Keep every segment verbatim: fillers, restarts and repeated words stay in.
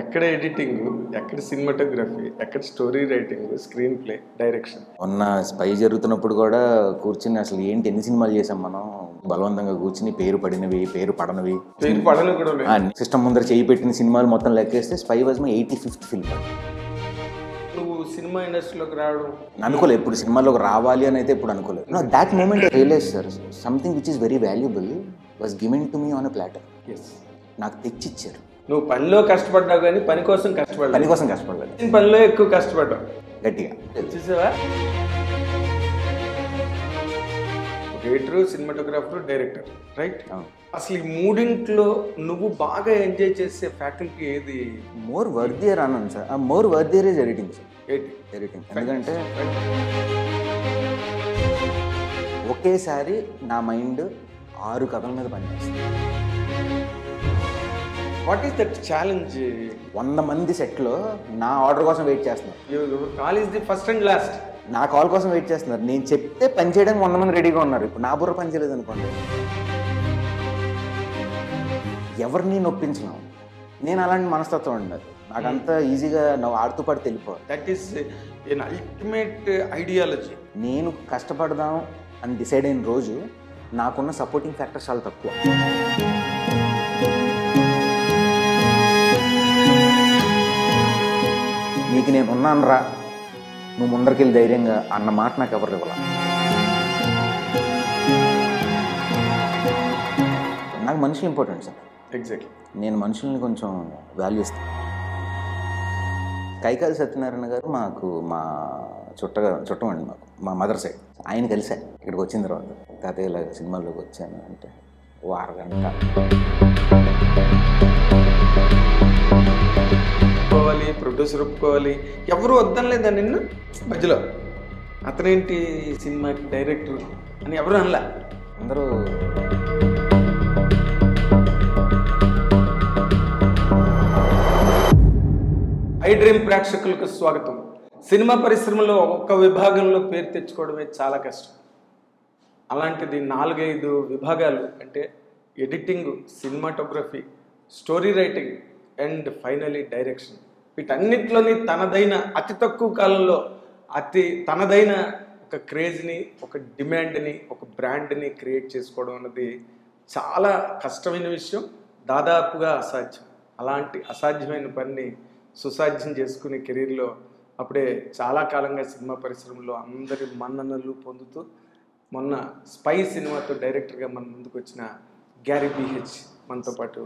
ఎక్కడ ఎడిటింగ్, ఎక్కడ సినిమాటోగ్రఫీ, ఎక్కడ story writing, screen play, direction. మొన్న స్పై జరుగుతున్నప్పుడు కూడా కూర్చుని అసలు ఏంటి ఎన్ని సినిమాలు చేసాం మనం బలవంతంగా కూర్చుని పేరు పడినవి పేరు పడనవి పేరు పడనవి కూడా సిస్టమ్ ముందర చేయి పెట్టిన సినిమాలు మొత్తం లెక్కేస్తే Spy was my eighty fifth film. సినిమా ఇండస్ట్రీలోకి రావడం అనుకోలేదు, ఇప్పుడు సినిమాలోకి రావాలి అని అయితే ఇప్పుడు అనుకోలేదు. నా that moment I realise sir something which is very valuable was given to me on a platter. Yes, నాకు తెచ్చిచ్చారు. నువ్వు పనిలో కష్టపడ్డావు కానీ పని కోసం కష్టపడ్డా పని కోసం కష్టపడ్డా పనిలో ఎక్కువ కష్టపడ్డావు గట్టిగా చూసావా. Writer, cinematographer, director, right. అసలు ఈ మూడింట్లో నువ్వు బాగా ఎంజాయ్ చేసే ఫ్యాకల్టీ ఏది? మోర్ వర్దియర్ అన్నాను సార్. ఆ more worthier is editing sir. Editing ఎందుకంటే ఒకేసారి నా మైండ్ ఆరు కథల మీద పనిచేస్తుంది. What is that challenge? వంద మంది సెట్లో నా ఆర్డర్ కోసం వెయిట్ చేస్తున్నారు. Call is the first and last. నా కాల్ కోసం వెయిట్ చేస్తున్నారు. నేను చెప్తే పని చేయడానికి వంద మంది రెడీగా ఉన్నారు. ఇప్పుడు నా బుర్ర పని చేయలేదు అనుకోండి, ఎవరిని నొప్పించను. నేను అలాంటి మనస్తత్వం ఉండదు. నాకంతా ఈజీగా నువ్వు ఆడుతూ పడితే వెళ్ళిపోవాలి. That is an ultimate ideology. నేను కష్టపడదాం అని డిసైడ్ అయిన రోజు నాకున్న సపోర్టింగ్ ఫ్యాక్టర్స్ చాలా తక్కువ. నీకు నేను ఉన్నాను రా, నువ్వు ముందరికెళ్ళి ధైర్యంగా అన్న మాట నాకు ఎవరు ఇవ్వాలి. నాకు మనుషులు ఇంపార్టెంట్ సార్. ఎగ్జాక్ట్లీ నేను మనుషుల్ని కొంచెం వాల్యూ ఇస్తాను. కైకాల సత్యనారాయణ గారు మాకు మా చుట్టగా చుట్టం అండి, మాకు మా మదర్ సైడ్. ఆయన కలిసా ఇక్కడికి వచ్చిన తర్వాత తాతయ్య ఇలా సినిమాల్లోకి వచ్చాను అంటే ఓ అరగంట ఒప్పుకోవాలి, ప్రొడ్యూసర్ ఒప్పుకోవాలి, ఎవరు వద్దనలేదా నిన్ను? మధ్యలో అతనేంటి సినిమాకి డైరెక్టర్ అని ఎవరు అనలే. అందరూ ఐ డ్రీమ్ ప్రేక్షకులకు స్వాగతం. సినిమా పరిశ్రమలో ఒక్క విభాగంలో పేరు తెచ్చుకోవడమే చాలా కష్టం. అలాంటిది నాలుగైదు విభాగాలు అంటే editing, cinematography, story writing and finally direction. వీటన్నిటిలోని తనదైన అతి తక్కువ కాలంలో అతి తనదైన ఒక క్రేజ్ని, ఒక డిమాండ్ని, ఒక బ్రాండ్ని క్రియేట్ చేసుకోవడం అనేది చాలా కష్టమైన విషయం, దాదాపుగా అసాధ్యం. అలాంటి అసాధ్యమైన పనిని సుసాధ్యం చేసుకునే కెరీర్లో అప్పుడే చాలా కాలంగా సినిమా పరిశ్రమలో అందరి మన్ననలు పొందుతూ మొన్న స్పై సినిమాతో డైరెక్టర్గా మన ముందుకు వచ్చిన గ్యారీ బిహెచ్ మనతో పాటు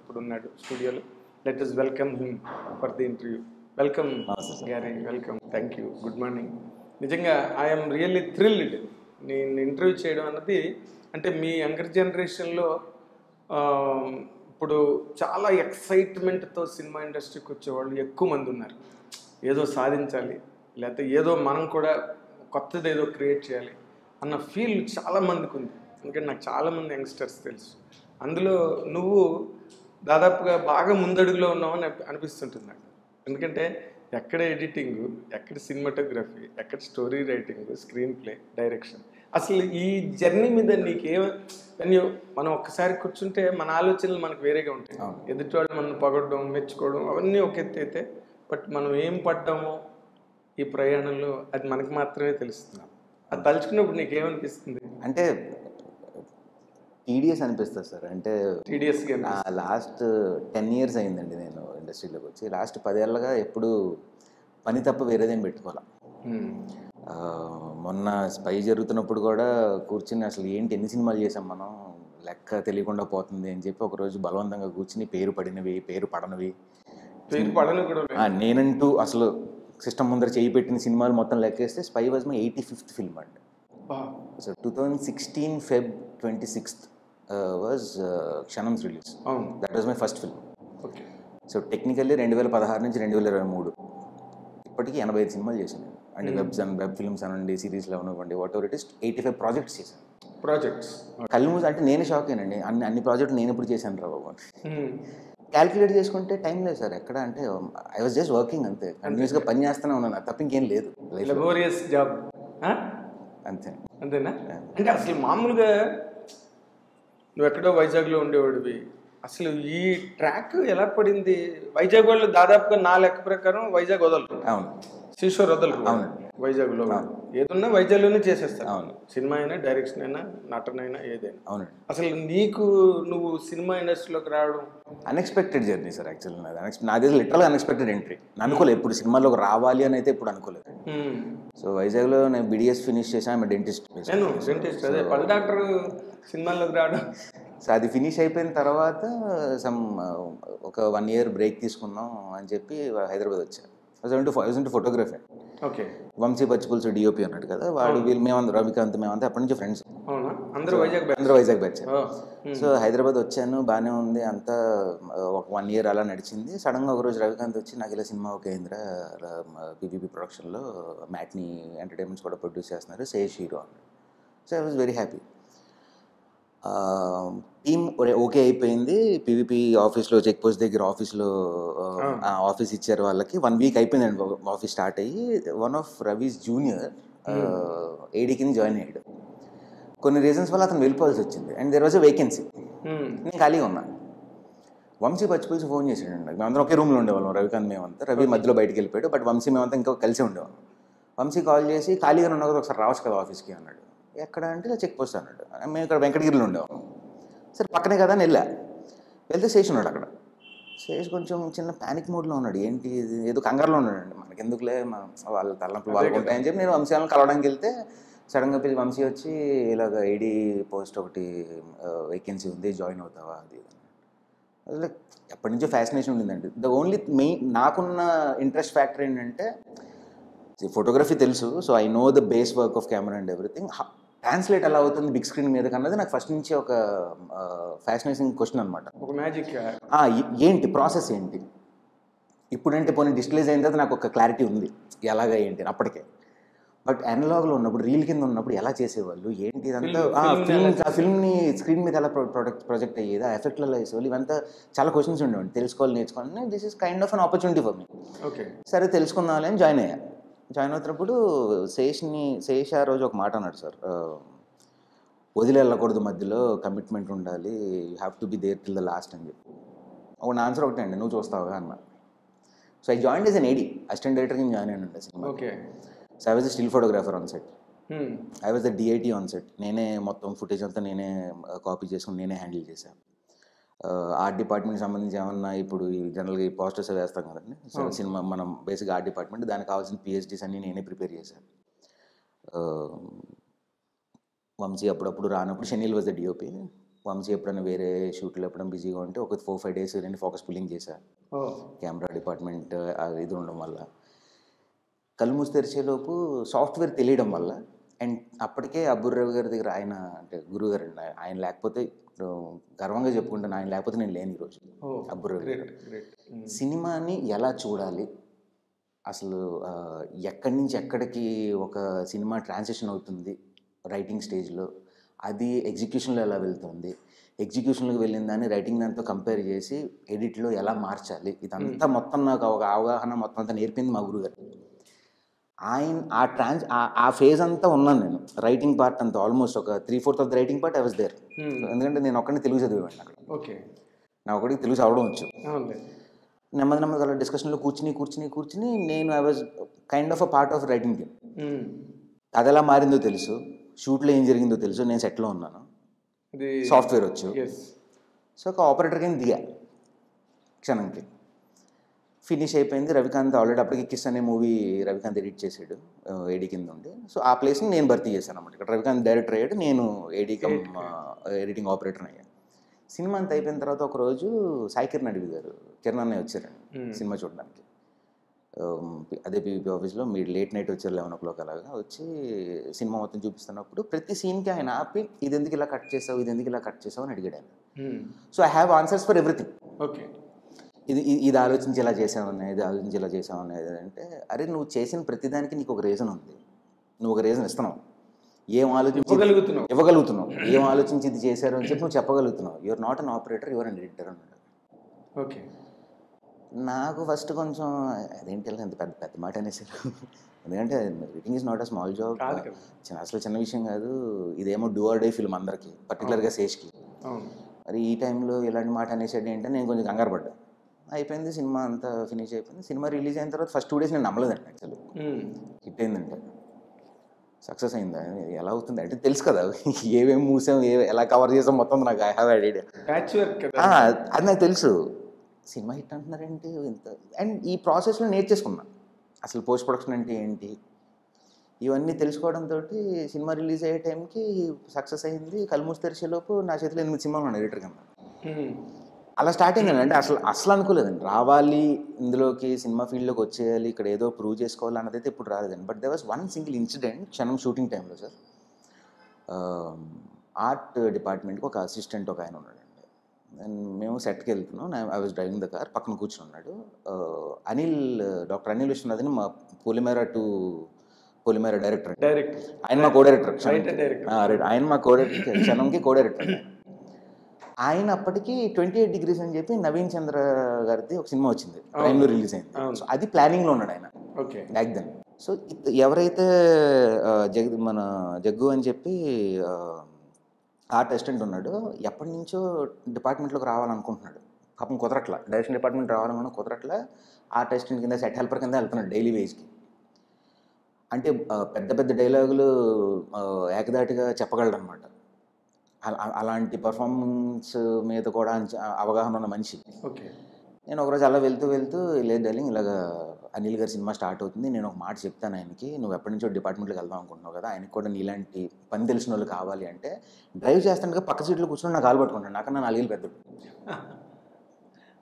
ఇప్పుడు ఉన్నాడు స్టూడియోలో. Let us welcome him for the interview. Welcome Garry. Welcome. Thank you. Good morning. నిజంగా ఐఎమ్ రియల్లీ థ్రిల్డ్ నేను ఇంటర్వ్యూ చేయడం అన్నది. అంటే మీ యంగర్ జనరేషన్లో ఇప్పుడు చాలా ఎక్సైట్మెంట్తో సినిమా ఇండస్ట్రీకి వచ్చేవాళ్ళు ఎక్కువ మంది ఉన్నారు. ఏదో సాధించాలి, లేకపోతే ఏదో మనం కూడా కొత్తది ఏదో క్రియేట్ చేయాలి అన్న ఫీల్ చాలామందికి ఉంది. ఎందుకంటే నాకు చాలామంది యంగ్స్టర్స్ తెలుసు. అందులో నువ్వు దాదాపుగా బాగా ముందడుగులో ఉన్నావని అనిపిస్తుంటుంది నాకు. ఎందుకంటే ఎక్కడ ఎడిటింగ్, ఎక్కడ సినిమాటోగ్రఫీ, ఎక్కడ story writing, screen play, direction. అసలు ఈ జర్నీ మీద నీకే అని మనం ఒక్కసారి కూర్చుంటే మన ఆలోచనలు మనకు వేరేగా ఉంటాయి. ఎదుటి వాళ్ళు మనం పొగడడం, మెచ్చుకోవడం అవన్నీ ఒక ఎత్తు అయితే, బట్ మనం ఏం పడ్డామో ఈ ప్రయాణంలో అది మనకు మాత్రమే తెలుస్తున్నాం. అది తలుచుకున్నప్పుడు నీకేమనిపిస్తుంది? అంటే టీడీఎస్ అనిపిస్తుంది సార్. అంటే టీడీఎస్గా లాస్ట్ టెన్ ఇయర్స్ అయిందండి నేను ఇండస్ట్రీలోకి వచ్చి. లాస్ట్ పదేళ్ళగా ఎప్పుడు పని తప్ప వేరేదేం పెట్టుకోవాలి. మొన్న స్పై జరుగుతున్నప్పుడు కూడా కూర్చుని అసలు ఏంటి ఎన్ని సినిమాలు చేసాం మనం లెక్క తెలియకుండా పోతుంది అని చెప్పి ఒకరోజు బలవంతంగా కూర్చుని పేరు పడినవి పేరు పడనవి పేరు పడనవి కూడా నేనంటూ అసలు సిస్టమ్ ముందర చేయి పెట్టిన సినిమాలు మొత్తం లెక్కేస్తే Spy was my eighty fifth film అండి. So two thousand sixteen Feb twenty sixth was Kshanam release. That was my first film. So technically రెండు వేల పదహారు నుంచి రెండు వేల ఇరవై మూడు ఇప్పటికీ ఎనభై ఐదు సినిమాలు చేశాను and webs and web films అనండి, సిరీస్లో అవ్వండి, whatever it is eighty five projects చేశాను. ప్రాజెక్ట్స్ కళ్ళు మూసి అంటే నేనే షాక్ అయినండి. అన్ని అన్ని ప్రాజెక్టులు నేను ఇప్పుడు చేశాను రా బాబు. క్యాల్కులేట్ చేసుకుంటే టైం లేదు సార్ ఎక్కడ. అంటే ఐ వాజ్ జస్ట్ వర్కింగ్ అంతే. కంటిన్యూస్గా పని చేస్తూనే ఉన్నాను తప్ప ఇంకేం లేదు. లెబోరియస్ జాబ్ అంతే. అంతేనా? అంటే అసలు మామూలుగా నువ్వు ఎక్కడో వైజాగ్లో ఉండేవాడివి, అసలు ఈ ట్రాక్ ఎలా పడింది? వైజాగ్ వాళ్ళు దాదాపుగా నా లెక్క ప్రకారం వైజాగ్ వదలరు. అవును, శ్రీశోర్ వదలరు. అవును, వైజాగ్లో ఏదన్నా వైజాగ్లోనే చేసేస్తాను. అవును, సినిమా అయినా, డైరెక్షన్ అయినా, నటన అయినా, ఏదైనా. అవును. అసలు నీకు నువ్వు సినిమా ఇండస్ట్రీలోకి రావడం అన్ఎక్స్పెక్టెడ్ జర్నీ సార్. యాక్చువల్లీ నాది నాది లిటరల్గా అన్ఎక్స్పెక్టెడ్ ఎంట్రీ. నేను అనుకోలేదు ఇప్పుడు సినిమాలోకి రావాలి అని, అయితే ఇప్పుడు అనుకోలేదు. సో వైజాగ్లో నేను బీడిఎస్ ఫినిష్ చేశాను. ఆమె డెంటిస్ట్. నేను డెంటిస్ట్, అదే పల్ డాక్టర్. సినిమాల్లోకి రావడం సో అది ఫినిష్ అయిపోయిన తర్వాత సమ్ ఒక వన్ ఇయర్ బ్రేక్ తీసుకున్నాం అని చెప్పి హైదరాబాద్ వచ్చాను. First photography. Okay. Vamsi Pachipulusu DOP అన్నాడు కదా, వాడు వీళ్ళు మేమందరం రవికాంత్ మేమంతా అప్పటి నుంచి ఫ్రెండ్స్ అందరూ వైజాగ్ అందరూ వైజాగ్ వచ్చాను. సో హైదరాబాద్ వచ్చాను, బాగానే ఉంది అంతా. ఒక వన్ ఇయర్ అలా నడిచింది. సడన్గా ఒకరోజు రవికాంత్ వచ్చి నాకు ఇలా సినిమా ఓకే అయిందిరా, అలా పీపీపీ ప్రొడక్షన్లో మ్యాట్ని ఎంటర్టైన్మెంట్స్ కూడా ప్రొడ్యూస్ చేస్తున్నారు, శేష్ హీరో అన్నాడు. So I was very happy. Team okay అయిపోయింది. పీవీపీ ఆఫీస్లో చెక్ పోస్ట్ దగ్గర ఆఫీస్లో ఆఫీస్ ఇచ్చారు వాళ్ళకి. వన్ వీక్ అయిపోయిందండి ఆఫీస్ స్టార్ట్ అయ్యి. One of Ravi's junior AD కింద జాయిన్ అయ్యాడు. కొన్ని రీజన్స్ వల్ల అతను వెళ్ళిపోవాల్సి వచ్చింది. And there was a vacancy. నేను ఖాళీగా ఉన్నాను. వంశీ పచ్చిపుల్స్ ఫోన్ చేసాడు. మేమందరం ఒకే రూమ్లో ఉండేవాళ్ళం రవికాంత్ మేమంతా. రవి మధ్యలో బయటకు వెళ్ళిపోయాడు, బట్ వంశీ మేమంతా ఇంకా కలిసి ఉండేవాళ్ళం. వంశీ కాల్ చేసి ఖాళీగా ఉన్న కదా ఒకసారి రావచ్చు కదా ఆఫీస్కి అన్నాడు. ఎక్కడ అంటే ఇలా చెక్ పోస్ట్ అన్నాడు. మేము ఇక్కడ వెంకటగిరిలో ఉండేవాళ్ళం. సరే పక్కనే కదా అని వెళ్ళా. వెళ్తే శేష్ ఉన్నాడు అక్కడ. శేష్ కొంచెం చిన్న ప్యానిక్ మోడ్లో ఉన్నాడు. ఏంటి ఇది ఏదో కంగారులో ఉన్నాడండి. మనకెందుకులే వాళ్ళ తలనొప్పులు వాళ్ళకు ఉంటాయని చెప్పి నేను వంశీలను కలవడానికి వెళ్తే సడన్గా పిలిచి వంశీ వచ్చి ఇలాగ ఐడి పోస్ట్ ఒకటి వేకెన్సీ ఉంది, జాయిన్ అవుతావా అది అది లైక్ ఎప్పటి నుంచో ఫ్యాసినేషన్ ఉండిందండి. ద ఓన్లీ మెయిన్ నాకున్న ఇంట్రెస్ట్ ఫ్యాక్టర్ ఏంటంటే ఫోటోగ్రఫీ తెలుసు. So I know the base work of camera and everything. Translate ఎలా అవుతుంది బిగ్ స్క్రీన్ మీద కన్నది నాకు ఫస్ట్ నుంచి ఒక ఫ్యాసినేషన్ క్వశ్చన్ అనమాట. ఒక మ్యాజిక్ ఏంటి ప్రాసెస్ ఏంటి? ఇప్పుడంటే పోనీ డిస్ప్లేస్ అయిన తర్వాత నాకు ఒక క్లారిటీ ఉంది ఎలాగ ఏంటి అప్పటికే. బట్ అనలాగ్లో ఉన్నప్పుడు రీల్ కింద ఉన్నప్పుడు ఎలా చేసేవాళ్ళు ఏంటి ఇదంతా? ఫిల్మ్ ఆ ఫిల్మ్ని స్క్రీన్ మీద ఎలా ప్రొడక్ట్ ప్రొజెక్ట్ అయ్యేది, ఆ ఎఫెక్ట్లలో వేసేవాళ్ళు, ఇవంతా చాలా క్వశ్చన్స్ ఉండేవాడి తెలుసుకోవాలి నేర్చుకోవాలని. This is kind of an opportunity for me. Okay సరే తెలుసుకుందామని అని జాయిన్ అయ్యాను. జాయిన్ అవుతున్నప్పుడు శేష్ని శేష్ ఆ రోజు ఒక మాట అన్నాడు. సార్ వదిలి వెళ్ళకూడదు, మధ్యలో కమిట్మెంట్ ఉండాలి, you have to be there till the last అని చెప్పి ఒక ఆన్సర్ ఒకటే అండి, నువ్వు చూస్తావుగా అన్న. So I join is an AD assistant director కింద జాయిన్ అయ్యాను cinema. Okay so I was the still photographer on set, I was the DIT on set. నేనే మొత్తం ఫుటేజ్ అంతా నేనే కాపీ చేసుకుని నేనే హ్యాండిల్ చేశాను. ఆర్ట్ డిపార్ట్మెంట్కి సంబంధించి ఏమన్నా ఇప్పుడు జనరల్గా ఈ పోస్టర్స్ వేస్తాం కదండి సినిమా, మనం బేసిక్గా ఆర్ట్ డిపార్ట్మెంట్, దానికి కావాల్సిన పిహెచ్డీస్ అన్నీ నేనే ప్రిపేర్ చేశాను. వంశీ అప్పుడప్పుడు రానప్పుడు chenille was the DOP. Vamsi ఎప్పుడైనా వేరే షూట్లు ఎప్పుడైనా బిజీగా ఉంటే ఒక ఫోర్ ఫైవ్ డేస్ నేను ఫోకస్ పుల్లింగ్ చేశాను కెమెరా డిపార్ట్మెంట్ ఇది ఉండడం వల్ల. కళ్ళు మూసి తెరిచేలోపు సాఫ్ట్వేర్ తెలియడం వల్ల, అండ్ అప్పటికే అబ్బూర్ రవి గారి దగ్గర ఆయన అంటే గురువు గారు అండి, ఆయన లేకపోతే గర్వంగా చెప్పుకుంటాను, ఆయన లేకపోతే నేను లేని ఈరోజు. అబ్బూర్ రవి గారు సినిమాని ఎలా చూడాలి, అసలు ఎక్కడి నుంచి ఎక్కడికి ఒక సినిమా ట్రాన్సిషన్ అవుతుంది రైటింగ్ స్టేజ్లో, అది ఎగ్జిక్యూషన్లో ఎలా వెళ్తుంది, ఎగ్జిక్యూషన్లోకి వెళ్ళిన దాన్ని రైటింగ్ దాంతో కంపేర్ చేసి ఎడిట్లో ఎలా మార్చాలి, ఇదంతా మొత్తం నాకు ఒక అవగాహన మొత్తం అంతా నేర్పింది మా గురుగారు. ఆయన ఆ ట్రాన్స్ ఆ ఫేజ్ అంతా ఉన్నాను నేను. రైటింగ్ పార్ట్ అంతా ఆల్మోస్ట్ ఒక three fourth of the writing part I was there. ఎందుకంటే నేను ఒక్కడిని తెలుగు చదివేవాడిని అక్కడ. ఓకే నా ఒకటి తెలుగు చదవడం వచ్చు. నెమ్మది నెమ్మది అలా డిస్కషన్లో కూర్చుని కూర్చుని కూర్చుని నేను I was kind of a part of writing team. అది ఎలా మారిందో తెలుసు, షూట్లో ఏం జరిగిందో తెలుసు, నేను సెట్లో ఉన్నాను, సాఫ్ట్వేర్ వచ్చు. సో ఒక ఆపరేటర్ కింద దిగా క్షణంకి ఫినిష్ అయిపోయింది. రవికాంత్ ఆల్రెడీ అప్పటికి కిస్ అనే మూవీ రవికాంత్ ఎడిట్ చేశాడు ఏడీ కింద ఉండి. సో ఆ ప్లేస్ని నేను భర్తీ చేశాను అనమాట. ఇక్కడ రవికాంత్ డైరెక్టర్ అయ్యాడు, నేను ఏడీ కమ్ ఎడిటింగ్ ఆపరేటర్ అయ్యాను. సినిమా అంతా అయిపోయిన తర్వాత ఒకరోజు సాయి కిరణ్ అడవి గారు కిరణ్ అన్నయ్య వచ్చారండి సినిమా చూడడానికి. అదే పీవీపీ ఆఫీస్లో మీరు లేట్ నైట్ వచ్చారు లెవెన్ ఓ క్లాక్ అలాగా వచ్చి సినిమా మొత్తం చూపిస్తున్నప్పుడు ప్రతి సీన్కి ఆయన ఆపి ఇది ఎందుకు ఇలా కట్ చేసావు, ఇది ఎందుకు ఇలా కట్ చేసావు అని అడిగాడు ఆయన. So I have answers for everything. Okay ఇది ఇది ఆలోచించి ఇలా చేసావన్నా, ఇది ఆలోచించి ఇలా చేసావన్నా అంటే, అరే నువ్వు చేసిన ప్రతిదానికి నీకు ఒక రీజన్ ఉంది, నువ్వు ఒక రీజన్ ఇస్తున్నావు, ఏం ఆలోచించగలుగుతున్నావు ఇవ్వగలుగుతున్నావు, ఏం ఆలోచించి ఇది చేశారు అని చెప్పి నువ్వు చెప్పగలుగుతున్నావు. Your not an operator, your an editor అన్నాడు. ఓకే నాకు ఫస్ట్ కొంచెం అదేంటి అంత పెద్ద పెద్ద మాట అనేసారు. ఎందుకంటే editing is not a small job, అసలు చిన్న విషయం కాదు. ఇదేమో డూ ఆర్ డే ఫిల్మ్ అందరికీ, పర్టికులర్గా శేష్కి. అరే ఈ టైంలో ఇలాంటి మాట అనేసాడు ఏంటని నేను కొంచెం కంగారు పడ్డా. అయిపోయింది సినిమా అంతా ఫినిష్ అయిపోయింది. సినిమా రిలీజ్ అయిన తర్వాత ఫస్ట్ టూ డేస్ నేను నమ్మలేదండి. యాక్చువల్లీ హిట్ అయిందంటే సక్సెస్ అయిందా ఎలా అవుతుంది అంటే తెలుసు కదా ఏమేమి మూసాం ఏ ఎలా కవర్ చేసాం మొత్తం నాకు ఐ హ్యావ్ ఎన్ ఐడియా. అది నాకు తెలుసు సినిమా హిట్ అంటున్నారంటే ఇంత. అండ్ ఈ ప్రాసెస్లో నేర్చేసుకున్నా అసలు పోస్ట్ ప్రొడక్షన్ అంటే ఏంటి ఇవన్నీ తెలుసుకోవడంతో సినిమా రిలీజ్ అయ్యే టైంకి సక్సెస్ అయింది. కల్మూస్ తెరిచేలోపు నా చేతిలో ఎనిమిది సినిమాలు ఉన్నాయి ఎడిటర్ కింద. అలా స్టార్ట్ అయిందండి. అంటే అసలు అసలు అనుకోలేదండి రావాలి ఇందులోకి సినిమా ఫీల్డ్లోకి వచ్చేయాలి ఇక్కడ ఏదో ప్రూవ్ చేసుకోవాలి అన్నదైతే ఇప్పుడు రాలేదండి. But they was one single incident Kshanam shooting టైంలో సార్ ఆర్ట్ డిపార్ట్మెంట్కి ఒక అసిస్టెంట్ ఒక ఆయన ఉన్నాడు. అండ్ మేము సెట్కి వెళ్తున్నాం. I was driving the car పక్కన కూర్చుని ఉన్నాడు అనిల్ డాక్టర్ అనిల్ విష్ణునాథ్ని మా పొలిమేర టు పొలిమేర డైరెక్టర్ ఆయన మా కో డైరెక్టర్ ఆయన మా కో డైరెక్టర్ క్షణంకి కో డైరెక్టర్ ఆయన అప్పటికి ట్వంటీ ఎయిట్ డిగ్రీస్ అని చెప్పి నవీన్ చంద్ర గారిది ఒక సినిమా వచ్చింది టైంలో రిలీజ్ అయింది. సో అది ప్లానింగ్లో ఉన్నాడు ఆయన బ్యాక్ దెన్. సో ఎవరైతే జగ్ మన జగ్గు అని చెప్పి ఆర్ట్ అసిస్టెంట్ ఉన్నాడు ఎప్పటి నుంచో డిపార్ట్మెంట్లోకి రావాలనుకుంటున్నాడు. పాపం కుదరట్లా డైరెక్షన్ డిపార్ట్మెంట్ రావాలనుకున్న కుదరట్లా ఆర్ట్ అసిస్టెంట్ కింద సెట్ హెల్పర్ కింద వెళ్తున్నాడు డైలీ వేజ్కి. అంటే పెద్ద పెద్ద డైలాగులు ఏకదాటిగా చెప్పగలడు అనమాట. అలాంటి పర్ఫార్మెన్స్ మీద కూడా అవగాహన ఉన్న మనిషి. ఓకే నేను ఒకరోజు అలా వెళ్తూ వెళ్తూ లేదు డార్లింగ్ ఇలాగ అనిల్ గారి సినిమా స్టార్ట్ అవుతుంది నేను ఒక మాట చెప్తాను ఆయనకి నువ్వు ఎప్పటి నుంచో డిపార్ట్మెంట్కి వెళ్దాం అనుకుంటున్నావు కదా ఆయనకి కూడా నీలాంటి పని తెలిసిన వాళ్ళు కావాలి అంటే డ్రైవ్ చేస్తాను కదా పక్క సీట్లో కూర్చొని నాకు కాలు పట్టుకుంటాను నాకన్నా నాలుగేళ్ళు పెద్దడు.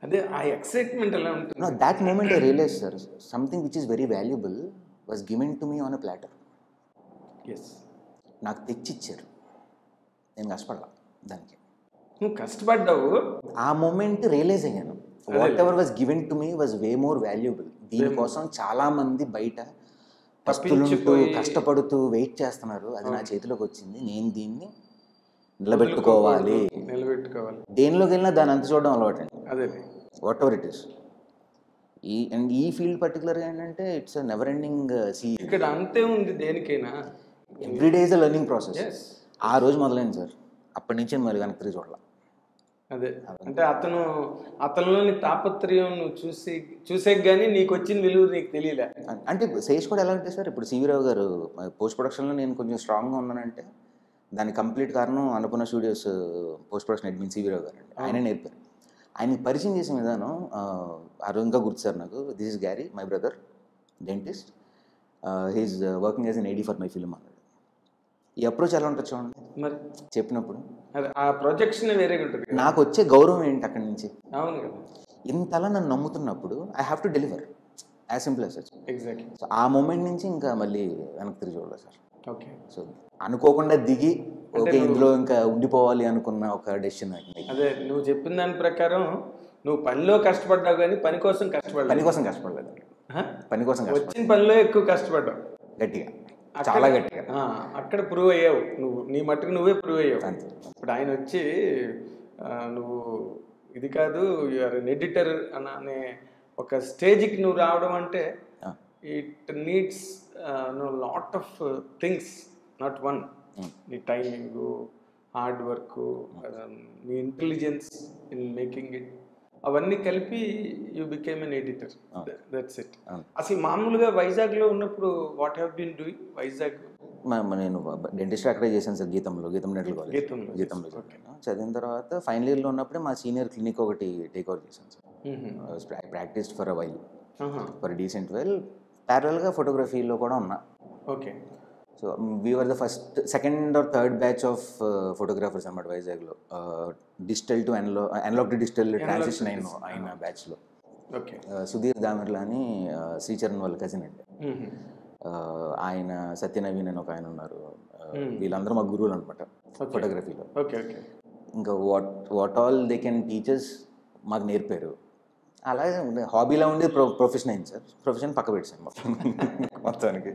అదే ఆ ఎక్సైట్మెంట్ ఎలా ఉంటుంది. That moment I realise sir something which is very valuable was given to me on a platter. Yes నాకు తెచ్చిచ్చారు నేను కష్టపడలా దానికి. నువ్వు కష్టపడ్డావు. ఆ మూమెంట్ రియలైజ్ అయ్యాను whatever was given to me was way more valuable. దీనికోసం చాలామంది బయట పస్తులుంటూ కష్టపడుతూ వెయిట్ చేస్తున్నారు అది నా చేతిలోకి వచ్చింది నేను దీన్ని నిలబెట్టుకోవాలి నిలబెట్టుకోవాలి దేనిలోకి వెళ్ళినా దాని అంత చూడడం అలవాటు అండి. అదే వాట్ ఎవర్ ఇట్ ఈస్ ఈ అండ్ ఈ ఫీల్డ్ పర్టికులర్గా ఏంటంటే ఇట్స్ నెవర్ ఎండింగ్ సీ. ఇక్కడ అంతే ఉంది దేనికైనా every day is a learning process. ఆ రోజు మొదలైంది సార్ అప్పటి నుంచి మరి కనుక తిరిగి చూడాలి. అదే అంటే అతను అతనిలోని తాపత్రయం నువ్వు చూసి చూసే కానీ నీకు వచ్చిన విలువ నీకు తెలియలే. అంటే శేష్ కూడా ఎలా అంటే సార్ ఇప్పుడు సివిరావు గారు పోస్ట్ ప్రొడక్షన్లో నేను కొంచెం స్ట్రాంగ్గా ఉన్నానంటే దాని కంప్లీట్ కారణం Annapurna Studios post production admin CV Rao గారు అండి. ఆయన నేర్పారు ఆయనకి పరిచయం చేసిన విధానం ఆ రోజు ఇంకా గుర్తు సార్ నాకు. This is Garry my brother dentist he's working as an ID for my film అన్నాడు. ఈ అప్రోచ్ ఎలా ఉంటుంది చూడండి మరి చెప్పినప్పుడు ఆ ప్రొజెక్షన్ వేరేగా ఉంటుంది. నాకు వచ్చే గౌరవం ఏంటి అక్కడి నుంచి అవును కదా ఇంతలా నన్ను నమ్ముతున్నప్పుడు I have to deliver as simple as that. Exactly. So ఆ మూమెంట్ నుంచి ఇంకా మళ్ళీ వెనక్కి తిరిగి చూడాలి సార్. ఓకే సో అనుకోకుండా దిగి ఓకే ఇందులో ఇంకా ఉండిపోవాలి అనుకున్న ఒక డెసిషన్. అదే నువ్వు చెప్పిన దాని ప్రకారం నువ్వు పనిలో కష్టపడ్డావు కానీ పని కోసం కష్టపడ్డా పని కోసం కష్టపడలేదు పని కోసం వచ్చిన పనిలో ఎక్కువ కష్టపడ్డావు గట్టిగా చాలా గట్టిగా అక్కడ ప్రూవ్ అయ్యావు నువ్వు నీ మట్టుకు నువ్వే ప్రూవ్ అయ్యావు. ఇప్పుడు ఆయన వచ్చి నువ్వు ఇది కాదు యూఆర్ ఎన్ ఎడిటర్ అనే ఒక స్టేజ్కి నువ్వు రావడం అంటే it needs no lot of things not one నీ టైమింగు హార్డ్ వర్కు నీ ఇంటెలిజెన్స్ ఇన్ మేకింగ్ ఇట్ అవన్నీ కలిపి you became an editor that's it. అసలు మామూలుగా వైజాగ్లో ఉన్నప్పుడు what have been doing Vizag నేను డెంటిస్ట్ అక్కడే చేశాను సార్ గీతంలో గీతం డెంటల్ కాలేజ్ గీతంలో గీతంలో చదివిన తర్వాత ఫైనల్ ఇయర్లో ఉన్నప్పుడే మా సీనియర్ క్లినిక్ ఒకటి టేక్ ఓవర్ చేశాను sir. I practise for a while for decent well ప్యారల్గా ఫోటోగ్రఫీలో కూడా ఉన్నా. Okay so we are the first second or third batch of photographers అన్నమాట వైజాగ్లో digital to ana analogue to digital transition అయిన ఆయన బ్యాచ్లో. ఓకే సుధీర్ దామెర్లా అని శ్రీచరణ్ వాళ్ళ కజిన్ అండి ఆయన సత్యనవీన్ అని ఒక ఆయన ఉన్నారు వీళ్ళందరూ మా గురువులు అనమాట ఫోటోగ్రఫీలో. ఓకే ఓకే ఇంకా what what all they can teachers మాకు నేర్పారు. అలాగే హాబీలా ఉండి ప్రొ ప్రొఫెషన్ అయింది సార్. ప్రొఫెషన్ పక్క పెట్టాను మొత్తం మొత్తానికి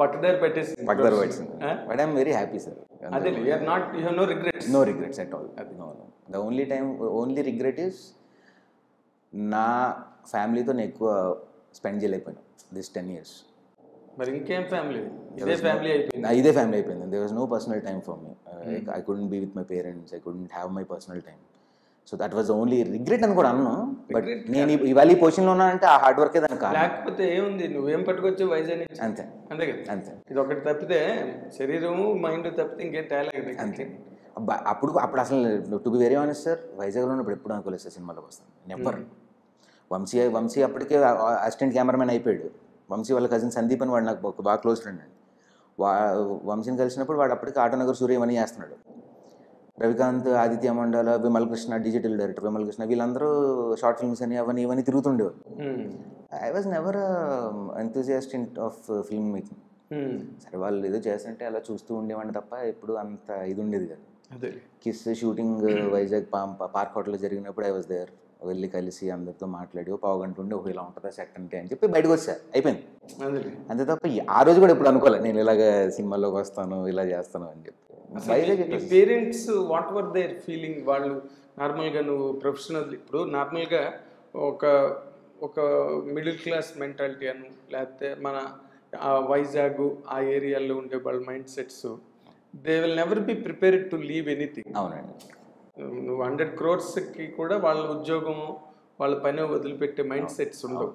పక్కదారి పెట్టేసి పక్కదారి పెట్టేసింది. But I'm very happy sir. అదే you are not you have no regrets no regrets at all no no the only time only regret is నా ఫ్యామిలీతో నేను ఎక్కువ స్పెండ్ చేయలేకపోయాను దిస్ టెన్ ఇయర్స్. మరి ఇంకేం ఫ్యామిలీ ఇదే ఫ్యామిలీ అయిపోయింది ఇదే ఫ్యామిలీ అయిపోయింది there was no personal time for me I couldn't be with my parents I couldn't have my personal time so that was the only regret అని కూడా అన్నాను but నేను ఇవాళ ఈ పొజిషన్లో ఉన్నానంటే ఆ హార్డ్ వర్కే దాని కారణం లేకపోతే ఏముంది నువ్వేం పట్టుకొచ్చే వయసు అని అంతే అంతే కదా అంతే ఇది ఒకటి తప్పితే శరీరము మైండ్ తప్పితే ఇంకేం తేలేదు అంతే అప్పుడు అప్పుడు అసలు to be very honest sir వైజాగ్లో ఉన్నప్పుడు ఎప్పుడు అనుకోలేదు సార్ సినిమాలోకి వస్తాను నెవర్ వంశీ వంశీ అప్పటికే అసిస్టెంట్ కెమెరామెన్ అయిపోయాడు వంశీ వాళ్ళ కజిన్ సందీప్ అని వాడు నాకు ఒక బాగా క్లోజ్ ఫ్రెండ్ అండి వా వంశీని కలిసినప్పుడు వాడు అప్పటికి ఆటోనగర్ సూర్య ఇవన్నీ చేస్తున్నాడు రవికాంత్ ఆదిత్య మండల విమల్ కృష్ణ డిజిటల్ డైరెక్టర్ విమల్ కృష్ణ వీళ్ళందరూ షార్ట్ ఫిల్మ్స్ అని అవన్నీ ఇవన్నీ తిరుగుతుండేవాళ్ళు I was never enthusiast of film making సరే వాళ్ళు ఏదో చేస్తుంటే అలా చూస్తూ ఉండేవాడిని తప్ప ఇప్పుడు అంత ఇది ఉండేది కదా కిస్ షూటింగ్ వైజాగ్ పార్క్ హోటల్లో జరిగినప్పుడు ఐ వాజ్ దేర్ వెళ్ళి కలిసి అందరితో మాట్లాడి పావు గంట ఉండి ఒక ఇలా ఉంటుందా సెట్ అంటే అని చెప్పి బయటకు వచ్చారు అయిపోయింది అంతే తప్ప ఆ రోజు కూడా ఇప్పుడు అనుకోలేదు నేను ఇలాగ సినిమాలోకి వస్తాను ఇలా చేస్తాను అని చెప్పి parents what were their feeling వాళ్ళు నార్మల్గా నువ్వు ప్రొఫెషనల్ ఇప్పుడు నార్మల్గా ఒక ఒక మిడిల్ క్లాస్ మెంటాలిటీ అను లేకపోతే మన వైజాగ్ ఆ ఏరియాలో ఉండే వాళ్ళ mind sets they will never be prepared to leave anything అవునండి నువ్వు హండ్రెడ్ క్రోర్స్కి కూడా వాళ్ళ ఉద్యోగము వాళ్ళ పని వదిలిపెట్టే మైండ్ సెట్స్ ఉండవు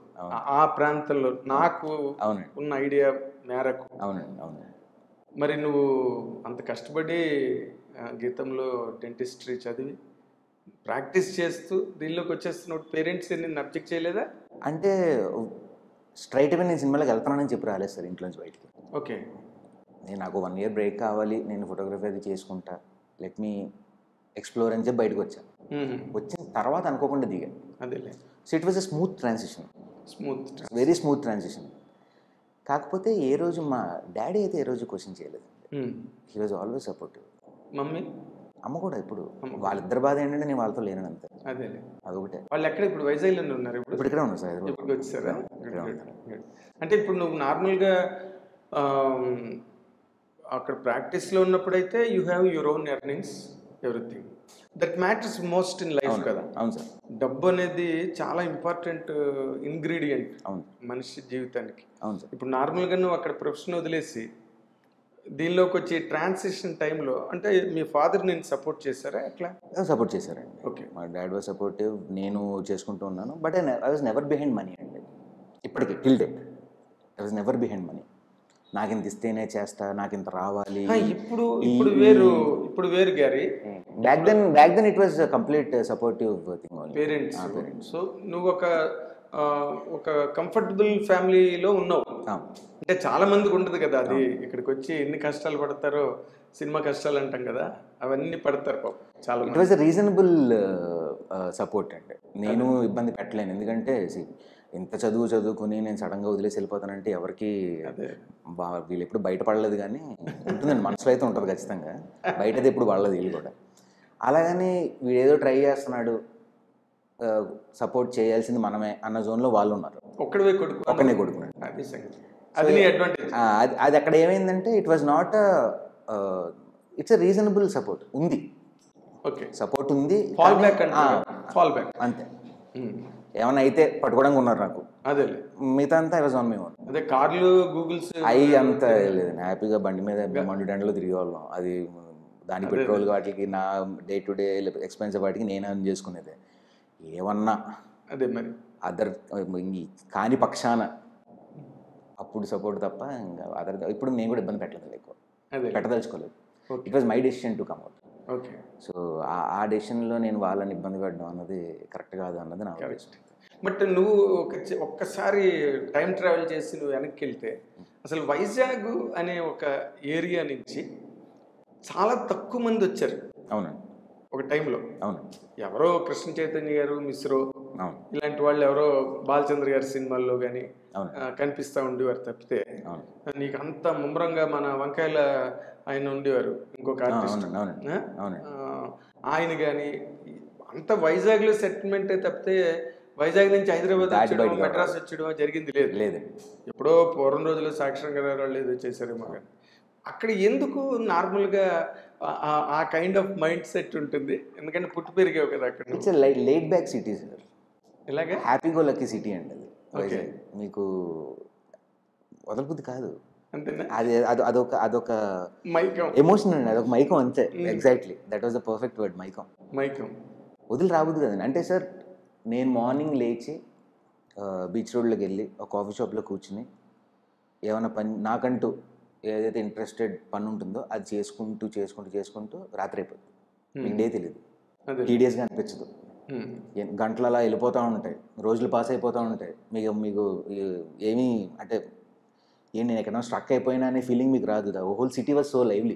ఆ ప్రాంతంలో నాకు ఉన్న ఐడియా మేరకు అవునండి అవునండి మరి నువ్వు అంత కష్టపడి గీతంలో డెంటిస్ట్రీ చదివి ప్రాక్టీస్ చేస్తూ దీనిలోకి వచ్చేస్తున్న పేరెంట్స్ నేను అబ్జెక్ట్ చేయలేదా అంటే స్ట్రైట్గా నేను సినిమాలోకి వెళ్తానని చెప్పి రాలేదు సార్ ఇంట్లో నుంచి బయటికి ఓకే నేను నాకు వన్ ఇయర్ బ్రేక్ కావాలి నేను ఫోటోగ్రఫీ అది చేసుకుంటా లెట్ మీ ఎక్స్ప్లోర్ అని చెప్పి బయటకు వచ్చాను వచ్చిన తర్వాత అనుకోకుండా దిగాను అదేలే so it was a smooth transition smooth very smooth transition కాకపోతే ఏ రోజు మా డాడీ అయితే ఏ రోజు క్వశ్చన్ చేయలేదు he was always supportive mummy అమ్మ కూడా ఇప్పుడు వాళ్ళిద్దరు బాధ ఏంటంటే నేను వాళ్ళతో లేనని అంతే అదేలే అదొకటే వాళ్ళు ఎక్కడ ఇప్పుడు వైజాగ్లోనే ఉన్నారు ఇప్పుడు ఇప్పుడు ఇక్కడే ఉన్నారు సార్ ఇప్పుడు వచ్చారా అంటే ఇప్పుడు నువ్వు నార్మల్గా అక్కడ ప్రాక్టీస్లో ఉన్నప్పుడైతే you have your own earnings everything that matters most in life కదా అవును సార్ డబ్బు అనేది చాలా ఇంపార్టెంట్ ఇంగ్రీడియంట్ అవును మనిషి జీవితానికి అవును సార్ ఇప్పుడు నార్మల్గా నువ్వు అక్కడ ప్రొఫెషన్ వదిలేసి దీనిలోకి వచ్చి ట్రాన్సిషన్ టైంలో అంటే మీ ఫాదర్ నేను సపోర్ట్ చేశారా అట్లా సపోర్ట్ చేశారండి ఓకే మా డాడ్ వాజ్ సపోర్టివ్ నేను చేసుకుంటూ ఉన్నాను but I was never behind money అండి ఇప్పటికే till date I was never behind money నాకు ఇంత ఇస్తేనే చేస్తా నాకు ఇంత రావాలి ఇప్పుడు ఇప్పుడు వేరు ఇప్పుడు వేరు గారి back then back then it was complete supportive thing parents parents so నువ్వు ఒక ఒక కంఫర్టబుల్ ఫ్యామిలీలో ఉన్నావు అంటే చాలా మందికి ఉంటుంది కదా అది ఇక్కడికి వచ్చి ఎన్ని కష్టాలు పడతారో సినిమా కష్టాలు అంటాం కదా అవన్నీ పడతారు పాపం చాలా it was a reasonable support అండి నేను ఇబ్బంది పెట్టలేను ఎందుకంటే ఇంత చదువు చదువుకుని నేను సడన్గా వదిలేసి వెళ్ళిపోతానంటే ఎవరికి వీళ్ళు ఎప్పుడు బయటపడలేదు కానీ ఉంటుందండి మనసులో అయితే ఉంటుంది ఖచ్చితంగా బయటది ఎప్పుడు వాళ్ళది వీళ్ళు కూడా అలాగని వీడేదో ట్రై చేస్తున్నాడు సపోర్ట్ చేయాల్సింది మనమే అన్న జోన్లో వాళ్ళు ఉన్నారు ఒక్కడే కొడుకు ఒక్కనే కొడుకున్నాడు అది అది అక్కడ ఏమైందంటే it was not it's a reasonable support ఉంది ఓకే సపోర్ట్ ఉంది ఫాల్ బ్యాక్ ఫాల్ బ్యాక్ అంతే ఏమైనా అయితే పట్టుకోవడానికి ఉన్నారు నాకు అదే మిగతా అంతా I was on my own అదే కార్లు గూగుల్స్ అవి అంతా లేదండి హ్యాపీగా బండి మీద మండు ఎండలో తిరిగేవాళ్ళం అది దాని పెట్రోల్ వాటికి నా డే టు డే ఎక్స్పెన్సివ్ వాటికి నేను ఏం చేసుకునేది ఏమన్నా అదే మరి అదర్ కాని పక్షాన అప్పుడు సపోర్ట్ తప్ప ఇంకా అదర్ ఇప్పుడు నేను కూడా ఇబ్బంది పెట్టలేదు ఎక్కువ పెట్టదలుచుకోలేదు it was my decision to come out okay so ఆ డెసిషన్లో నేను వాళ్ళని ఇబ్బంది పడడం అన్నది కరెక్ట్ కాదు అన్నది నా ఉద్దేశం బట్ నువ్వు ఒక ఒక్కసారి టైం ట్రావెల్ చేసి నువ్వు వెనక్కి వెళ్తే అసలు వైజాగ్ అనే ఒక ఏరియా నుంచి చాలా తక్కువ మంది వచ్చారు అవునండి ఒక టైంలో అవును ఎవరో కృష్ణ చైతన్య గారు మిశ్రో అవును ఇలాంటి వాళ్ళు ఎవరో బాలచంద్ర గారి సినిమాల్లో కానీ కనిపిస్తూ ఉండేవారు తప్పితే నీకు అంత ముమ్మరంగా మన వంకాయల ఆయన ఉండేవారు ఇంకొక ఆర్టిస్ట్ ఆయన కానీ అంత వైజాగ్లో సెటిల్మెంట్ తప్పితే వైజాగ్ నుంచి హైదరాబాద్ వచ్చేయడం మెడ్రాస్ వచ్చేయడం జరిగింది లేదు లేదు ఎప్పుడో పూర్వం రోజుల్లో సాక్షరంగా వాళ్ళు ఏదో చేశారేమో కానీ అక్కడ ఎందుకు నార్మల్గా ఆ కైండ్ ఆఫ్ మైండ్ సెట్ ఉంటుంది ఎందుకంటే పుట్టి పెరిగావు కదా అక్కడ it's a laid back city sir ఇలాగే హ్యాపీ గో లక్కీ సిటీ అండి అది వైజాగ్ మీకు వదలబుద్ధి కాదు, అది అదొక అదొక మైకం, ఎమోషన్ అండి, అదొక మైకం అంతే. Exactly that was the perfect word, మైకం. మైకం వదిలి రాబోద్దు కదండి. అంటే సార్ నేను మార్నింగ్ లేచి బీచ్ రోడ్లోకి వెళ్ళి ఒక కాఫీ షాప్లో కూర్చుని ఏమైనా పని నాకంటూ ఏదైతే ఇంట్రెస్టెడ్ పని ఉంటుందో అది చేసుకుంటూ చేసుకుంటూ చేసుకుంటూ రాత్రి అయిపోద్ది. ఇండే తెలియదు, టీడీఎస్గా అనిపించదు, గంటలు అలా వెళ్ళిపోతూ ఉంటాయి, రోజులు పాస్ అయిపోతూ ఉంటాయి. మీకు మీకు ఏమీ అంటే ఏంటి నేను ఎక్కడైనా స్ట్రక్ అయిపోయినా అనే ఫీలింగ్ మీకు రాదు. The whole city was so lively.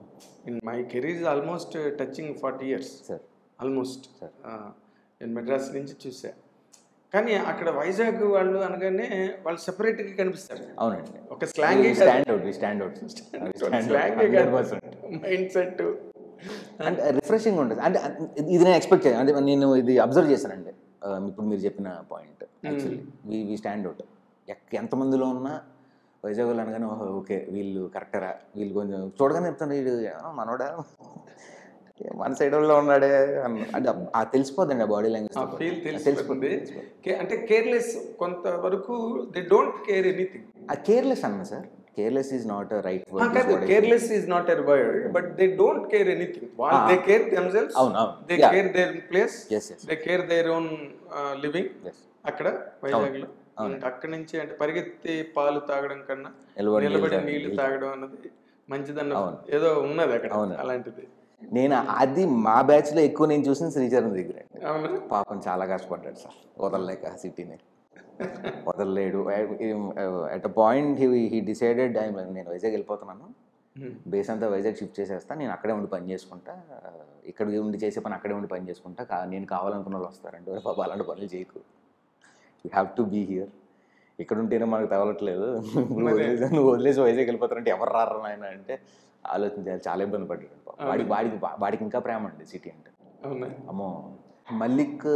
In my career almost touching forty years sir, almost sir నేను మెడ్రాస్ నుంచి చూశాను. కానీ అక్కడ వైజాగ్ వాళ్ళు అనగానే వాళ్ళు సెపరేట్గా కనిపిస్తారు. అవునండి, ఒక స్లాంగ్ మైండ్ సెట్ అంటే రిఫ్రెషింగ్ ఉంటుంది. అంటే ఇది నేను ఎక్స్పెక్ట్ చేయాలి, అంటే నేను ఇది అబ్జర్వ్ చేశానండి. ఇప్పుడు మీరు చెప్పిన point actually we we stand out. ఎంతమందిలో ఉన్నా వైజాగ్ వాళ్ళు అనగానే ఓహో ఓకే వీళ్ళు కరెక్టరా, వీళ్ళు కొంచెం చూడగానే చెప్తాను వీడు మనోడా మన సైడ్ వాళ్ళు ఉన్నాడే అంటే తెలిసిపోద్దండి. ఆ బాడీ లాంగ్వేజ్ తెలిసిపోతుంది. అంటే కేర్లెస్ కొంతవరకు దే డోంట్ కేర్ ఎనీథింగ్. ఆ కేర్లెస్ అన్న sir, careless is not a right word. Okay, careless is not a word, but they don't care anything. While ah. they care themselves, oh, no. they yeah. care their place, yes, yes. they care their own uh, living. Yes. Akkada Vizaglo. Akkadi nunchi ante parigetti paalu taagadam kanna nilabadi neelu taagadam annadi manchidanna edo unnadi akkada alantidi. నేను అది మా బ్యాచ్లో ఎక్కువ నేను చూసిన శ్రీచరణ్ దగ్గర పాపం చాలా కష్టపడ్డాడు సార్ వదలలేక సిటీని వదలలేడు. At a point he decided నేను వైజాగ్ వెళ్ళిపోతున్నాను, బేస్ అంతా వైజాగ్ షిఫ్ట్ చేసేస్తా, నేను అక్కడే ఉండి పని చేసుకుంటా, ఇక్కడ ఉండి చేసే పని అక్కడే ఉండి పని చేసుకుంటా, నేను కావాలనుకున్న వాళ్ళు వస్తారంటే బాబా అలాంటి పనులు చేయకు, you have to be here, ఇక్కడ ఉంటేనే మనకు తగలట్లేదు, నువ్వు వదిలేసి వైజాగ్ వెళ్ళిపోతారంటే ఎవరు రారు ఆయన అంటే ఆలోచించాలి. చాలా ఇబ్బంది పడ్డాడు వాడికి వాడికి వాడికి ఇంకా ప్రేమ అండి సిటీ అంటే. అమ్మో మల్లిక్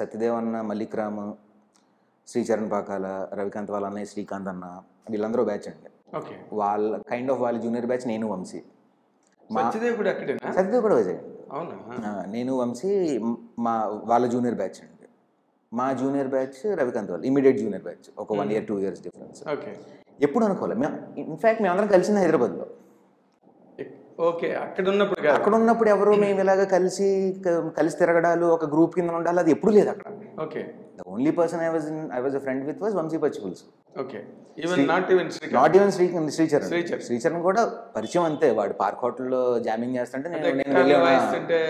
సత్యదేవ్ అన్న, మల్లిక్ రామ్, శ్రీచరణ్ పాకాల, రవికాంత్ వాళ్ళ అన్నయ్య, శ్రీకాంత్ అన్న, వీళ్ళందరూ బ్యాచ్ అండి. ఓకే, వాళ్ళ కైండ్ ఆఫ్ వాళ్ళ జూనియర్ బ్యాచ్. నేను వంశీ, సత్యదేవ్ కూడా అక్కడేనా? సత్యదేవ్ కూడా వైజాగ్. అవునా? నేను వంశీ మా వాళ్ళ జూనియర్ బ్యాచ్ అండి. మా జూనియర్ బ్యాచ్ రవికాంత్ వాళ్ళు ఇమీడియట్ జూనియర్ బ్యాచ్, ఒక one year two years difference. Okay, ఎప్పుడు అనుకోలేదు మేము. ఇన్ఫ్యాక్ట్ మేమందరం కలిసింది హైదరాబాద్లో. ఓకే, అక్కడ ఉన్నప్పుడు అక్కడ ఉన్నప్పుడు ఎవరు మేము ఇలాగ కలిసి కలిసి తిరగడాలు ఒక గ్రూప్ కింద ఉండాలి అది ఎప్పుడు లేదు అక్కడ. Okay, the only person I was in, I was a friend with was Vamsi Parchuri. Okay, even Sri, not even Sri, not even Sri Sricharan. Sricharan Sricharan కూడా పరిచయం అంతే. వాడు పార్క్ హోటల్ లో జామింగ్ చేస్తుంటే నేను నేను వాయిస్ అంటే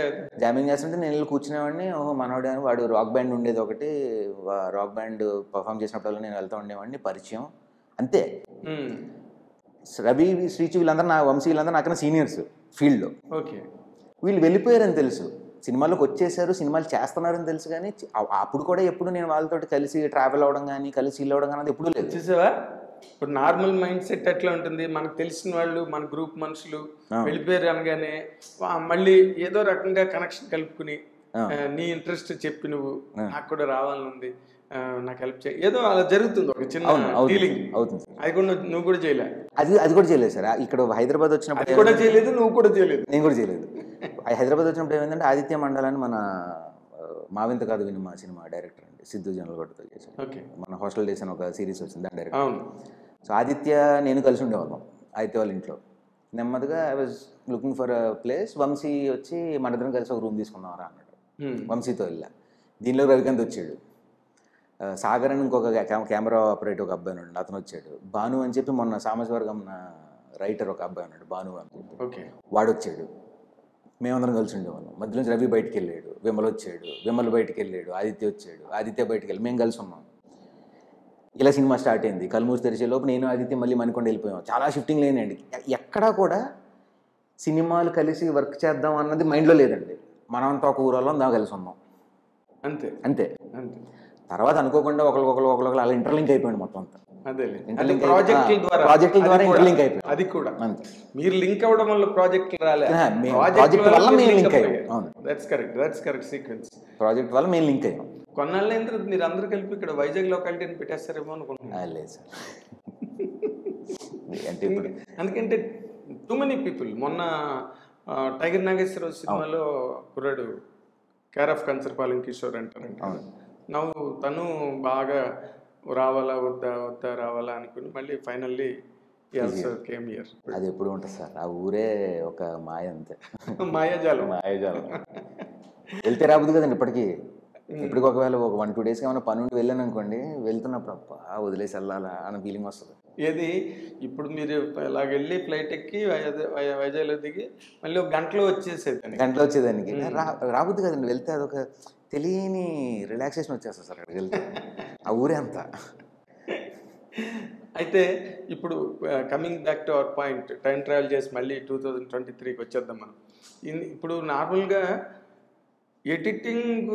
jamming చేస్తుంటే నేను వెళ్ళి కూర్చునేవాడిని. ఓహో మనోడు అని. వాడు రాక్ బ్యాండ్ ఉండేది ఒకటి, రాక్ బ్యాండ్ పర్ఫామ్ చేసినప్పుడు నేను వెళ్తూ ఉండేవాడిని. పరిచయం అంతే. రవి, శ్రీచి వీళ్ళందరూ నా వంశీ వీళ్ళందరూ నాకన్నా సీనియర్స్ ఫీల్డ్లో. ఓకే, వీళ్ళు వెళ్ళిపోయారని తెలుసు, సినిమాలకు వచ్చేసారు, సినిమాలు చేస్తున్నారని తెలుసు, కానీ అప్పుడు కూడా ఎప్పుడు నేను వాళ్ళతో కలిసి ట్రావెల్ అవ్వడం కానీ కలిసి ఇల్లు అవ్వడం కానీ అది ఎప్పుడూ లేదు. చూసావా, ఇప్పుడు నార్మల్ మైండ్ సెట్ ఎట్లా ఉంటుంది, మనకు తెలిసిన వాళ్ళు మన గ్రూప్ మనుషులు వెళ్ళిపోయారు అనగానే మళ్ళీ ఏదో రకంగా కనెక్షన్ కలుపుకుని నీ ఇంట్రెస్ట్ చెప్పి నువ్వు నాకు కూడా రావాలనుంది నాకు హెల్ప్ చేయ ఏదో అలా జరుగుతుంది ఒక చిన్న ఫీలింగ్ అవుతుంది. అది కూడా నువ్వు కూడా చేయలేదు, అది అది కూడా చేయలేదు సార్. ఇక్కడ హైదరాబాద్ వచ్చినప్పుడు కూడా చేయలేదు, నువ్వు కూడా చేయలేదు, నేను కూడా చేయలేదు. హైదరాబాద్ వచ్చినప్పుడు ఏమైందంటే ఆదిత్య మండల అని మన మావింత కాదు విని మా సినిమా డైరెక్టర్ అండి, సిద్ధు జనల్గొడ్డతో చేశాను. ఓకే, మన హాస్టల్ డేస్ అని ఒక సిరీస్ వచ్చింది దాని డైరెక్టర్. అవును. సో ఆదిత్య నేను కలిసి ఉండేవాళ్ళం ఆదిత్య వాళ్ళ ఇంట్లో. నెమ్మదిగా I was looking for a place. Vamsi వచ్చి మనందరం కలిసి ఒక రూమ్ తీసుకుందాం రా అన్నాడు. వంశీతో వెళ్ళా, దీనిలో రవికాంత్ వచ్చాడు, సాగర్ అని ఇంకొక కెమెరా ఆపరేటర్ ఒక అబ్బాయి ఉన్నాడు అతను వచ్చాడు, భాను అని చెప్పి మొన్న సామాజిక వర్గం రైటర్ ఒక అబ్బాయి ఉన్నాడు భాను అని చెప్పి. ఓకే, వాడు వచ్చాడు. మేమందరం కలిసి ఉండేవాళ్ళం. మధ్యలో నుంచి రవి బయటికి వెళ్ళాడు, విమల్ వచ్చాడు, విమల్ బయటికి వెళ్ళాడు, ఆదిత్య వచ్చాడు, ఆదిత్య బయటికి వెళ్ళి మేము కలిసి ఉన్నాం. ఇలా సినిమా స్టార్ట్ అయింది. కల్మూసి తెరిచే లోపు నేను ఆదిత్య మళ్ళీ మణికొండ వెళ్ళిపోయాం. చాలా షిఫ్టింగ్ లేనండి, ఎక్కడా కూడా సినిమాలు కలిసి వర్క్ చేద్దాం అన్నది మైండ్లో లేదండి. మనమంతా ఒక ఊరు వాళ్ళం, దా కలిసి ఉన్నాం, అంతే అంతే అంతే. తర్వాత అనుకోకుండా ఒకరికొకరు ఒకరికొకరు అలా ఇంటర్లింక్ అయిపోయింది మొత్తం అంతా. కొన్నాళ్ళ మీరు అందరూ కలిపి ఇక్కడ వైజాగ్ లోకాలిటీ అని పెట్టేస్తారేమో అనుకుంటున్నాను. అంటే అందుకంటే టూ మెనీ పీపుల్. మొన్న టైగర్ నాగేశ్వరరావు సినిమాలో కుర్రాడు కేర్ ఆఫ్ కంచర్పాలెం కిషోర్ అంటారంట. నవ్వు తను బాగా రావాలా వద్దా వద్దా రావాలా అనుకుని మళ్ళీ ఫైనల్లీ అది ఎప్పుడు ఉంటుంది సార్. ఆ ఊరే ఒక మాయ అంతే, మాయాజాలం మాయాజాలం వెళ్తే రాబోదు కదండి. ఇప్పటికీ ఇప్పటికి ఒకవేళ ఒక వన్ టూ డేస్ ఏమైనా పని ఉండి వెళ్ళాను అనుకోండి, వెళ్తున్నప్పుడు అప్ప వదిలేసి వెళ్ళాలా అనే ఫీలింగ్ వస్తుంది. ఏది ఇప్పుడు మీరు ఇలాగ వెళ్ళి ఫ్లైట్ ఎక్కి వైజాగ్లో దిగి మళ్ళీ ఒక గంటలో వచ్చేసేది గంటలో వచ్చేదానికి రాబోద్దు కదండి. వెళ్తే అదొక తెలియని రిలాక్సేషన్ వచ్చేస్తుంది సార్ అక్కడికి వెళ్తే, ఆ ఊరే అంతా. అయితే ఇప్పుడు coming back to our point, time travel చేసి మళ్ళీ టూ థౌజండ్ ట్వంటీ త్రీకి వచ్చేద్దాం మనం. ఇప్పుడు నార్మల్గా ఎడిటింగ్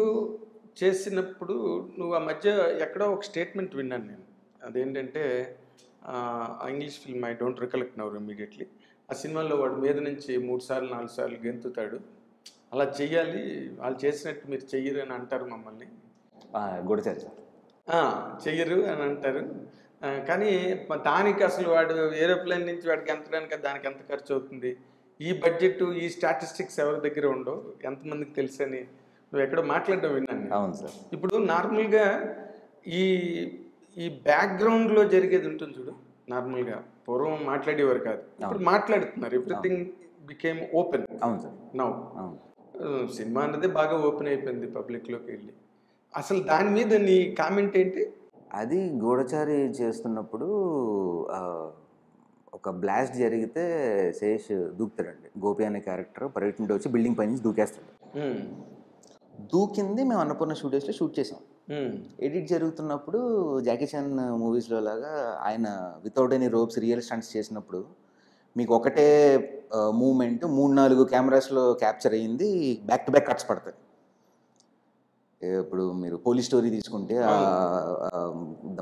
చేసినప్పుడు నువ్వు ఆ మధ్య ఎక్కడో ఒక స్టేట్మెంట్ విన్నాను నేను. అదేంటంటే English film, I don't recollect now immediately. ఆ సినిమాలో వాడు మీద నుంచి మూడు సార్లు నాలుగు సార్లు గెంతుతాడు. అలా చెయ్యాలి, వాళ్ళు చేసినట్టు మీరు చెయ్యరు అని అంటారు మమ్మల్ని. గొడచారు చెయ్యరు అని అంటారు. కానీ దానికి అసలు వాడు ఏరోప్లేన్ నుంచి వాడికి ఎంతడానికి దానికి ఎంత ఖర్చు అవుతుంది, ఈ బడ్జెట్, ఈ స్టాటిస్టిక్స్ ఎవరి దగ్గర ఉండవు, ఎంతమందికి తెలుసని నువ్వు ఎక్కడో మాట్లాడడం విన్నాను. అవును సార్. ఇప్పుడు నార్మల్గా ఈ ఈ బ్యాక్గ్రౌండ్లో జరిగేది ఉంటుంది చూడు. నార్మల్గా పూర్వం మాట్లాడేవారు కాదు, ఇప్పుడు మాట్లాడుతున్నారు. Everything became open. అవును సార్. నౌ సినిమా అనేది బాగా ఓపెన్ అయిపోయింది పబ్లిక్లోకి వెళ్ళి. అసలు దాని మీద నీ కామెంట్ ఏంటి? అది గూఢచారి చేస్తున్నప్పుడు ఒక బ్లాస్ట్ జరిగితే శేష్ దూకుతాడండి. గోపి అనే క్యారెక్టర్ పర్యటన నుండి వచ్చి బిల్డింగ్ పై నుంచి దూకేస్తాడు. దూకింది మేము అన్నపూర్ణ స్టూడియోస్లో షూట్ చేసాం. ఎడిట్ జరుగుతున్నప్పుడు జాకీ చాన్ మూవీస్లో లాగా ఆయన without any ropes real stunts చేసినప్పుడు మీకు ఒకటే మూమెంట్ మూడు నాలుగు కెమెరాస్లో క్యాప్చర్ అయ్యింది, బ్యాక్ టు బ్యాక్ కట్స్ పడతాయి. ఇప్పుడు మీరు పోలీస్ స్టోరీ తీసుకుంటే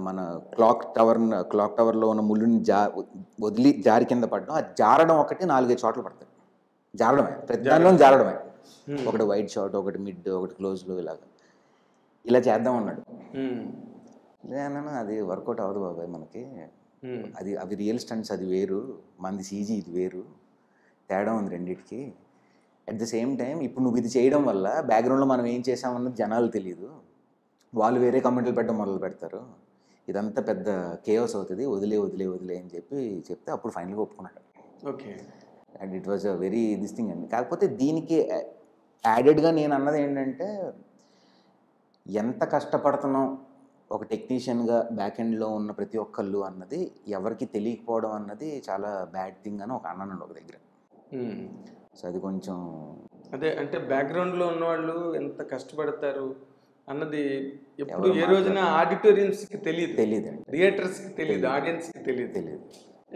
మన క్లాక్ టవర్ క్లాక్ టవర్లో ఉన్న ముళ్ళుని జా వదిలి జారి కింద పడడం, అది జారడం ఒకటి నాలుగైదు షాట్లు పడతాయి. జారడమే, ప్రతిదానిలో జారడమే. ఒకటి వైడ్ షాట్, ఒకటి మిడ్, ఒకటి క్లోజ్లో, ఇలాగా ఇలా చేద్దాం అన్నాడు. లేదన్నాను అది వర్కౌట్ అవ్వదు బాబాయ్ మనకి, అది అవి రియల్ స్టంట్స్ అది వేరు, మనది సీజీ ఇది వేరు, తేడా ఉంది రెండింటికి. అట్ ద సేమ్ టైం ఇప్పుడు నువ్వు ఇది చేయడం వల్ల బ్యాక్గ్రౌండ్లో మనం ఏం చేసామన్నది జనాలు తెలియదు, వాళ్ళు వేరే కమెంట్లు పెట్టడం మొదలు పెడతారు, ఇదంతా పెద్ద కేయోస్ అవుతుంది, వదిలే వదిలే వదిలే అని చెప్పి చెప్తే అప్పుడు ఫైనల్గా ఒప్పుకున్నాడు. Okay. And it was a very this thing అండి. కాకపోతే దీనికి యాడెడ్గా నేను అన్నది ఏంటంటే, ఎంత కష్టపడుతున్నాం ఒక టెక్నీషియన్గా బ్యాక్ ఎండ్లో ఉన్న ప్రతి ఒక్కళ్ళు అన్నది ఎవరికి తెలియకపోవడం అన్నది చాలా బ్యాడ్ థింగ్ అని ఒక అన్నానండి ఒక దగ్గర. సో అది కొంచెం అదే, అంటే బ్యాక్గ్రౌండ్లో ఉన్నవాళ్ళు ఎంత కష్టపడతారు అన్నది ఎప్పుడు ఏ రోజున ఆడిటోరియంస్కి తెలియదు తెలియదు థియేటర్స్కి తెలియదు, ఆడియన్స్కి తెలియదు తెలియదు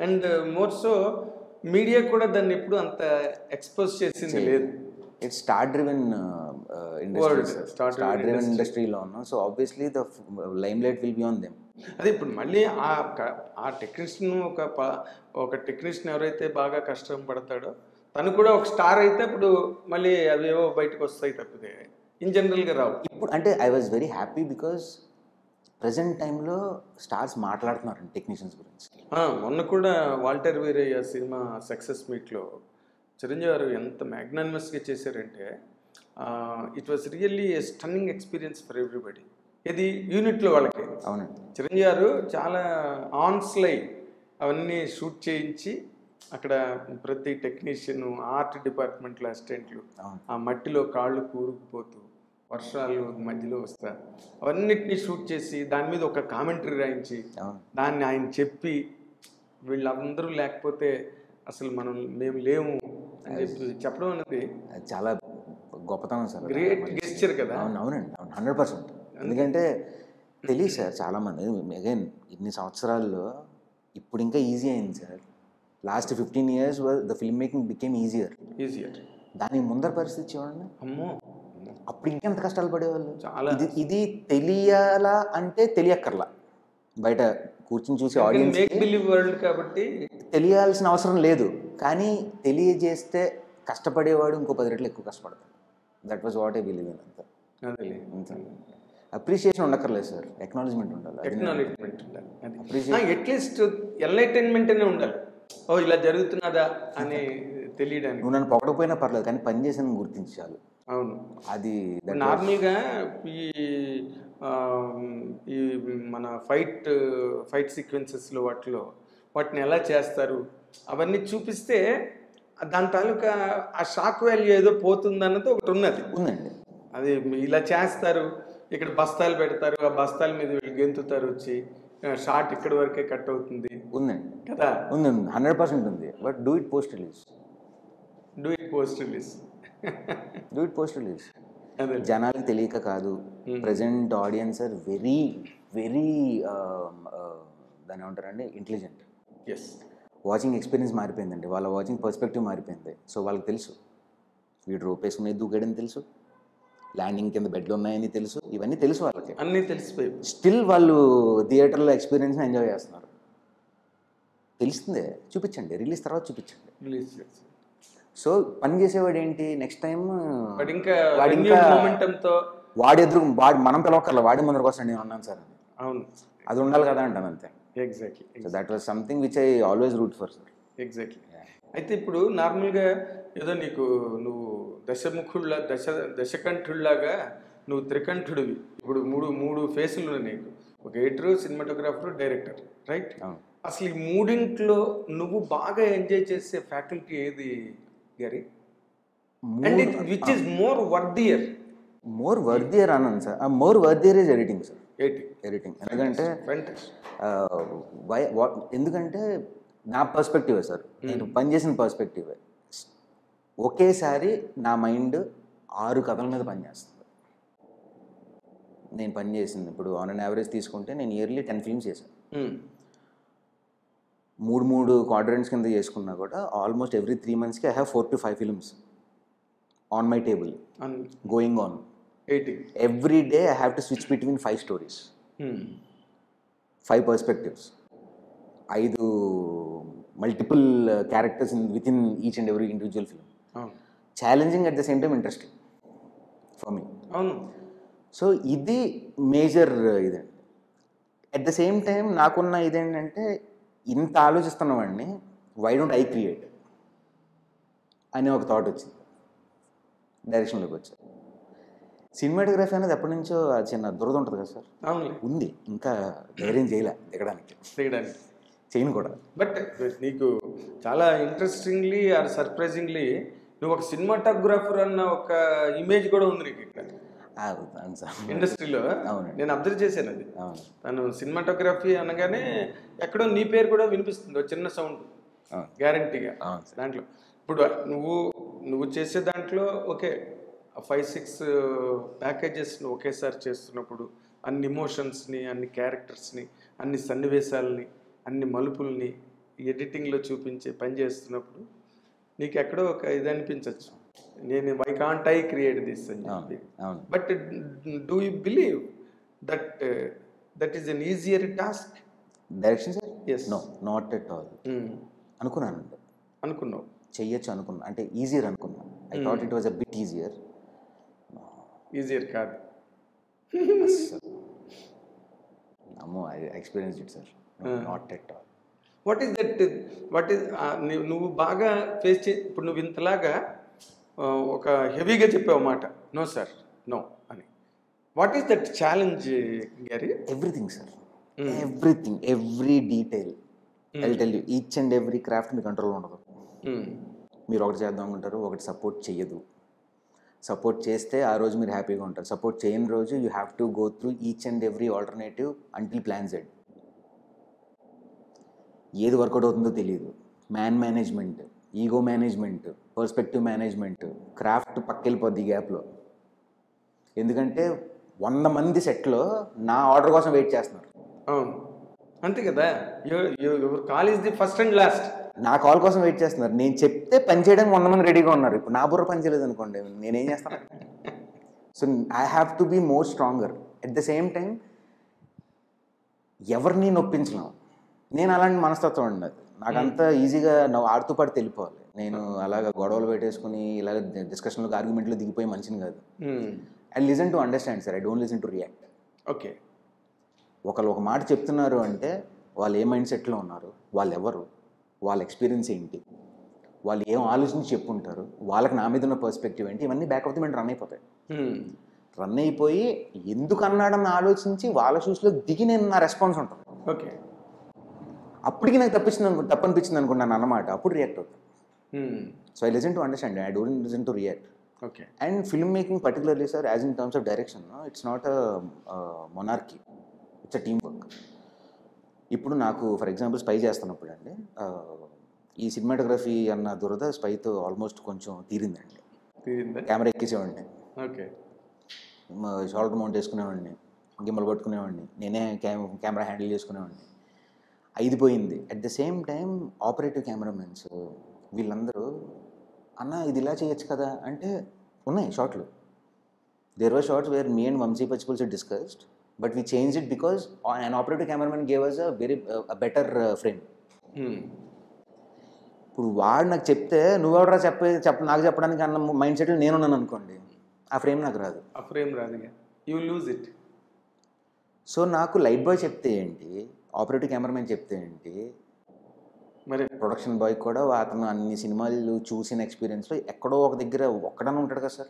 అండ్ మోర్ సో మీడియా కూడా దాన్ని ఎప్పుడు అంత ఎక్స్పోజ్ చేసింది లేదు. It's star driven industry, star driven ఇండస్ట్రీలో ఉన్నాం. So obviously the limelight will be on them. అదే ఇప్పుడు మళ్ళీ ఆ టెక్నీషియన్ ఒక ఒక టెక్నీషియన్ ఎవరైతే బాగా కష్టం పడతాడో తను కూడా ఒక స్టార్ అయితే ఇప్పుడు మళ్ళీ అవేవో బయటకు వస్తాయి తప్పితే ఇన్ జనరల్గా రావు. ఇప్పుడు అంటే I was very happy because present టైంలో స్టార్స్ మాట్లాడుతున్నారు టెక్నీషియన్స్ గురించి. మొన్న కూడా వాల్టర్ వీరయ్య సినిమా సక్సెస్ మీట్లో చిరంజీవి గారు ఎంత మ్యాగ్నానిమస్గా చేశారంటే it was really a stunning experience for everybody. ఇది యూనిట్లో వాళ్ళకి. అవునండి. చిరంజీవి గారు చాలా ఆన్స్లై అవన్నీ షూట్ చేయించి అక్కడ ప్రతి టెక్నీషియన్, ఆర్ట్ డిపార్ట్మెంట్లో అసిస్టెంట్లు ఆ మట్టిలో కాళ్ళు కూరుకుపోతూ వర్షాలు మధ్యలో వస్తా అవన్నిటినీ షూట్ చేసి దాని మీద ఒక కామెంటరీ రాయించి దాన్ని ఆయన చెప్పి వీళ్ళందరూ లేకపోతే అసలు మనం మేము లేము అని చెప్పి చెప్పడం అనేది చాలా గొప్పతనం సార్, గ్రేట్ గెస్చర్ కదా. అవునండి, అవును, హండ్రెడ్ పర్సెంట్. ఎందుకంటే తెలియదు సార్ చాలామంది అగైన్ ఇన్ని సంవత్సరాల్లో ఇప్పుడు ఇంకా ఈజీ అయింది sir. Last fifteen years the film making became easier easier దానికి ముందర పరిస్థితి చూడండి. అమ్మో, అప్పుడు ఇంకెంత కష్టాలు పడేవాళ్ళు. చాలా ఇది తెలియాలా అంటే తెలియక్కర్లా, బయట కూర్చొని చూసి ఆడియన్స్ మేక్ బిలీవ్ వరల్డ్ కాబట్టి తెలియాల్సిన అవసరం లేదు, కానీ తెలియజేస్తే కష్టపడేవాడు ఇంకో పది రెట్లు ఎక్కువ కష్టపడతాడు. That was what I believe in. అంతా అప్రిషియేషన్ ఉండక్కర్లేదు సార్, ఎక్నాలజ్మెంట్ ఉండాలి. ఎక్నాలజ్మెంట్ ఉండాలి, అట్లీస్ట్ ఎన్లైటైన్మెంట్ అనే ఉండాలి. ఓ ఇలా జరుగుతున్నదా అని తెలియడానికి. నువ్వు నన్ను పొగడకపోయినా పర్లేదు, కానీ పని చేసాను గుర్తించాలి. అవును, అది నార్మల్గా ఈ ఈ మన ఫైట్ ఫైట్ సీక్వెన్సెస్లో వాటిలో వాటిని ఎలా చేస్తారు అవన్నీ చూపిస్తే దాని తాలూకా ఆ షాక్ వాల్యూ ఏదో పోతుందన్నది ఒకటి ఉన్నది. ఉందండి, అది ఇలా చేస్తారు. ఇక్కడ బస్తాలు పెడతారు, ఆ బస్తాల మీద వీళ్ళు గెంతుతారు, వచ్చి షార్ట్ ఇక్కడ వరకే కట్ అవుతుంది. ఉందండి కదా, ఉంది, హండ్రెడ్ పర్సెంట్ ఉంది. But do it post release, do it post release, do it post release. జనాలకు తెలియక కాదు, present audience are very very దాని ఏమంటారండి ఇంటెలిజెంట్. ఎస్, వాచింగ్ ఎక్స్పీరియన్స్ మారిపోయిందండి, వాళ్ళ వాచింగ్ పర్స్పెక్టివ్ మారిపోయింది. సో వాళ్ళకి తెలుసు వీడు రోపేసుకునేది దూకాడని తెలుసు, ల్యాండింగ్ కింద బెడ్లు ఉన్నాయని తెలుసు, ఇవన్నీ తెలుసు వాళ్ళకి, అన్నీ తెలిసిపోయి స్టిల్ వాళ్ళు థియేటర్లో ఎక్స్పీరియన్స్ని ఎంజాయ్ చేస్తున్నారు. తెలుస్తుందే, చూపించండి రిలీజ్ తర్వాత చూపించండి. రిలీజ్ సో పని చేసేవాడు ఏంటి నెక్స్ట్ టైం వాడి ఎదురు వాడి మనం పిలవక్కర్లా, వాడి ముందరకు వస్తాను నేను అన్నాను సార్. అవును, అది ఉండాలి కదా అంటాను అంతే. Exactly, that was something which I always root for sir. Exactly. అయితే ఇప్పుడు నార్మల్గా ఏదో నీకు నువ్వు దశముఖుళ్ళ దశ దశకంఠుల్లాగా నువ్వు త్రికంఠుడివి. ఇప్పుడు మూడు మూడు ఫేసులు ఉన్నాయి నీకు, ఒక ఎడిటరు, సినిమాటోగ్రాఫరు, డైరెక్టర్, రైట్? అసలు ఈ మూడింట్లో నువ్వు బాగా ఎంజాయ్ చేసే ఫ్యాకల్టీ ఏది గారి? And which is more worthier? More worthier అన్నాను sir, more worthier is editing sir. Editing ఎందుకంటే వై ఎందుకంటే నా పర్స్పెక్టివే సార్, నేను పనిచేసిన పర్స్పెక్టివే. ఒకేసారి నా మైండ్ ఆరు కథల మీద పనిచేస్తుంది. నేను పనిచేసింది ఇప్పుడు ఆన్ అన్ యావరేజ్ తీసుకుంటే నేను ఇయర్లీ టెన్ ఫిల్మ్స్ చేశాను. మూడు మూడు క్వాడ్రెంట్స్ కింద చేసుకున్నా కూడా ఆల్మోస్ట్ ఎవ్రీ త్రీ మంత్స్కి I have four to five films on my table going on. Every day I have to switch between five stories, five perspectives, ఐదు multiple characters in with in each and every individual film. Challenging at the same time interesting for me. So ఇది major ఇదండి. At the same time నాకున్న ఇదేంటంటే ఇంత ఆలోచిస్తున్నవాడిని why don't I create అనే ఒక thought వచ్చింది, డైరెక్షన్లోకి వచ్చాను. సినిమాటోగ్రఫీ అనేది ఎప్పటి నుంచో చిన్న దురద ఉంటుంది కదా సార్. ఉంది, ఇంకా ధైర్యం చేయలే దిగడానికి, దిగడానికి చేయను కూడా. బట్ నీకు చాలా ఇంట్రెస్టింగ్లీ ఆర్ సర్ప్రైజింగ్లీ నువ్వు ఒక సినిమాటోగ్రాఫర్ అన్న ఒక ఇమేజ్ కూడా ఉంది నీకు ఇక్కడ ఇండస్ట్రీలో. నేను అబ్జర్వ్ చేశాను అది. తను సినిమాటోగ్రఫీ అనగానే ఎక్కడో నీ పేరు కూడా వినిపిస్తుంది, చిన్న సౌండ్ గ్యారంటీగా దాంట్లో. ఇప్పుడు నువ్వు నువ్వు చేసే దాంట్లో ఓకే ఫైవ్ సిక్స్ ప్యాకేజెస్ని ఒకేసారి చేస్తున్నప్పుడు అన్ని ఇమోషన్స్ని, అన్ని క్యారెక్టర్స్ని, అన్ని సన్నివేశాలని, అన్ని మలుపుల్ని ఎడిటింగ్లో చూపించే పని చేస్తున్నప్పుడు నీకు ఎక్కడో ఒక ఇది అనిపించవచ్చు, నేను why can't I create this అని చెప్పి. But do you believe that that is an easier task? Direction sir? Yes, no, not at all. అనుకున్నాను, అనుకున్నావు చెయ్యొచ్చు అనుకున్నా, అంటే ఈజియర్ అనుకున్నాను. I thought it was a bit easier. Easier కాదు, అమ్మో I experience it sir, not at all. What is that? What is నువ్వు బాగా ఫేస్ చే ఇప్పుడు నువ్వు ఇంతలాగా ఒక హెవీగా చెప్పావు మాట, నో సార్ నో అని. వాట్ ఈస్ దట్ ఛాలెంజ్ గారి? Everything sir, everything, every detail. I will tell you, each and every craft మీ కంట్రోల్లో ఉండదు. మీరు ఒకటి చేద్దాం అనుకుంటారు, ఒకటి సపోర్ట్ చేయదు. సపోర్ట్ చేస్తే ఆ రోజు మీరు హ్యాపీగా ఉంటారు, సపోర్ట్ చేయని రోజు you have to go through each and every alternative until plan Z. ఏది వర్కౌట్ అవుతుందో తెలియదు. Man management, ego management, perspective management, craft పక్కెళ్ళిపోద్ది ఈ గ్యాప్లో. ఎందుకంటే వంద మంది సెట్లో నా ఆర్డర్ కోసం వెయిట్ చేస్తున్నారు. అవును అంతే కదా, your call is the first and last. నా కాల్ కోసం వెయిట్ చేస్తున్నారు. నేను చెప్తే పని చేయడానికి వంద మంది రెడీగా ఉన్నారు. ఇప్పుడు నా బుర్ర పని చేయలేదు అనుకోండి, నేనేం చేస్తాను? So I have to be more stronger. At the same time ఎవరిని నొప్పించలేము, నేను అలాంటి మనస్తత్వం ఉండదు. నాకంత ఈజీగా నువ్వు ఆడుతూ పాటు తెలిపోవాలి. నేను అలాగ గొడవలు పెట్టేసుకుని ఇలాగ డిస్కషన్లో ఆర్గ్యుమెంట్లో దిగిపోయి మంచిని కాదు. I listen to understand sir, I don't listen to react. Okay, ఒకళ్ళు ఒక మాట చెప్తున్నారు అంటే వాళ్ళు ఏ మైండ్ సెట్లో ఉన్నారు, వాళ్ళు ఎవరు, వాళ్ళ ఎక్స్పీరియన్స్ ఏంటి, వాళ్ళు ఏం ఆలోచించి చెప్పుంటారు, వాళ్ళకి నా మీద ఉన్న పర్స్పెక్టివ్ ఏంటి, ఇవన్నీ back of the mind run అయిపోతాయి. రన్ అయిపోయి ఎందుకు అన్నాడని ఆలోచించి వాళ్ళ షూస్లో దిగి నేను నా రెస్పాన్స్ ఉంటుంది. ఓకే, అప్పటికి నాకు తప్పించింది అనుకో తప్పనిపించింది అనుకున్నాను అన్నమాట, అప్పుడు రియాక్ట్ అవుతాను. So I listen to understand, I don't listen to react. Okay, and film making particularly sir as in terms of direction, it's not a monarchy, it's a team work. ఇప్పుడు నాకు for example spy చేస్తున్నప్పుడు అండి, ఈ cinematography అన్న దురద స్పైతో almost కొంచెం తీరిందండి. కెమెరా ఎక్కించేవాడిని, ఓకే, షోల్డర్ మౌంట్ వేసుకునేవాడిని, గింబల్ పట్టుకునేవాడిని, నేనే కెమెరా హ్యాండిల్ చేసుకునేవాడిని, ఐదు పోయింది. At the same time operative cameramens వీళ్ళందరూ అన్న ఇది ఇలా చేయొచ్చు కదా అంటే, ఉన్నాయి షార్ట్లు, there were shots where me and Vamshi particulars discussed, but we change it because an operative cameraman gave us a very better frame. ఇప్పుడు వాడు నాకు చెప్తే నువ్వెవరా చెప్పే చెప్ నాకు చెప్పడానికి అన్న మైండ్ సెట్లో నేనున్నాను అనుకోండి, ఆ ఫ్రేమ్ నాకు రాదు, ఆ ఫ్రేమ్ రాదు, యూ లూజ్ ఇట్. సో నాకు లైట్ బాయ్ చెప్తే ఏంటి, ఆపరేటివ్ కెమెరామెన్ చెప్తే ఏంటి, మరి ప్రొడక్షన్ బాయ్ కూడా అతను అన్ని సినిమాలు చూసిన ఎక్స్పీరియన్స్లో ఎక్కడో ఒక దగ్గర ఒక్కడనే ఉంటాడు కదా సార్,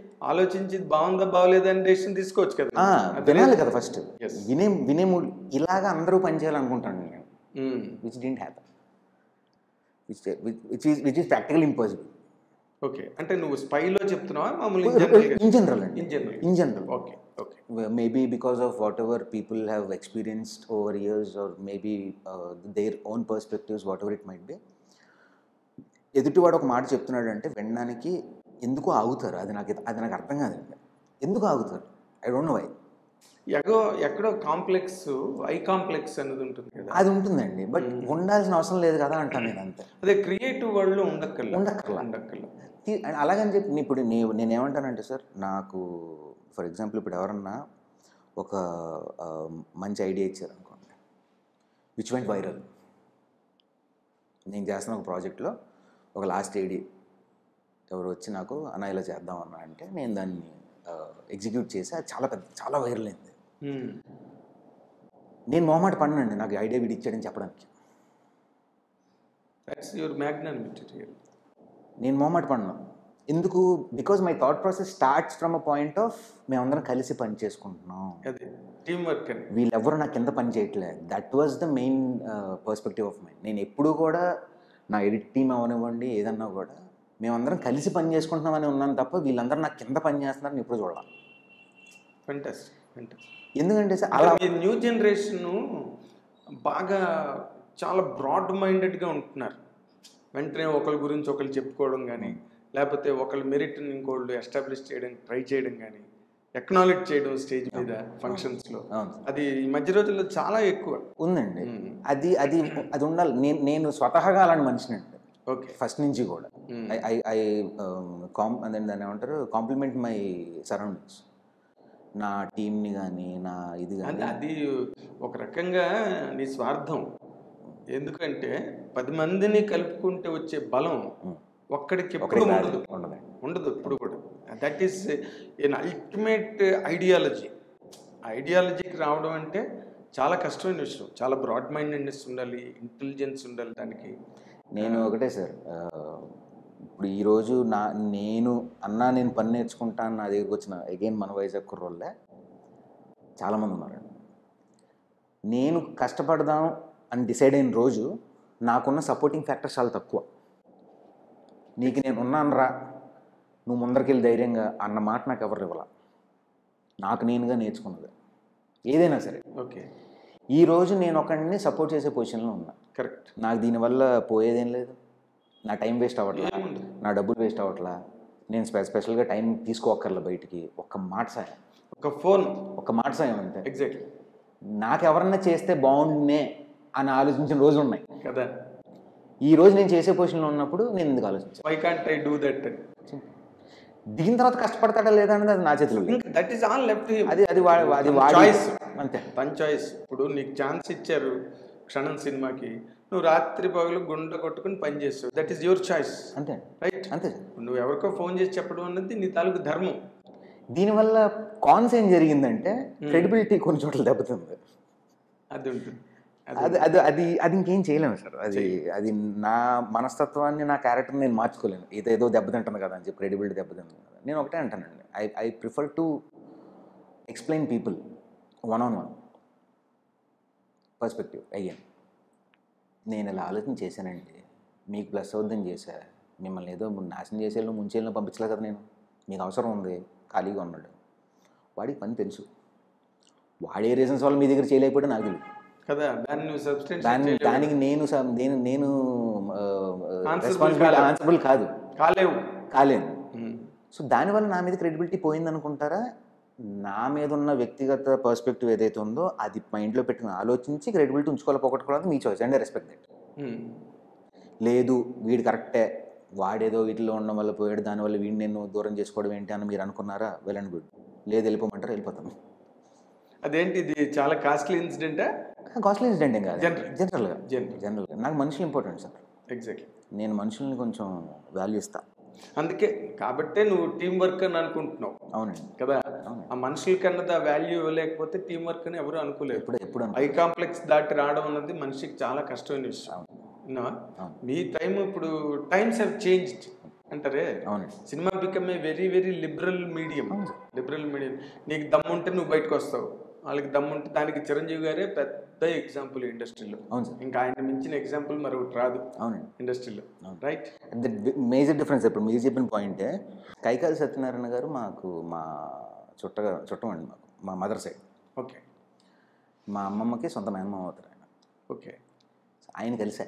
ఆలోచించి బాగుందా బాగలేదని డెసిషన్ తీసుకోవచ్చు కదా, వినాలి కదా ఫస్ట్. వినే వినే మూడు ఇలాగ అందరూ పనిచేయాలనుకుంటాను నేను, which didn't happen, which which is which is practical impossible. Okay, అంటే నువ్వు స్పైలో చెప్తున్నావా మామూలుగా? ఇన్ జనరల్ అండి, in general. Okay, okay, maybe because of whatever people have experienced over years or maybe their own perspectives whatever it might be, ఎదుటివాడు ఒక మాట చెప్తున్నాడు అంటే వినడానికి ఎందుకు ఆగుతారు, అది నాకు అది నాకు అర్థం కాదండి, ఎందుకు ఆగుతారు, ఐ డోంట్ నో వై. ఎక్కడో ఎక్కడో కాంప్లెక్స్, ఐ కాంప్లెక్స్ అనేది ఉంటుంది కదా, అది ఉంటుందండి, బట్ ఉండాల్సిన అవసరం లేదు కదా అంటాను నేను, అంతే. అదే క్రియేటివ్ వరల్డ్లో ఉండక్కర్లా ఉండక్కర్లా ఉండక్కర్లా అలాగని చెప్పి ఇప్పుడు నే నేనేమంటానంటే సార్, నాకు ఫర్ ఎగ్జాంపుల్ ఇప్పుడు ఎవరన్నా ఒక మంచి ఐడియా ఇచ్చారు అనుకోండి, విచ్ వెంట్ వైరల్. నేను చేస్తున్న ఒక ప్రాజెక్ట్లో ఒక లాస్ట్ ఐడి ఎవరు వచ్చి నాకు అన్న ఇలా చేద్దాం అన్నా అంటే, నేను దాన్ని ఎగ్జిక్యూట్ చేసి అది చాలా పెద్ద చాలా వైరల్ అయింది. నేను మొహమాట పడినండి నాకు ఐడియా వీడి ఇచ్చాడని చెప్పడానికి, నేను మొహమాట పడినా ఎందుకు, because my thought process starts from a point of మేమందరం కలిసి పని చేసుకుంటున్నాం, టీమ్ వర్క్ అని, వీళ్ళెవరు నా కింద పని చేయట్లేదు. That was the main perspective of mind. నేను ఎప్పుడూ కూడా నా ఎడిట్ టీమ్ అవనివ్వండి ఏదన్నా కూడా మేమందరం కలిసి పని చేసుకుంటున్నామని ఉన్నాను తప్ప వీళ్ళందరూ నాకు కింద పని చేస్తున్నారని ఎప్పుడు చూడాలి. ఎందుకంటే సార్ అలా న్యూ జనరేషన్ బాగా చాలా బ్రాడ్ మైండెడ్గా ఉంటున్నారు, వెంటనే ఒకరి గురించి ఒకరు చెప్పుకోవడం కానీ, లేకపోతే ఒకళ్ళ మెరిట్ని ఇంకోళ్ళు ఎస్టాబ్లిష్ చేయడం ట్రై చేయడం కానీ, ఎక్నాలెడ్జ్ చేయడం స్టేజ్ మీద ఫంక్షన్స్లో, అది ఈ మధ్య రోజుల్లో చాలా ఎక్కువ ఉందండి. అది అది అది ఉండాలి. నేను నేను స్వతహాగా అలాంటి మనిషిని అండి. ఓకే, ఫస్ట్ నుంచి కూడా ఐ ఐ కాం దాన్ని ఏమంటారు కాంప్లిమెంట్ మై సరౌండింగ్స్, నా టీమ్ని కానీ నా ఇది కానీ. అది ఒక రకంగా నీ స్వార్థం, ఎందుకంటే పది మందిని కలుపుకుంటే వచ్చే బలం ఒక్కడికి ఉండదు ఉండదు ఇప్పుడు కూడా. That is an ultimate ideology. ఐడియాలజీకి రావడం అంటే చాలా కష్టమైన విషయం, చాలా బ్రాడ్ మైండెడ్నెస్ ఉండాలి, ఇంటెలిజెన్స్ ఉండాలి దానికి. నేను ఒకటే సార్, ఇప్పుడు ఈరోజు నా నేను అన్నా నేను పని నేర్చుకుంటాను నా దగ్గరికి వచ్చిన అగైన్ మన వైజాగ్ కుర్రోళ్ళే చాలామంది ఉన్నారండి. నేను కష్టపడదాం అని డిసైడ్ అయిన రోజు నాకున్న సపోర్టింగ్ ఫ్యాక్టర్స్ చాలా తక్కువ. నీకు నేను ఉన్నాను రా, నువ్వు ముందరికెళ్ళి ధైర్యంగా అన్న మాట నాకు ఎవరు ఇవ్వాల, నాకు నేనుగా నేర్చుకున్నది ఏదైనా సరే. ఓకే, ఈరోజు నేను ఒకడిని సపోర్ట్ చేసే పొజిషన్లో ఉన్నా, కరెక్ట్, నాకు దీనివల్ల పోయేదేం లేదు, నా టైం వేస్ట్ అవ్వట్లా, నా డబ్బులు వేస్ట్ అవ్వట్లా, నేను స్పెషల్గా టైం తీసుకోకర్లా బయటికి. ఒక్క మాట సాయం, ఒక ఫోన్, ఒక మాట సాయం అంతే. ఎగ్జాక్ట్లీ నాకెవరన్నా చేస్తే బాగుండే అని ఆలోచించిన రోజులు ఉన్నాయి కదా. ఈ రోజు నేను చేసే పొజిషన్లో ఉన్నప్పుడు నేను ఎందుకు ఆలోచించాను? Why can't I do that? దిగిన తర్వాత కష్టపడతాడా లేదా అనేది అది నా చేతిలో. That is all left to him. అది అది అది చాయిస్ అంతే, తన చాయిస్. ఇప్పుడు నీకు ఛాన్స్ ఇచ్చారు క్షణం సినిమాకి, నువ్వు రాత్రి పగలు గుండె కొట్టుకుని పని చేస్తావు. దట్ ఈస్ యువర్ చాయిస్ అంతే, రైట్? అంతే. నువ్వు ఎవరికో ఫోన్ చేసి చెప్పడం అన్నది నీ తాలూకు ధర్మం. దీనివల్ల కాన్స్ ఏం జరిగిందంటే క్రెడిబిలిటీ కొన్ని చోట్ల దెబ్బతుంది. అది ఉంటుంది. అది అది అది అది ఇంకేం చేయలేము సార్. అది అది నా మనస్తత్వాన్ని, నా క్యారెక్టర్ని నేను మార్చుకోలేను. ఇదేదో దెబ్బతింటుంది కదా అని చెప్పి క్రెడిబిలిటీ దెబ్బతింటుంది కదా. నేను ఒకటే అంటానండి, I I prefer to explain people one on one perspective. అయ్యా నేను ఇలా ఆలోచన చేశానండి, మీకు ప్లస్ అవుద్దని చేశా, మిమ్మల్ని ఏదో నాశనం చేసేళ్ళు ముంచేళ్ళు పంపించలేదు కదా నేను. మీకు అవసరం ఉంది, ఖాళీగా ఉన్నాడు, వాడికి పని తెలుసు, వాడే రీజన్స్ వల్ల మీ దగ్గర చేయలేకపోతే నాకు తెలియదు కదా. దాన్ని దానికి నేను నేను నేను రెస్పాన్సిబుల్ ఆన్సరబుల్ కాదు, కాలేవు కాలేను. సో దానివల్ల నా మీద క్రెడిబిలిటీ పోయింది అనుకుంటారా? నా మీద ఉన్న వ్యక్తిగత పర్స్పెక్టివ్ ఏదైతే ఉందో అది మైండ్లో పెట్టుకుని ఆలోచించి క్రెడిబిలిటీ ఉంచుకోవాలి పోగొట్టుకోవడానికి మీ choice and I respect that. లేదు వీడు కరెక్టే, వాడేదో వీటిలో ఉండడం వల్ల పోయాడు, దానివల్ల వీడిని నేను దూరం చేసుకోవడం ఏంటి అని మీరు అనుకున్నారా? Well and good. లేదు వెళ్ళిపోమంటారా, వెళ్ళిపోతాను. అదేంటి ఇది చాలా కాస్ట్లీ ఇన్సిడెంటా? కాస్ట్లీ ఇన్సిడెంట్ ఏం కాదు, జనరల్గా జనరల్గా నాకు మనుషులు ఇంపార్టెంట్ సార్. ఎగ్జాక్ట్లీ నేను మనుషుల్ని కొంచెం వాల్యూ ఇస్తాను, అందుకే కాబట్టే నువ్వు టీం వర్క్ అని అనుకుంటున్నావు. అవునండి కదా. ఆ మనుషుల కన్నా వాల్యూ ఇవ్వలేకపోతే టీం వర్క్ అని ఎవరు అనుకోలేదు. ఇప్పుడు ఎప్పుడు ఐ కాంప్లెక్స్ దాటి రావడం అన్నది మనిషికి చాలా కష్టమైన విషయం. మీ టైం ఇప్పుడు టైమ్స్ హ్యావ్ చేంజ్డ్ అంటారే. Cinema become a very very liberal medium. Liberal medium నీకు దమ్ముంటే నువ్వు బయటకు వస్తావు, వాళ్ళకి దమ్ముంటే దానికి చిరంజీవి గారే పెద్ద ఎగ్జాంపుల్ ఇండస్ట్రీలో. ఇంకా ఆయన మించిన ఎగ్జాంపుల్ మరొకటి రాదు ఇండస్ట్రీలో, రైట్? Major difference. ఇప్పుడు మీరు చెప్పిన పాయింటే, కైకాల సత్యనారాయణ గారు మాకు మా చుట్టగా చుట్టం అండి, మాకు మా మదర్ సైడ్. ఓకే. మా అమ్మమ్మకి సొంత మేనమామ అవుతారు ఆయన. ఓకే. ఆయన కలిసా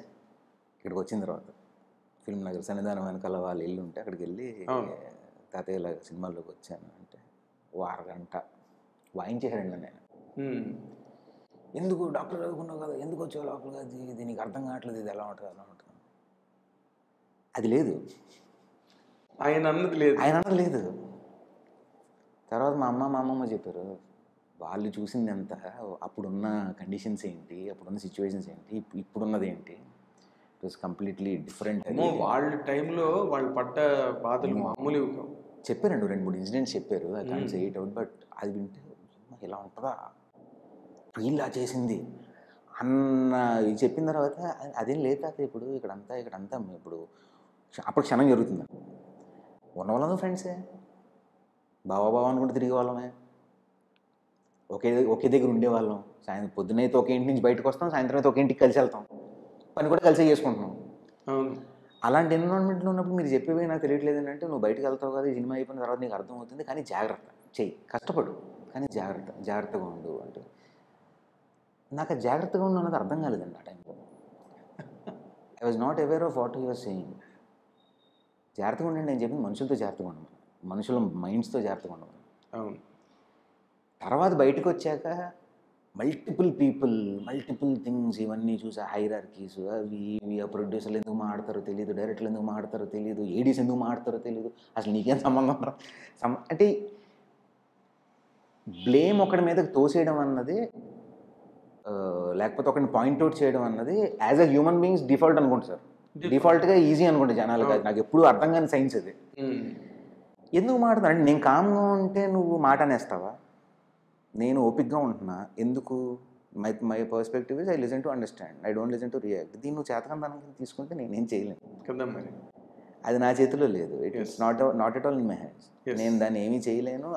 ఇక్కడికి వచ్చిన తర్వాత ఫిల్మ్ నగర్ సన్నిధానం వెనకాల వాళ్ళు ఇల్లు ఉంటే అక్కడికి వెళ్ళి తాతయ్యలా సినిమాల్లోకి వచ్చాను అంటే వారగంట వాయించేశాడండి నేను. ఎందుకు డాక్టర్ చదువుకున్నావు కదా, ఎందుకు వచ్చావు లోపలికి, అది దీనికి అర్థం కావట్లేదు, ఇది ఎలా ఉంటుంది ఎలా ఉంటుంది. అది లేదు, ఆయన అన్నది లేదు, ఆయన అన్నది లేదు. తర్వాత మా అమ్మ మా అమ్మమ్మ చెప్పారు, వాళ్ళు చూసింది ఎంత, అప్పుడున్న కండిషన్స్ ఏంటి, అప్పుడున్న సిచ్యువేషన్స్ ఏంటి, ఇప్పుడున్నది ఏంటి, ఇట్ వాస్ కంప్లీట్లీ డిఫరెంట్. వాళ్ళ టైంలో వాళ్ళు పడ్డ బాధలు మామూలు చెప్పారండి. రెండు మూడు ఇన్సిడెంట్స్ చెప్పారు, I can't say it out, but అది వింటే ఇలా ఉంటుందా, ఇలా చేసింది అన్న ఇది చెప్పిన తర్వాత అదేం లేదు కాక ఇప్పుడు ఇక్కడంతా ఇక్కడంతా ఇప్పుడు అప్పుడు క్షణం జరుగుతుంది. ఉన్న వాళ్ళందరూ ఫ్రెండ్సే, బావా బావా అనుకుంటే తిరిగే వాళ్ళమే, ఒకే ఒకే దగ్గర ఉండేవాళ్ళం, సాయంత్రం పొద్దునైతే ఒకే ఇంటి నుంచి బయటకు వస్తాం, సాయంత్రం అయితే ఒకే ఇంటికి కలిసి వెళ్తాం, పని కూడా కలిసి చేసుకుంటున్నాం. అలాంటి ఎన్విరాన్మెంట్లో ఉన్నప్పుడు మీరు చెప్పేవి నాకు తెలియట్లేదు అంటే, నువ్వు బయటకు వెళ్తావు కదా, ఈ సినిమా అయిపోయిన తర్వాత నీకు అర్థం అవుతుంది, కానీ జాగ్రత్త చెయ్యి, కష్టపడు, కానీ జాగ్రత్త జాగ్రత్తగా ఉండు అంటే. నాకు ఆ జాగ్రత్తగా ఉండు అన్నది అర్థం కాలేదండి ఆ టైంలో. I was not aware of what you are saying. జాగ్రత్తగా ఉండండి నేను చెప్పింది మనుషులతో జాగ్రత్తగా ఉండమని, మనుషుల మైండ్స్తో జాగ్రత్తగా ఉండమని. అవును. తర్వాత బయటకు వచ్చాక మల్టిపుల్ పీపుల్, మల్టిపుల్ థింగ్స్, ఇవన్నీ చూసా, హైరార్కీస్, అవి ఇవి, ఆ ప్రొడ్యూసర్లు ఎందుకు మాడతారో తెలియదు, డైరెక్టర్లు ఎందుకు మాడతారో తెలియదు, ఏడీస్ ఎందుకు మాడతారో తెలియదు, అసలు నీకేం సంబంధం రా సం అంటే బ్లేమ్ ఒకడి మీద తోసేయడం అన్నది, లేకపోతే ఒకరిని పాయింట్అవుట్ చేయడం అన్నది as a human beings default అనుకుంటా సార్. డిఫాల్ట్గా ఈజీ అనుకుంటా జనాలు కాదు. నాకు ఎప్పుడు అర్థం కాని సైన్స్ అది. ఎందుకు మాడతాను అంటే, నేను కామ్గా ఉంటే నువ్వు మాట అనేస్తావా? నేను ఓపిక్గా ఉంటున్నా ఎందుకు? My my perspective is I listen to understand, I don't listen to react. దీన్ని నువ్వు చేతకందానికి తీసుకుంటే నేనేం చేయలేను, అది నా చేతిలో లేదు. It is not not at all in my hands. నేను దాన్ని ఏమీ చేయలేను.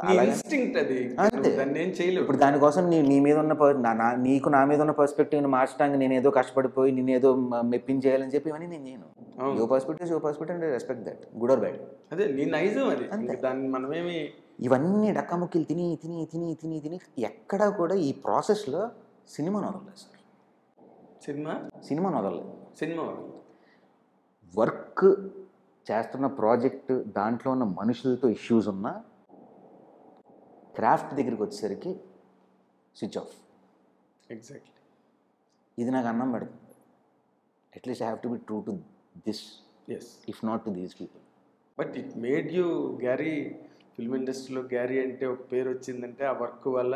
ఇప్పుడు దానికోసం నీ నీ మీద ఉన్న నీకు నా మీద ఉన్న పర్స్పెక్టివ్ని మార్చడానికి నేను ఏదో కష్టపడిపోయి నేను ఏదో మెప్పించేయాలని చెప్పి ఇవన్నీ నేను చేయను. Your perspective your perspective and respect that, good or bad. అదే నీ నైజం అది అంతే. దాన్ని మనమేమి ఇవన్నీ డక్కముక్కీలు తిని తిని తిని తిని తిని ఎక్కడా కూడా ఈ ప్రాసెస్లో సినిమా వదలలేదు సార్. సినిమా సినిమా వదలలేదు, సినిమా వదలలేదు. వర్క్ చేస్తున్న ప్రాజెక్ట్ దాంట్లో ఉన్న మనుషులతో ఇష్యూస్ ఉన్నా క్రాఫ్ట్ దగ్గరికి వచ్చేసరికి స్విచ్ ఆఫ్. ఎగ్జాక్ట్లీ ఇది నాకు అన్నం పడుతుంది. At least I have to be true to this, yes if not to these people. But it made you Gary, film ఇండస్ట్రీలో గ్యారీ అంటే ఒక పేరు వచ్చిందంటే ఆ వర్క్ వల్ల,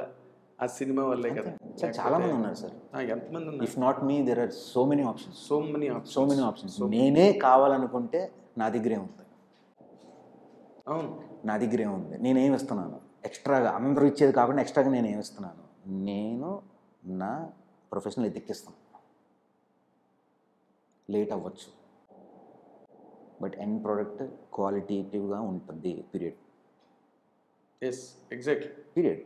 ఆ సినిమా వల్లే కదా. సార్ చాలా మంది ఉన్నారు సార్, ఎంతమంది ఉన్నారు. If not me there are so many options, so many so many options. నేనే కావాలనుకుంటే నా దగ్గరే ఉంది. అవును, నా దగ్గరే ఉంది. నేనేమి ఇస్తున్నాను ఎక్స్ట్రాగా, అందరూ ఇచ్చేది కాకుండా ఎక్స్ట్రాగా నేను ఏమి ఇస్తున్నాను, నేను నా ప్రొఫెషనల్ ఎదిక్కిస్తాను. లేట్ అవ్వచ్చు బట్ ఎండ్ ప్రోడక్ట్ క్వాలిటేటివ్గా ఉంటుంది. పీరియడ్. Yes exactly period.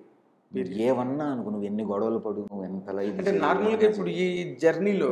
మీరు ఏమన్నా అనుకో, నువ్వు ఎన్ని గొడవలు పడు, నువ్వు ఎంతలా అంటే నార్మల్గా ఇప్పుడు ఈ జర్నీలో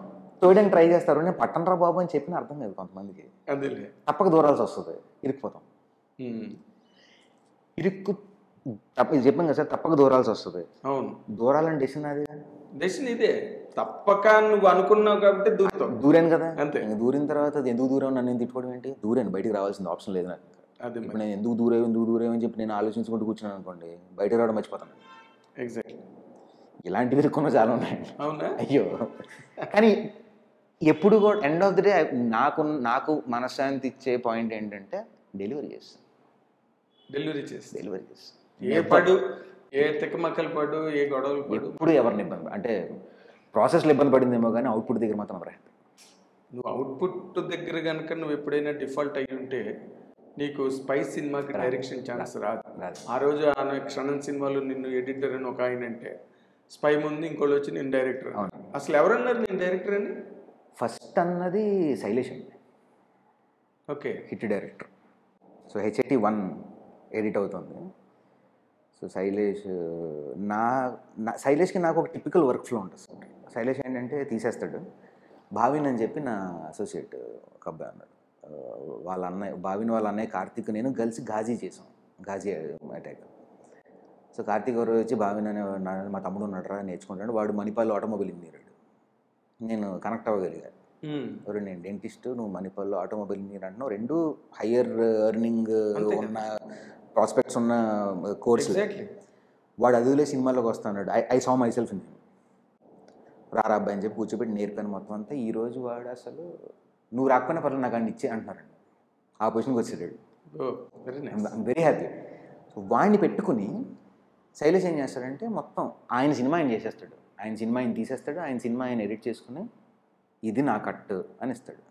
తోయడానికి ట్రై చేస్తారు. నేను పట్టణరా బాబు అని చెప్పిన అర్థం లేదు కొంతమందికి, అదే తప్పక దూరాల్సి వస్తుంది. ఇరుక్కుపోతాం, ఇరుక్కు తప్ప చెప్పాం కదా సార్, తప్పక దూరాల్సి వస్తుంది. అవును, దూరాలని డెసిషన్ అది, డెసిషన్ ఇదే. తప్పక నువ్వు అనుకున్నావు కాబట్టి దూరం దూరాను కదా, అంతే. దూరిన తర్వాత అది ఎందుకు దూరం, నన్ను తిట్టుకోవడం ఏంటి, దూరాను. బయటికి రావాల్సిన ఆప్షన్ లేదు నాకు. అది నేను ఎందుకు దూరే ఎందుకు దూరే అని చెప్పి నేను ఆలోచించుకుంటూ కూర్చున్నాను అనుకోండి, బయట రావడం మర్చిపోతాను. ఎగ్జాక్ట్లీ ఇలాంటివి ఇరుక్కున్నా చాలా ఉన్నాయండి. అవునా, అయ్యో. కానీ ఎప్పుడు కూడా ఎండ్ ఆఫ్ ది డే నాకు నాకు మనశ్శాంతి ఇచ్చే పాయింట్ ఏంటంటే డెలివరీ చేస్తాను. డెలివరీ చేస్తాను డెలివరీ చేస్తాను ఏ పడు, ఏ తిక్కమక్కలు పడు, ఏ గొడవలు పడు, ఎప్పుడు ఎవరిని ఇబ్బంది. అంటే ప్రాసెస్లో ఇబ్బంది పడిందేమో కానీ అవుట్పుట్ దగ్గర మాత్రం ఎవరు హ్యాపీ. నువ్వు అవుట్పుట్ దగ్గర కనుక నువ్వు ఎప్పుడైనా డిఫాల్ట్ అయ్యి ఉంటే నీకు స్పై సినిమాకి డైరెక్షన్ ఛాన్స్ రాదు. ఆ రోజు ఆయన క్షణం సినిమాలో నిన్ను ఎడిటర్ అని ఒక ఆయన అంటే, స్పై ముందు ఇంకోళ్ళు వచ్చి నేను డైరెక్టర్. అసలు ఎవరన్నారు నేను డైరెక్టర్ అని? ఫస్ట్ అన్నది శైలేష్ అండి. Okay, hit director. So H I T one edit అవుతుంది. సో శైలేష్ నా నా శైలేష్కి నాకు ఒక టిపికల్ వర్క్ ఫ్లో ఉంటుంది సార్. శైలేష్ ఏంటంటే తీసేస్తాడు. భావిన్ అని చెప్పి నా అసోసియేట్ ఒక అబ్బాయి అన్నాడు, వాళ్ళ అన్నయ్య భావిన్, వాళ్ళ అన్నయ్య కార్తీక్ నేను కలిసి ఘాజీ చేసాం, ఘాజీ అటాక్. సో కార్తీక్ ఎవరు వచ్చి భావిన్ అనే మా తమ్ముడు ఉన్నాడు రా నేర్చుకుంటాడు, వాడు మణిపాల్లో ఆటోమొబైల్ ఇంజనీర్. నేను కనెక్ట్ అవ్వగలిగాను. ఎవరు, నేను డెంటిస్ట్, నువ్వు మణిపాల్లో ఆటోమొబైల్ ఇంజనీర్ అంటున్నావు, రెండు హయ్యర్ ఎర్నింగ్ ఉన్న ప్రాస్పెక్ట్స్ ఉన్న కోర్సు. వాడు అదిలే సినిమాలోకి వస్తున్నాడు. I I saw myself in him. రారా అబ్బాయి అని చెప్పి కూర్చోబెట్టి నేర్పాను మొత్తం అంతా. ఈరోజు వాడు అసలు నువ్వు రాకపోయినా పర్లేదు నాకు అన్ని ఇచ్చే అంటున్నారండి. ఆ పొజిషన్కి వచ్చేటాడు. I'm very happy. సో వాడిని పెట్టుకుని శైలేష్ ఏం చేస్తాడంటే మొత్తం ఆయన సినిమా ఆయన చేసేస్తాడు, ఆయన సినిమా ఆయన తీసేస్తాడు, ఆయన సినిమా ఆయన ఎడిట్ చేసుకుని ఇది నా కట్ అని ఇస్తాడు.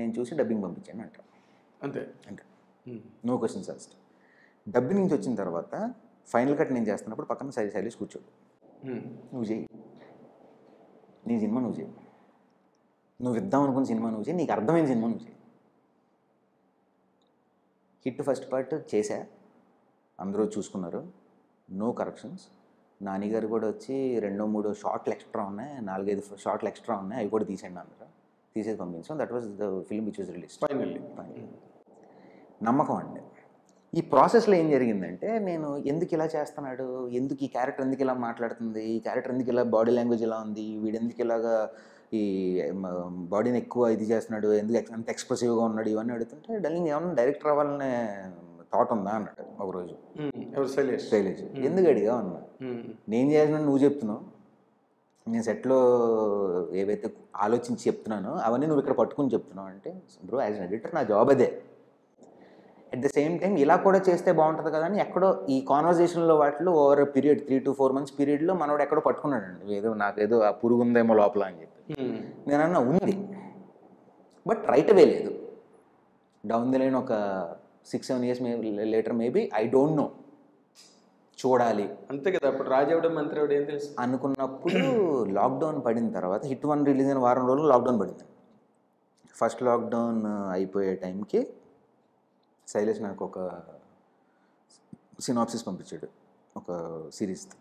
నేను చూసి డబ్బింగ్ పంపించాను అంటాను, అంతే అంతే, నో క్వశ్చన్స్ ఆస్క్డ్. డబ్బింగ్ నుంచి వచ్చిన తర్వాత ఫైనల్ కట్ నేను చేస్తున్నప్పుడు పక్కన శై శైలేష్ కూర్చోడు. నువ్వు చేయి, నీ సినిమా నువ్వు చేయి, నువ్వు ఇద్దాం అనుకున్న సినిమా నువ్వు చేయి, నీకు అర్థమైన సినిమా నువ్వు చేయి. హిట్ ఫస్ట్ పార్ట్ చేశా, అందరూ చూసుకున్నారు, నో కరెక్షన్స్. నానిగారు కూడా వచ్చి రెండో మూడో షార్ట్లు ఎక్స్ట్రా ఉన్నాయి, నాలుగైదు షార్ట్లు ఎక్స్ట్రా ఉన్నాయి, అవి కూడా తీసేయండి అందరూ తీసేసి పంపించాం. That was the film which was released. Finally final నమ్మకం అండి. ఈ ప్రాసెస్లో ఏం జరిగిందంటే నేను ఎందుకు ఇలా చేస్తున్నాడు, ఎందుకు ఈ క్యారెక్టర్ ఎందుకు ఇలా మాట్లాడుతుంది, ఈ క్యారెక్టర్ ఎందుకు ఇలా బాడీ లాంగ్వేజ్ ఇలా ఉంది, వీడెందుకు ఇలాగా ఈ బాడీని ఎక్కువ ఇది చేస్తున్నాడు, ఎందుకు అంత ఎక్స్ప్రెసివ్గా ఉన్నాడు, ఇవన్నీ అడుగుతుంటే డల్లింగ్ ఏమన్నా డైరెక్టర్ అవ్వాలనే థాట్ ఉందా అన్నాడు ఒకరోజు. శైలేష్ శైలేష్ ఎందుకు అడిగా అన్నా, నేను చేసినా నువ్వు చెప్తున్నావు, నేను సెట్లో ఏవైతే ఆలోచించి చెప్తున్నానో అవన్నీ నువ్వు ఇక్కడ పట్టుకుని చెప్తున్నావు అంటే, బ్రో యాజ్ అన్ ఎడిటర్ నా జాబ్ అదే. అట్ ద సేమ్ టైం ఇలా కూడా చేస్తే బాగుంటుంది కదా అని ఎక్కడో ఈ కాన్వర్జేషన్లో వాటిలో over period three to four months పీరియడ్లో మనోడు ఎక్కడో పట్టుకున్నాడండి, ఏదో నాకేదో ఆ పురుగు ఉందేమో లోపల అని చెప్పి. నేనన్నా ఉంది బట్ రైట్ అవే లేదు, డౌన్ ది లైన్ ఒక six seven years may later maybe, I don't know, చూడాలి అంతే కదా. అప్పుడు రాజేవుడు మంత్రి ఏం తెలుసు అనుకున్నప్పుడు లాక్డౌన్ పడిన తర్వాత హిట్ వన్ రిలీజ్ అయిన వారం రోజులు లాక్డౌన్ పడింది. ఫస్ట్ లాక్డౌన్ అయిపోయే టైంకి శైలేష్ నాకు ఒక సినాప్సిస్ పంపించాడు, ఒక సిరీస్ది,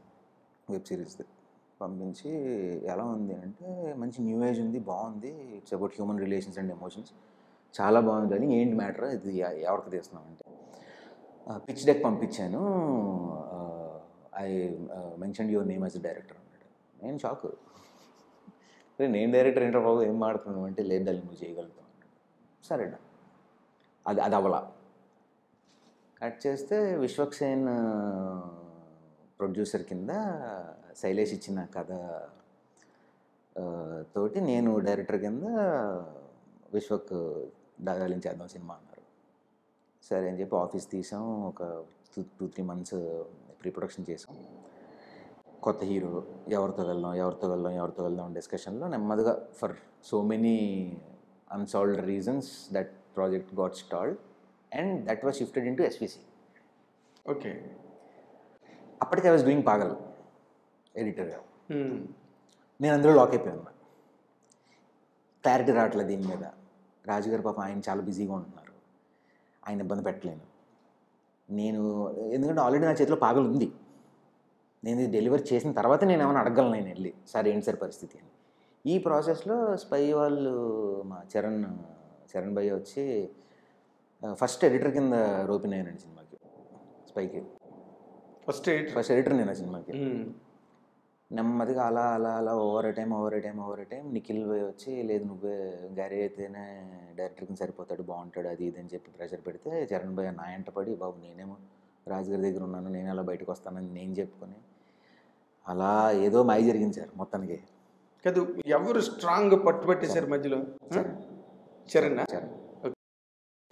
వెబ్ సిరీస్ది పంపించి ఎలా ఉంది అంటే మంచి న్యూ ఏజ్ ఉంది, బాగుంది, it's about human relations and emotions, చాలా బాగుంది, కానీ ఏంటి మ్యాటర్ ఇది, ఎవరికి తీస్తున్నాం అంటే పిచ్ డెక్ పంపించాను, I mention your name as a director అన్నాడు. నేను షాక్, నేను డైరెక్టర్ ఏంటో బాబు ఏం మాడుతున్నాను అంటే, లేదు దాన్ని నువ్వు చేయగలుగుతావు అన్నాడు. సరేనా, అది అది అవలా కట్ చేస్తే విశ్వక్సేన్ ప్రొడ్యూసర్ కింద శైలేష్ ఇచ్చిన కథ తోటి నేను డైరెక్టర్ కింద విశ్వక్ దాదాపు చేద్దాం సినిమా అన్నారు. సరే అని చెప్పి ఆఫీస్ తీసాం, ఒక two two three months pre production చేసాం. కొత్త హీరో, ఎవరితో వెళ్దాం ఎవరితో వెళ్దాం ఎవరితో వెళ్దాం డిస్కషన్లో నెమ్మదిగా for so many unsolved reasons that project got stalled and that was shifted in to SVC. Okay, అప్పటికి ఐ వాజ్ డూయింగ్ పాగల్ ఎడిటర్గా, నేను అందులో లాక్ అయిపోయాను, క్లారిటీ రావట్లేదు దీని మీద. రాజుగారు పాప ఆయన చాలా బిజీగా ఉంటున్నారు, ఆయన ఇబ్బంది పెట్టలేను నేను, ఎందుకంటే ఆల్రెడీ నా చేతిలో పాగలు ఉంది, నేను ఇది డెలివరీ చేసిన తర్వాత నేను ఏమైనా అడగలను, నేను వెళ్ళి సార్ ఏంటి సార్ పరిస్థితి అని. ఈ ప్రాసెస్లో స్పై వాళ్ళు మా చరణ్ చరణ్ భయ్య వచ్చి ఫస్ట్ ఎడిటర్ కింద రోపినాయనండి సినిమాకి, స్పైకి ఫస్ట్ ఎడిటర్ ఫస్ట్ ఎడిటర్ నేను ఆ సినిమాకి. నెమ్మదిగా అలా అలా అలా over time over time over time Nikhil వచ్చి లేదు నువ్వే గ్యారీ అయితేనే డైరెక్టర్ కింద సరిపోతాడు, బాగుంటాడు, అది ఇది అని చెప్పి ప్రెషర్ పెడితే చరణ్ భయ్య నా ఎంట పడి బాబు నేనేమో రాజుగారి దగ్గర ఉన్నాను, నేను అలా బయటకు వస్తానని నేను చెప్పుకొని అలా ఏదో మాయ జరిగింది సార్ మొత్తానికి. కాదు ఎవరు స్ట్రాంగ్ పట్టుబట్టేశారు మధ్యలో? చరణ్ చరణ్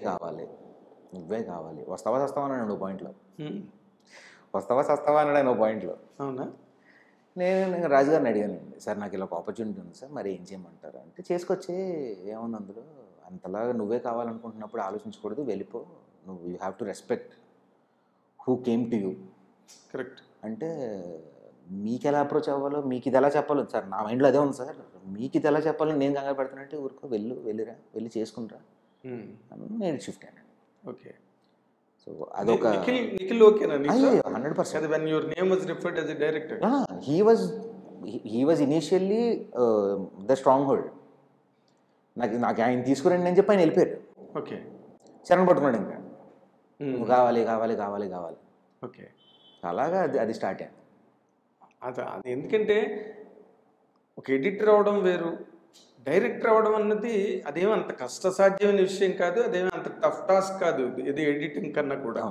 కావాలి, నువ్వే కావాలి, వస్తావా వస్తావా అన్నాడు నువ్వు పాయింట్లో, వస్తావా వస్తావా అన్నాడు ఆయన పాయింట్లో. అవునా, నేను రాజుగారిని అడిగానండి, సార్ నాకు ఇలా ఒక ఆపర్చునిటీ ఉంది సార్, మరి ఏం చేయమంటారు అంటే, చేసుకొచ్చి ఏముంది అందులో, అంతలాగా నువ్వే కావాలనుకుంటున్నప్పుడు ఆలోచించకూడదు, వెళ్ళిపో నువ్వు, you have to respect who came to you. Correct, అంటే మీకు ఎలా అప్రోచ్ అవ్వాలో మీకు ఇది ఎలా చెప్పాలో సార్ నా మైండ్లో అదే ఉంది సార్, మీకు ఇది ఎలా చెప్పాలో నేను కంగారు పెడుతున్నట్టు ఊరికో వెళ్ళు వెళ్ళిరా వెళ్ళి చేసుకుంటా నేను షిఫ్ట్ అయ్యాను. ఓకే, సో అదొక hundred percent he was he was initially the stronghold. నాకు నాకు ఆయన తీసుకురండి అని చెప్పి ఆయన వెళ్ళిపోయారు. ఓకే, చరణ్ పట్టుకున్నాడు ఇంకా కావాలి కావాలి కావాలి కావాలి. ఓకే, అలాగా అది అది స్టార్ట్ అయ్యాను. అది అది ఎందుకంటే ఒక ఎడిటర్ అవ్వడం వేరు, డైరెక్టర్ అవ్వడం అన్నది అదేమీ అంత కష్టసాధ్యమైన విషయం కాదు, అదేమీ అంత టఫ్ టాస్క్ కాదు, ఇది ఎడిటింగ్ కన్నా కూడా.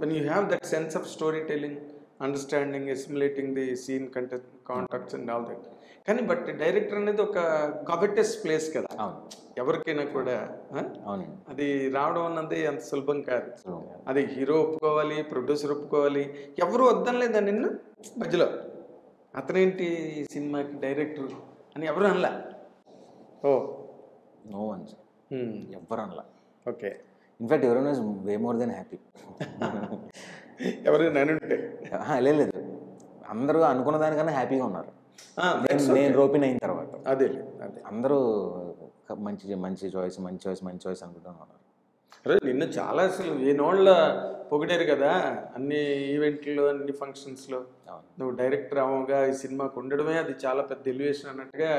When you have that sense of story telling, understanding, stimulating the scene content, contacts and all that. కానీ బట్ డైరెక్టర్ అనేది ఒక కాంపిటెస్ ప్లేస్ కదా ఎవరికైనా కూడా, అది రావడం అన్నది అంత సులభం కాదు. అది హీరో ఒప్పుకోవాలి, ప్రొడ్యూసర్ ఒప్పుకోవాలి, ఎవరు వద్దనలేదా నిన్ను మధ్యలో అతనేంటి ఈ సినిమాకి డైరెక్టర్ అని ఎవరు అనలా? ఓ నో వన్, ఎవరు అనలా. ఓకే, ఇన్ఫ్యాక్ట్ ఎవరైనా వే మోర్ దెన్ హ్యాపీ, ఎవరైనా ఉంటే లేదు అందరూ అనుకున్న దానికన్నా హ్యాపీగా ఉన్నారు. నేను రోపిన్ అయిన తర్వాత అదే అదే అందరూ మంచి మంచి చాయిస్ మంచి చాయిస్ మంచి చాయిస్ అనుకుంటూ ఉన్నారు. అరే నిన్ను చాలా అసలు ఏనోళ్ళ పొగిడారు కదా అన్ని ఈవెంట్లో అన్ని ఫంక్షన్స్లో, నువ్వు డైరెక్టర్ అవగా ఈ సినిమాకు ఉండడమే అది చాలా పెద్ద ఎలివేషన్ అన్నట్టుగా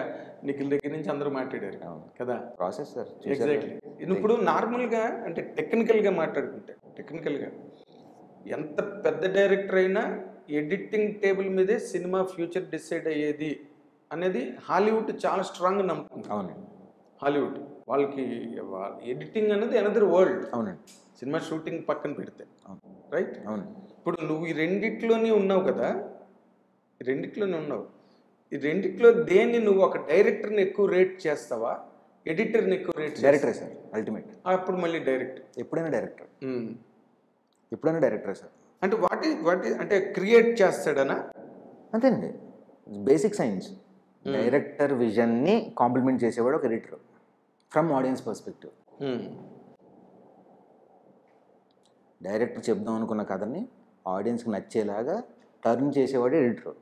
నిఖిల్ దగ్గర నుంచి అందరూ మాట్లాడారు కదా. Process sir exactly. ఇప్పుడు నార్మల్గా అంటే టెక్నికల్గా మాట్లాడుకుంటే టెక్నికల్గా ఎంత పెద్ద డైరెక్టర్ అయినా ఎడిటింగ్ టేబుల్ మీదే సినిమా ఫ్యూచర్ డిసైడ్ అయ్యేది అనేది హాలీవుడ్ చాలా స్ట్రాంగ్ నమ్ముతుంది. అవునండి, హాలీవుడ్ వాళ్ళకి ఎడిటింగ్ అనేది అనదర్ వరల్డ్. అవునండి, సినిమా షూటింగ్ పక్కన పెడితే రైట్. అవును, ఇప్పుడు నువ్వు ఈ రెండిట్లోనే ఉన్నావు కదా, రెండిట్లోనే ఉన్నావు, ఈ రెండిట్లో దేన్ని నువ్వు ఒక డైరెక్టర్ని ఎక్కువ రేట్ చేస్తావా ఎడిటర్ని ఎక్కువ రేట్? డైరెక్టరే sir ultimate. అప్పుడు మళ్ళీ డైరెక్టర్ ఎప్పుడైనా డైరెక్టర్ ఎప్పుడైనా డైరెక్టరే సార్. అంటే వాటి వాటి అంటే క్రియేట్ చేస్తాడనా? అంతేనండి, బేసిక్ సైన్స్. డైరెక్టర్ విజన్ని కాంప్లిమెంట్ చేసేవాడు ఒక editor from audience perspective. Director చెప్దాం అనుకున్న కథని ఆడియన్స్కి నచ్చేలాగా టర్న్ చేసేవాడు editor.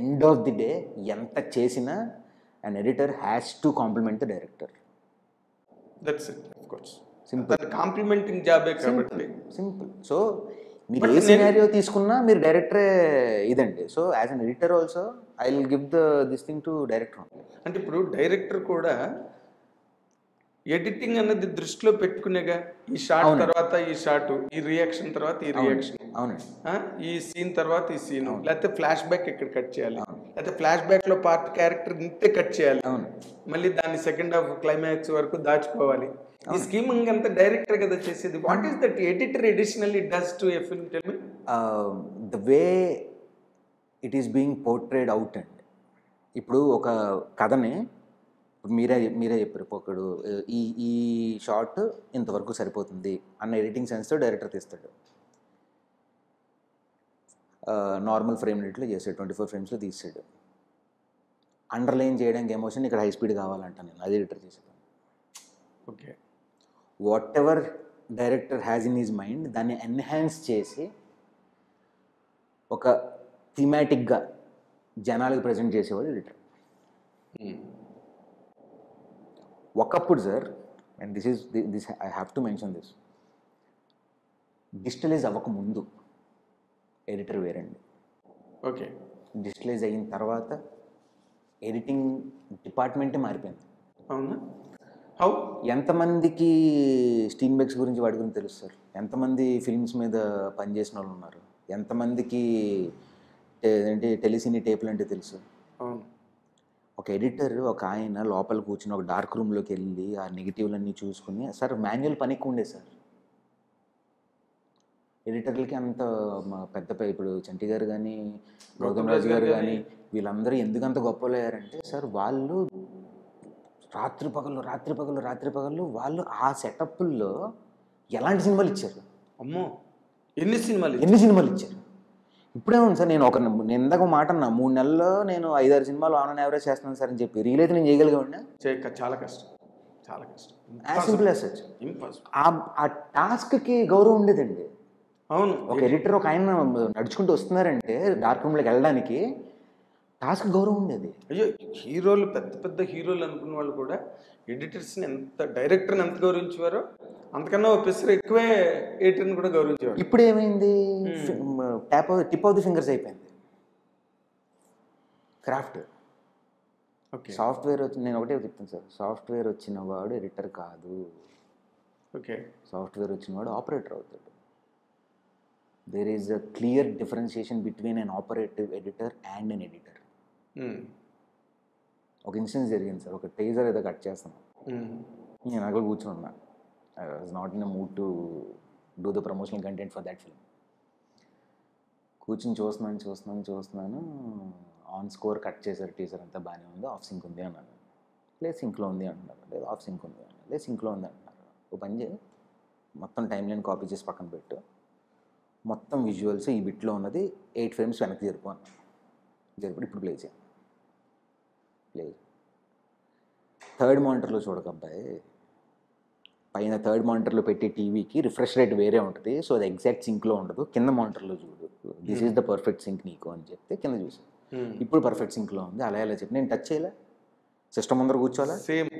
End of the day ఎంత చేసినా an editor has to compliment the director. That's it, of course. Simple complementing job ఏ కాబట్టి సింపుల్. సో మీరు ఏ సినారియో తీసుకున్నా మీరు డైరెక్టరే ఇదండి. So as an editor also I will give the this thing to director. అంటే ఇప్పుడు డైరెక్టర్ కూడా ఎడిటింగ్ అన్నది దృష్టిలో పెట్టుకునేగా, ఈ షాట్ తర్వాత ఈ షాట్, ఈ రియాక్షన్ తర్వాత ఈ రియాక్షన్, అవునండి ఈ సీన్ తర్వాత ఈ సీన్, లేకపోతే ఫ్లాష్ బ్యాక్ ఇక్కడ కట్ చేయాలి, లేకపోతే ఫ్లాష్ బ్యాక్ లో పార్ట్ క్యారెక్టర్ ఇంతే కట్ చేయాలి, అవును మళ్ళీ దాన్ని సెకండ్ హాఫ్ క్లైమాక్స్ వరకు దాచుకోవాలి. ఈ స్కీమింగ్ అంతా డైరెక్టర్ కదా చేసేది. What is that editor additionally does to a film? Tell me the way it is being portrayed out. And ఇప్పుడు ఒక కథని మీరే మీరే చెప్పారు, ఒకడు ఈ ఈ షాట్ ఇంతవరకు సరిపోతుంది అన్న ఎడిటింగ్ సెన్స్తో డైరెక్టర్ తీస్తాడు. నార్మల్ ఫ్రేమ్ రేట్లో చేసాడు, ట్వంటీ ఫోర్ ఫ్రేమ్స్లో తీసాడు. అండర్లైన్ చేయడానికి ఎమోషన్ ఇక్కడ హై స్పీడ్ కావాలంట, నేను అది ఎడిటర్ చేసాను. Okay, whatever director has in his mind దాన్ని ఎన్హాన్స్ చేసి ఒక థీమాటిక్గా జనాలకు ప్రజెంట్ చేసేవాడు ఎడిటర్. ఒకప్పుడు sir, and this is this I have to mention this, digitalize అవ్వకముందు ఎడిటర్ వేరండి. ఓకే, డిజిటలైజ్ అయిన తర్వాత ఎడిటింగ్ డిపార్ట్మెంటే మారిపోయింది. అవునా? హౌ? ఎంతమందికి స్టీన్ బెగ్స్ గురించి వాటి గురించి తెలుసు సార్? ఎంతమంది ఫిల్మ్స్ మీద పనిచేసిన వాళ్ళు ఉన్నారు? ఎంతమందికి ఏంటి టెలిసినీ టేపులు అంటే తెలుసు? అవును. ఒక ఎడిటర్, ఒక ఆయన లోపల కూర్చుని ఒక డార్క్ రూమ్లోకి వెళ్ళి ఆ నెగిటివ్లన్నీ చూసుకుని, సార్ మాన్యువల్ పని ఎక్కువ ఉండే సార్ ఎడిటర్లకి. అంత పెద్ద ఇప్పుడు చంటి గారు కానీ, గౌతమ్ రాజు గారు కానీ, వీళ్ళందరూ ఎందుకంత గొప్పలయ్యారంటే సార్, వాళ్ళు రాత్రి పగలు రాత్రి పగలు రాత్రి పగలు వాళ్ళు ఆ సెటప్లో ఎలాంటి సినిమాలు ఇచ్చారు, అమ్మో ఎన్ని సినిమాలు ఎన్ని సినిమాలు ఇచ్చారు. ఇప్పుడేమో సార్, నేను ఒక నేను ఇందాక మాట అన్నా, మూడు నెలల్లో నేను ఐదారు సినిమాలు ఆన్ యావరేజ్ చేస్తున్నాను సార్ అని చెప్పి, రియల్ అయితే నేను చేయగలిగాను? చాలా కష్టం, చాలా కష్టం. As simple as such. ఆ టాస్క్కి గౌరవం ఉండేదండి. అవును, ఒక ఎడిటర్ ఒక ఆయన నడుచుకుంటూ వస్తున్నారంటే డార్క్ రూమ్లోకి వెళ్ళడానికి టాస్క్ గౌరవం ఉండేది. అయ్యో, హీరోలు, పెద్ద పెద్ద హీరోలు అనుకున్న వాళ్ళు కూడా ఎడిటర్స్ని ఎంత, డైరెక్టర్ని ఎంత గౌరవించేవారో అంతకన్నా ఒప్పిస్తారు, ఎక్కువే ఎడిటర్ని కూడా గౌరవించేవారు. ఇప్పుడు ఏమైంది, tap of tip of the fingers అయిపోయింది క్రాఫ్ట్. ఓకే, సాఫ్ట్వేర్ వచ్చి, నేను ఒకటే చెప్తాను సార్, సాఫ్ట్వేర్ వచ్చిన వాడు ఎడిటర్ కాదు. ఓకే, సాఫ్ట్వేర్ వచ్చిన వాడు ఆపరేటర్ అవుతాడు. There is a clear differentiation between an operative editor and an editor. ఒక ఇన్సిడెన్స్ జరిగింది సార్, ఒక టేజర్ ఏదో కట్ చేస్తాను, నేను అక్కడ కూర్చున్నా, I was not in a mood to do the promotional content for that film. కూర్చుని చూస్తున్నాను చూస్తున్నాను చూస్తున్నాను ఆన్ స్కోర్ కట్ చేశారు, టీచర్ అంతా బాగానే ఉంది, ఆఫ్ సింక్ ఉంది అన్నాను, లేదు సింక్లో ఉంది అంటున్నారు, లేదు ఆఫ్ సింక్ ఉంది అన్నాను, లేదు సింక్లో ఉంది అంటున్నారు. ఓ పని చేయి, మొత్తం టైం లైన్ కాపీ చేసి పక్కన పెట్టు, మొత్తం విజువల్స్ ఈ బిట్లో ఉన్నది ఎయిట్ ఫ్రేమ్స్ వెనక్కి జరుపు అన్నాను. జరుపు, ఇప్పుడు ప్లే చేయాలి, ప్లే థర్డ్ మానిటర్లో చూడక అబ్బాయి, పైన థర్డ్ మానిటర్లో పెట్టే టీవీకి రిఫ్రెష్ రేట్ వేరే ఉంటుంది, సో అది ఎగ్జాక్ట్ సింక్లో ఉండదు, కింద మానిటర్లో చూడు, this is the perfect sync నీకు అని చెప్తే కింద చూసాను, ఇప్పుడు పర్ఫెక్ట్ సింక్లో ఉంది. అలా ఎలా చెప్పి నేను టచ్ చేయలే, సిస్టమ్ ముందర కూర్చోవాలా, సేమ్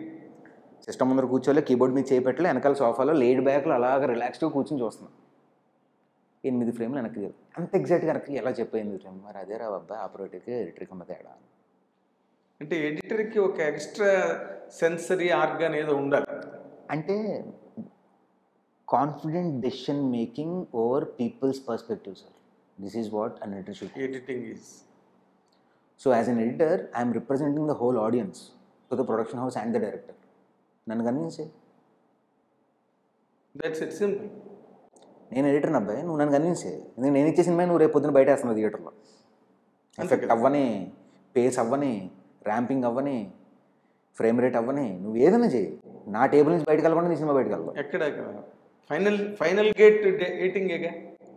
సిస్టమ్ ముందర కూర్చోలే, కీబోర్డ్ మీద చేపెట్టలే, వెనకాల సోఫాలో లేడ్ బ్యాక్లో అలాగ రిలాక్స్డ్గా కూర్చొని చూస్తున్నాను. ఎనిమిది ఫ్రేమ్లు వెనక్కి చెప్పి అంత ఎగ్జాక్ట్గా వెనక్కి ఎలా చెప్పే ఎనిమిది ఫ్రేమ్. మరి అదే రా అబ్బాయి ఆపరేటర్కి ఎడిటర్కి ఉన్న తేడా. అంటే ఎడిటర్కి ఒక ఎక్స్ట్రా సెన్సరీ ఆర్గాన్ ఏదో ఉండాలి, అంటే confident decision making over peoples perspective sir. This is what an editor should editing is. So as an editor I'm representing the whole audience to the production house and the director. నన్ను convince చేయి, that's it, simple. నేను editor అబ్బాయి, నువ్వు నన్ను convince చేయి. ఎందుకంటే నేను ఇచ్చే సినిమా నువ్వు రేపు పొద్దున బయట వేస్తున్నావు థియేటర్లో, ఎఫెక్ట్ అవ్వని, పేస్ అవ్వని, ర్యాంపింగ్ అవ్వని, ఫ్రేమ్ రేట్ అవ్వని, నువ్వు ఏదైనా చేయి, నా టేబుల్ నుంచి బయటకు వెళ్ళకుండా నీ సినిమా బయటకు వెళ్దాం. ఎక్కడ final final gate editing,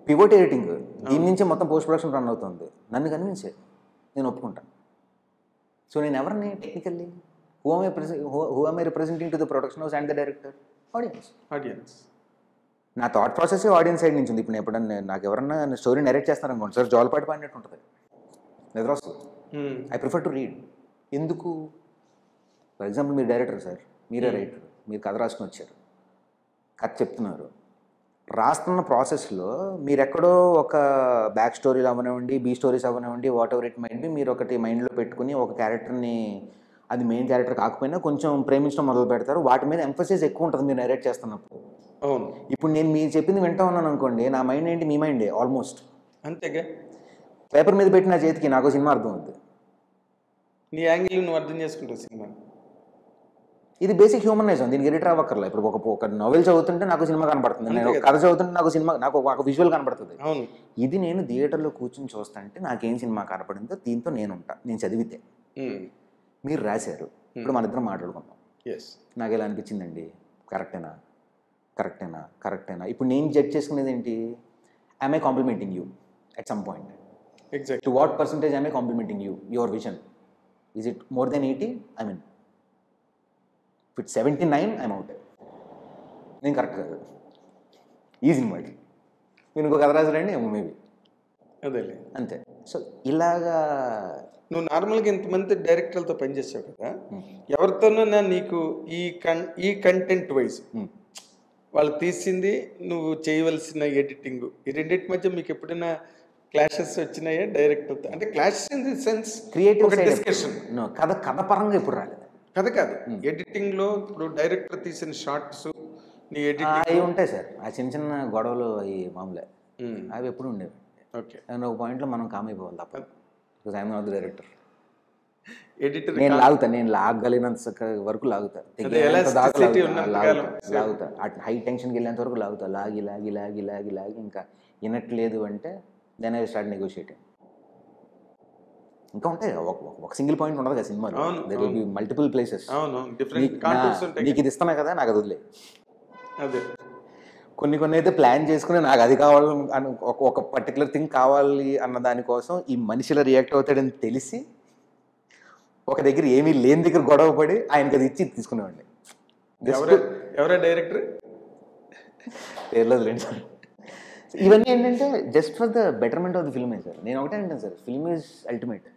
pivot editing, దీని నుంచే మొత్తం పోస్ట్ ప్రొడక్షన్ రన్ అవుతుంది. నన్ను కన్విన్స్ చేయి, నేను ఒప్పుకుంటాను. సో నేను ఎవరిని technically who am I represent who am I representing to the production house and the director? Audience. Audience నా థాట్ ప్రాసెస్ ఆడియన్స్ సైడ్ నుంచి ఉంది. ఇప్పుడు నేను ఎప్పుడన్నా నాకు ఎవరన్నా స్టోరీ నెరేట్ చేస్తాను అనుకోండి సార్, జోలపాటి పాడినట్టు ఉంటుంది, నిద్ర వస్తుంది. I prefer to read. ఎందుకు? ఫర్ ఎగ్జాంపుల్ మీరు డైరెక్టర్ సార్, మీరే రైటర్, మీరు కథ రాసుకుని వచ్చారు, కథ చెప్తున్నారు. రాస్తున్న ప్రాసెస్లో మీరు ఎక్కడో ఒక బ్యాక్ స్టోరీలు అవనివ్వండి, బీ స్టోరీస్ అవనివ్వండి, whatever it might be, మీరు ఒకటి మైండ్లో పెట్టుకుని ఒక క్యారెక్టర్ని, అది మెయిన్ క్యారెక్టర్ కాకపోయినా కొంచెం ప్రేమించడం మొదలు పెడతారు. వాటి మీద ఎంఫసిస్ ఎక్కువ ఉంటుంది మీరు నరేట్ చేస్తున్నప్పుడు. అవును, ఇప్పుడు నేను మీరు చెప్పింది వింటా ఉన్నాను అనుకోండి, నా మైండ్ ఏంటి, మీ మైండే ఆల్మోస్ట్ అంతేగా. పేపర్ మీద పెట్టిన చేతికి నాకు సినిమా అర్థం అవుద్ది, నీ యాంగిల్ నువ్వు అర్థం చేసుకుంటావు సినిమా. ఇది బేసిక్ హ్యూమనైజం, దీనికి ఎడిటర్ అవ్వక్కర్లా. ఇప్పుడు ఒక ఒక నవెల్ చదువుతుంటే నాకు సినిమా కనపడుతుంది, నేను కథ చదువుతుంటే నాకు సినిమా, నాకు ఒక విజువల్ కనపడుతుంది. అవును, ఇది నేను థియేటర్లో కూర్చొని చూస్తానంటే నాకేం సినిమా కనపడిందో దీంతో నేను ఉంటా. నేను చదివితే మీరు రాశారు, ఇప్పుడు మన ఇద్దరం మాట్లాడుకుందాం. నాకు ఎలా అనిపించిందండి, కరెక్టేనా కరెక్టేనా కరెక్టేనా ఇప్పుడు నేను జడ్జ్ చేసుకునేది ఏంటి? I my complementing you at some point? Exact to what percentage I my complementing you? Your vision is it more than eighty? I mean it seventy nine I'm out, నేను కరెక్ట్ కాదు. Easy మాట. నేను ఇంకో కథ రాసారండి ఏమో maybe, అదే అంతే. So ఇలాగా నువ్వు నార్మల్గా ఇంతమంది డైరెక్టర్లతో పనిచేసావు కదా, ఎవరితోనైనా నీకు ఈ కన్ ఈ కంటెంట్ వైజ్ వాళ్ళు తీసింది నువ్వు చేయవలసిన ఎడిటింగ్, ఈ రెండింటి మధ్య మీకు ఎప్పుడైనా క్లాషెస్ వచ్చినాయా డైరెక్టర్తో? అంటే clashes in the sense creative discussion. కథ కథ పరంగా ఎప్పుడు రాలేదు, కథ కాదు, ఎడిటింగ్ లో. ఇప్పుడు డైరెక్టర్ తీసిన షార్ట్స్ నీ ఎడిటింగ్ అవి ఉంటాయి సార్, ఆ చిన్న చిన్న గొడవలు అవి మామూలే, అవి ఎప్పుడు ఉండేవి. ఓకే, అండ్ ఒక పాయింట్లో మనం కామ్ అయిపోవాలి తప్ప, because I'm not the director. Editor నేను లాగుతాను, నేను లాగలిగినంత వరకు లాగుతాను లాగుతా, అటు హై టెన్షన్కి వెళ్ళేంత వరకు లాగుతా. లాగి లాగి లాగి లాగి లాగి ఇంకా వినట్లేదు అంటే దెన్ ఐ స్టార్ట్ నెగోషియేటింగ్. ఇంకా ఉంటాయి, ఒక సింగిల్ పాయింట్ ఉండదు కదా సినిమాలో, there will be multiple places. నీకు ఇది ఇస్తాను కదా, నాకు అది వదిలే. అదే కొన్ని కొన్ని అయితే ప్లాన్ చేసుకుని నాకు అది కావాలి అని, ఒక పర్టికులర్ థింగ్ కావాలి అన్న దానికోసం ఈ మనిషిలో రియాక్ట్ అవుతాడని తెలిసి ఒక దగ్గర ఏమీ లేని దగ్గర గొడవ పడి ఆయనకి అది ఇచ్చి తీసుకునేవాడిని. ఎవరే డైరెక్టర్ పేర్లో లేని సార్. ఇవన్నీ ఏంటంటే just for the betterment of the film sir. నేను ఒకటే అంటాను sir, film is ultimate,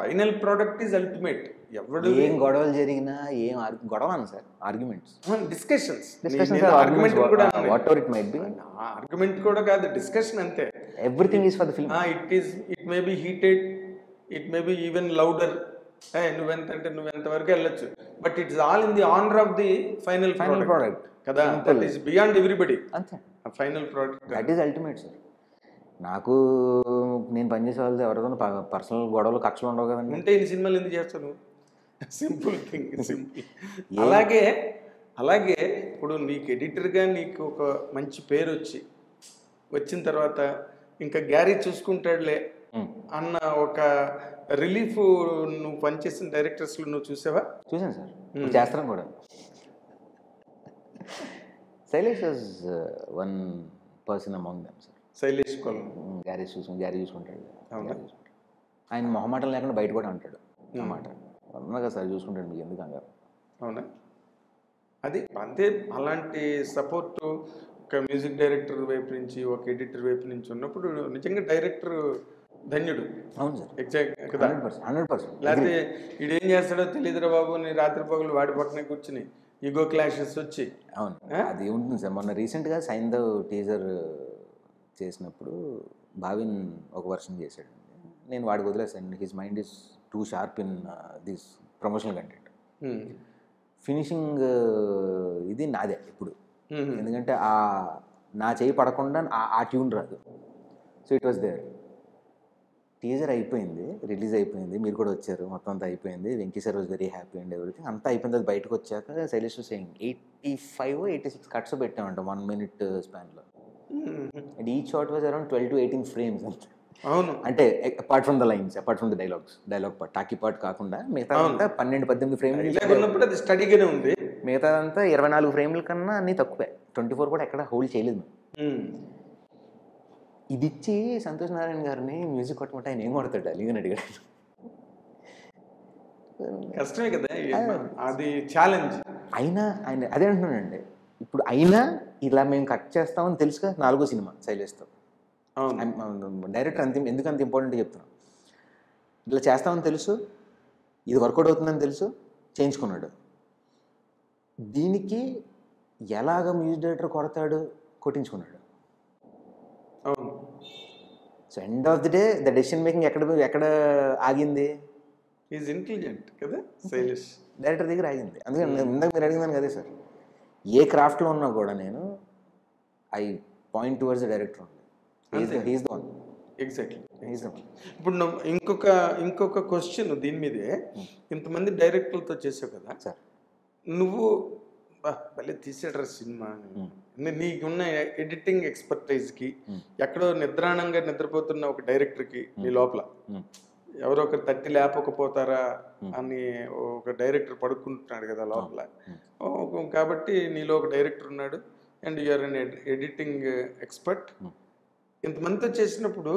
final product is ultimate. ఎవరు ఏం గొడవలు జరిగినా, ఏం గొడవ అన్న సార్, ఆర్గ్యుమెంట్స్ డిస్కషన్స్ ఆర్గ్యుమెంట్ కూడా కాదు, డిస్కషన్ అంతే. Everything is for the film. It is it may be heated, it may be even louder, నువ్వెంత అంటే నువ్వెంత వరకు వెళ్ళొచ్చు, but it's all in the honour of the final final product కదా. That is beyond everybody అంతే, final product, that is ultimate sir. నాకు నేను పనిచేసే వాళ్ళతో ఎవరితో పర్సనల్ గొడవలు కక్షలు ఉండవు కదండి, అంటే ఇన్ని సినిమాలు ఎందుకు చేస్తాను, సింపుల్ థింగ్ సింపుల్. అలాగే అలాగే ఇప్పుడు నీకు ఎడిటర్గా నీకు ఒక మంచి పేరు వచ్చి వచ్చిన తర్వాత ఇంకా గ్యారీ చూసుకుంటాడులే అన్న ఒక రిలీఫ్ నువ్వు పనిచేసిన డైరెక్టర్స్లో నువ్వు చూసావా? చూసాను సార్, చేస్తాను కూడా. Shailesh was one person among them sir. Shailesh Garry చూసు గ్యారీ చూసుకుంటాడు, ఆయన మొహమాటం లేకుండా బయట కూడా అంటాడు అన్నమాట. అవునా సార్, చూసుకుంటాడు మీకు ఎందుకు అంటారు. అవునా, అది అంతే. అలాంటి సపోర్ట్ ఒక మ్యూజిక్ డైరెక్టర్ వైపు నుంచి, ఒక ఎడిటర్ వైపు నుంచి ఉన్నప్పుడు నిజంగా డైరెక్టర్ ధన్యుడు. అవును సార్, ఎగ్జాక్ట్ కదా, హండ్రెడ్ పర్సెంట్. లేకపోతే వీడేం చేస్తాడో తెలియదురా బాబు, నీ రాత్రి పగులు వాడి పక్కనే కూర్చుని ఈగో క్లాషెస్ వచ్చి. అవును, అది ఉంటుంది సార్. మొన్న రీసెంట్గా సైంధవ్ టీజర్ చేసినప్పుడు భావిన్ ఒక వర్షన్ చేశాడు, నేను వాడికి వదిలేసాను. His mind is too sharp in this promotional content. Finishing ఇది నాదే ఇప్పుడు, ఎందుకంటే ఆ నా చేయి పడకుండా ఆ ట్యూన్ రాదు. So it was there. Teaser అయిపోయింది, రిలీజ్ అయిపోయింది, మీరు కూడా వచ్చారు, మొత్తం అంతా అయిపోయింది. Venky sir was very happy and everything. అంతా అయిపోయింది, అది బయటకు వచ్చాక Shailesh saying eighty five eighty six cuts పెట్టామంట వన్ మినిట్ స్పాన్లో. And each shot was around twelve to eighteen frames అంతే. అవును, అంటే apart from the lines, apart from the dialogues, dialogue part, talkie part కాకుండా మిగతా అంతా పన్నెండు పద్దెనిమిది ఫ్రేమ్స్ స్టడీగానే ఉంది. మిగతా అంతా ఇరవై నాలుగు ఫ్రేమ్ల కన్నా అన్ని తక్కువే, ట్వంటీ ఫోర్ కూడా ఎక్కడ హోల్డ్ చేయలేదు మేము. ఇది ఇచ్చి సంతోష్ నారాయణ గారిని మ్యూజిక్ కొట్టమంటే ఆయన ఏం కొడతాడు అలీగని అడిగాడు. కష్టమే కదా అది, ఛాలెంజ్. అయినా ఆయన అదే అంటున్నానండి ఇప్పుడు. అయినా ఇలా మేము కట్ చేస్తామని తెలుసుగా, నాలుగో సినిమా శైలేష్తో. డైరెక్టర్ అంత ఎందుకు అంత ఇంపార్టెంట్ చెప్తున్నాం, ఇలా చేస్తామని తెలుసు, ఇది వర్కౌట్ అవుతుందని తెలుసు, చేయించుకున్నాడు. దీనికి ఎలాగ మ్యూజిక్ డైరెక్టర్ కొడతాడు, కొట్టించుకున్నాడు. అవును. So end of the day the decision making ఎక్కడ ఎక్కడ ఆగింది? ఈజ్ ఇంటెలిజెంట్ కదా శైలేష్, డైరెక్టర్ దగ్గర ఆగింది. అందుకని ఇందాక మీరు అడిగిందని కదే సార్, ఏ క్రాఫ్ట్లో ఉన్నా కూడా నేను I point towards the director only. He's the one. Exactly. ఇప్పుడు ఇంకొక ఇంకొక క్వశ్చన్ దీని మీదే. ఇంతమంది డైరెక్టర్లతో చేసావు కదా సార్, నువ్వు భలే తీసేటరా సినిమా, నీకున్న ఎడిటింగ్ ఎక్స్పర్టైజ్కి ఎక్కడో నిద్రాణంగా నిద్రపోతున్న ఒక డైరెక్టర్కి నీ లోపల ఎవరో ఒకరు తట్టి లేపకపోతారా అని ఒక డైరెక్టర్ పడుకుంటున్నాడు కదా లోపల, కాబట్టి నీలో ఒక డైరెక్టర్ ఉన్నాడు and you are an editing expert. ఇంతమందితో చేసినప్పుడు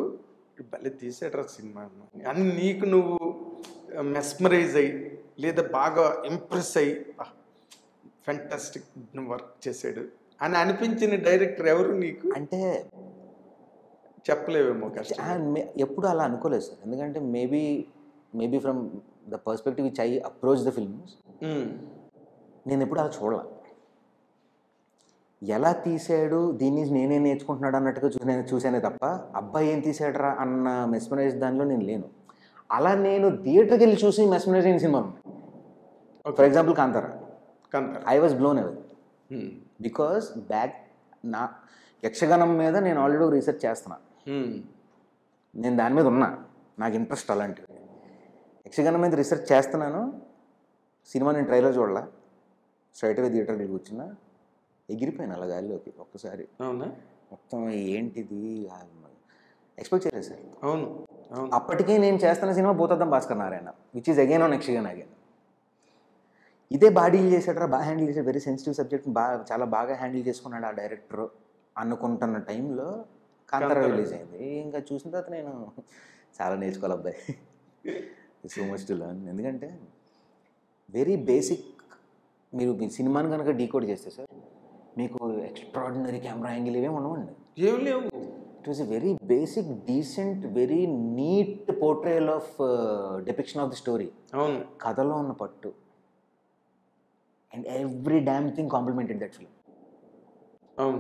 భలే తీసేటరా సినిమా అని నీకు నువ్వు మెస్మరైజ్ అయ్యి లేదా బాగా ఇంప్రెస్ అయ్యి ఫ్యాంటాస్టిక్ వర్క్ చేసాడు అని అనిపించిన డైరెక్టర్ ఎవరు నీకు అంటే చెప్పలేవేమో. ఎప్పుడు అలా అనుకోలేదు సార్, ఎందుకంటే maybe maybe from the perspective which I approach the films నేను ఎప్పుడు అలా చూడాల, ఎలా తీసాడు దీన్ని నేనే నేర్చుకుంటున్నాడు అన్నట్టుగా చూసే చూసానే తప్ప అబ్బాయి ఏం తీసాడరా అన్న మెస్మరైజ్ దానిలో నేను లేను. అలా నేను థియేటర్కి వెళ్ళి చూసి మెస్మరైజ్ అయిన సినిమా ఉన్నాయి. For example Kantara. Kantara I was blown away because back నా యక్షగానం మీద నేను ఆల్రెడీ రీసెర్చ్ చేస్తున్నా, నేను దాని మీద ఉన్నా, నాకు ఇంట్రెస్ట్ అలాంటివి. యక్షగానం మీద రీసెర్చ్ చేస్తున్నాను, సినిమా నేను ట్రైలర్ చూడాల, స్ట్రైట్ అవే థియేటర్కి వెళ్ళి కూర్చున్నా, ఎగిరిపోయాను అలా గాలిలోకి ఒక్కసారి. అవునా? మొత్తం ఏంటిది ఎక్స్పెక్ట్ చేయలేదు సార్. అవును. అప్పటికే నేను చేస్తున్న cinema Bhoothaddam Bhaskar Narayana which is again on Yakshagana again. ఇదే బాడీ చేసాడరా, బాగా హ్యాండిల్ చేసాడు, వెరీ సెన్సిటివ్ సబ్జెక్ట్ బాగా చాలా బాగా హ్యాండిల్ చేసుకున్నాడు ఆ డైరెక్టర్ అనుకుంటున్న టైంలో కాంతారా రిలీజ్ అయింది. ఇంకా చూసిన తర్వాత నేను చాలా నేర్చుకోవాలి అబ్బాయి, సో మచ్ టు లర్న్. ఎందుకంటే వెరీ బేసిక్ మీరు మీ సినిమాని కనుక డీకోడ్ చేస్తే సార్ మీకు ఎక్స్ట్రాడినరీ కెమెరా యాంగిల్ ఇవే ఉండవండి, ఏం లేవు. It was a very basic decent very neat portrayal of depiction of the story. అవును. కథలో ఉన్న పట్టు and every damn thing complemented that film. అవును,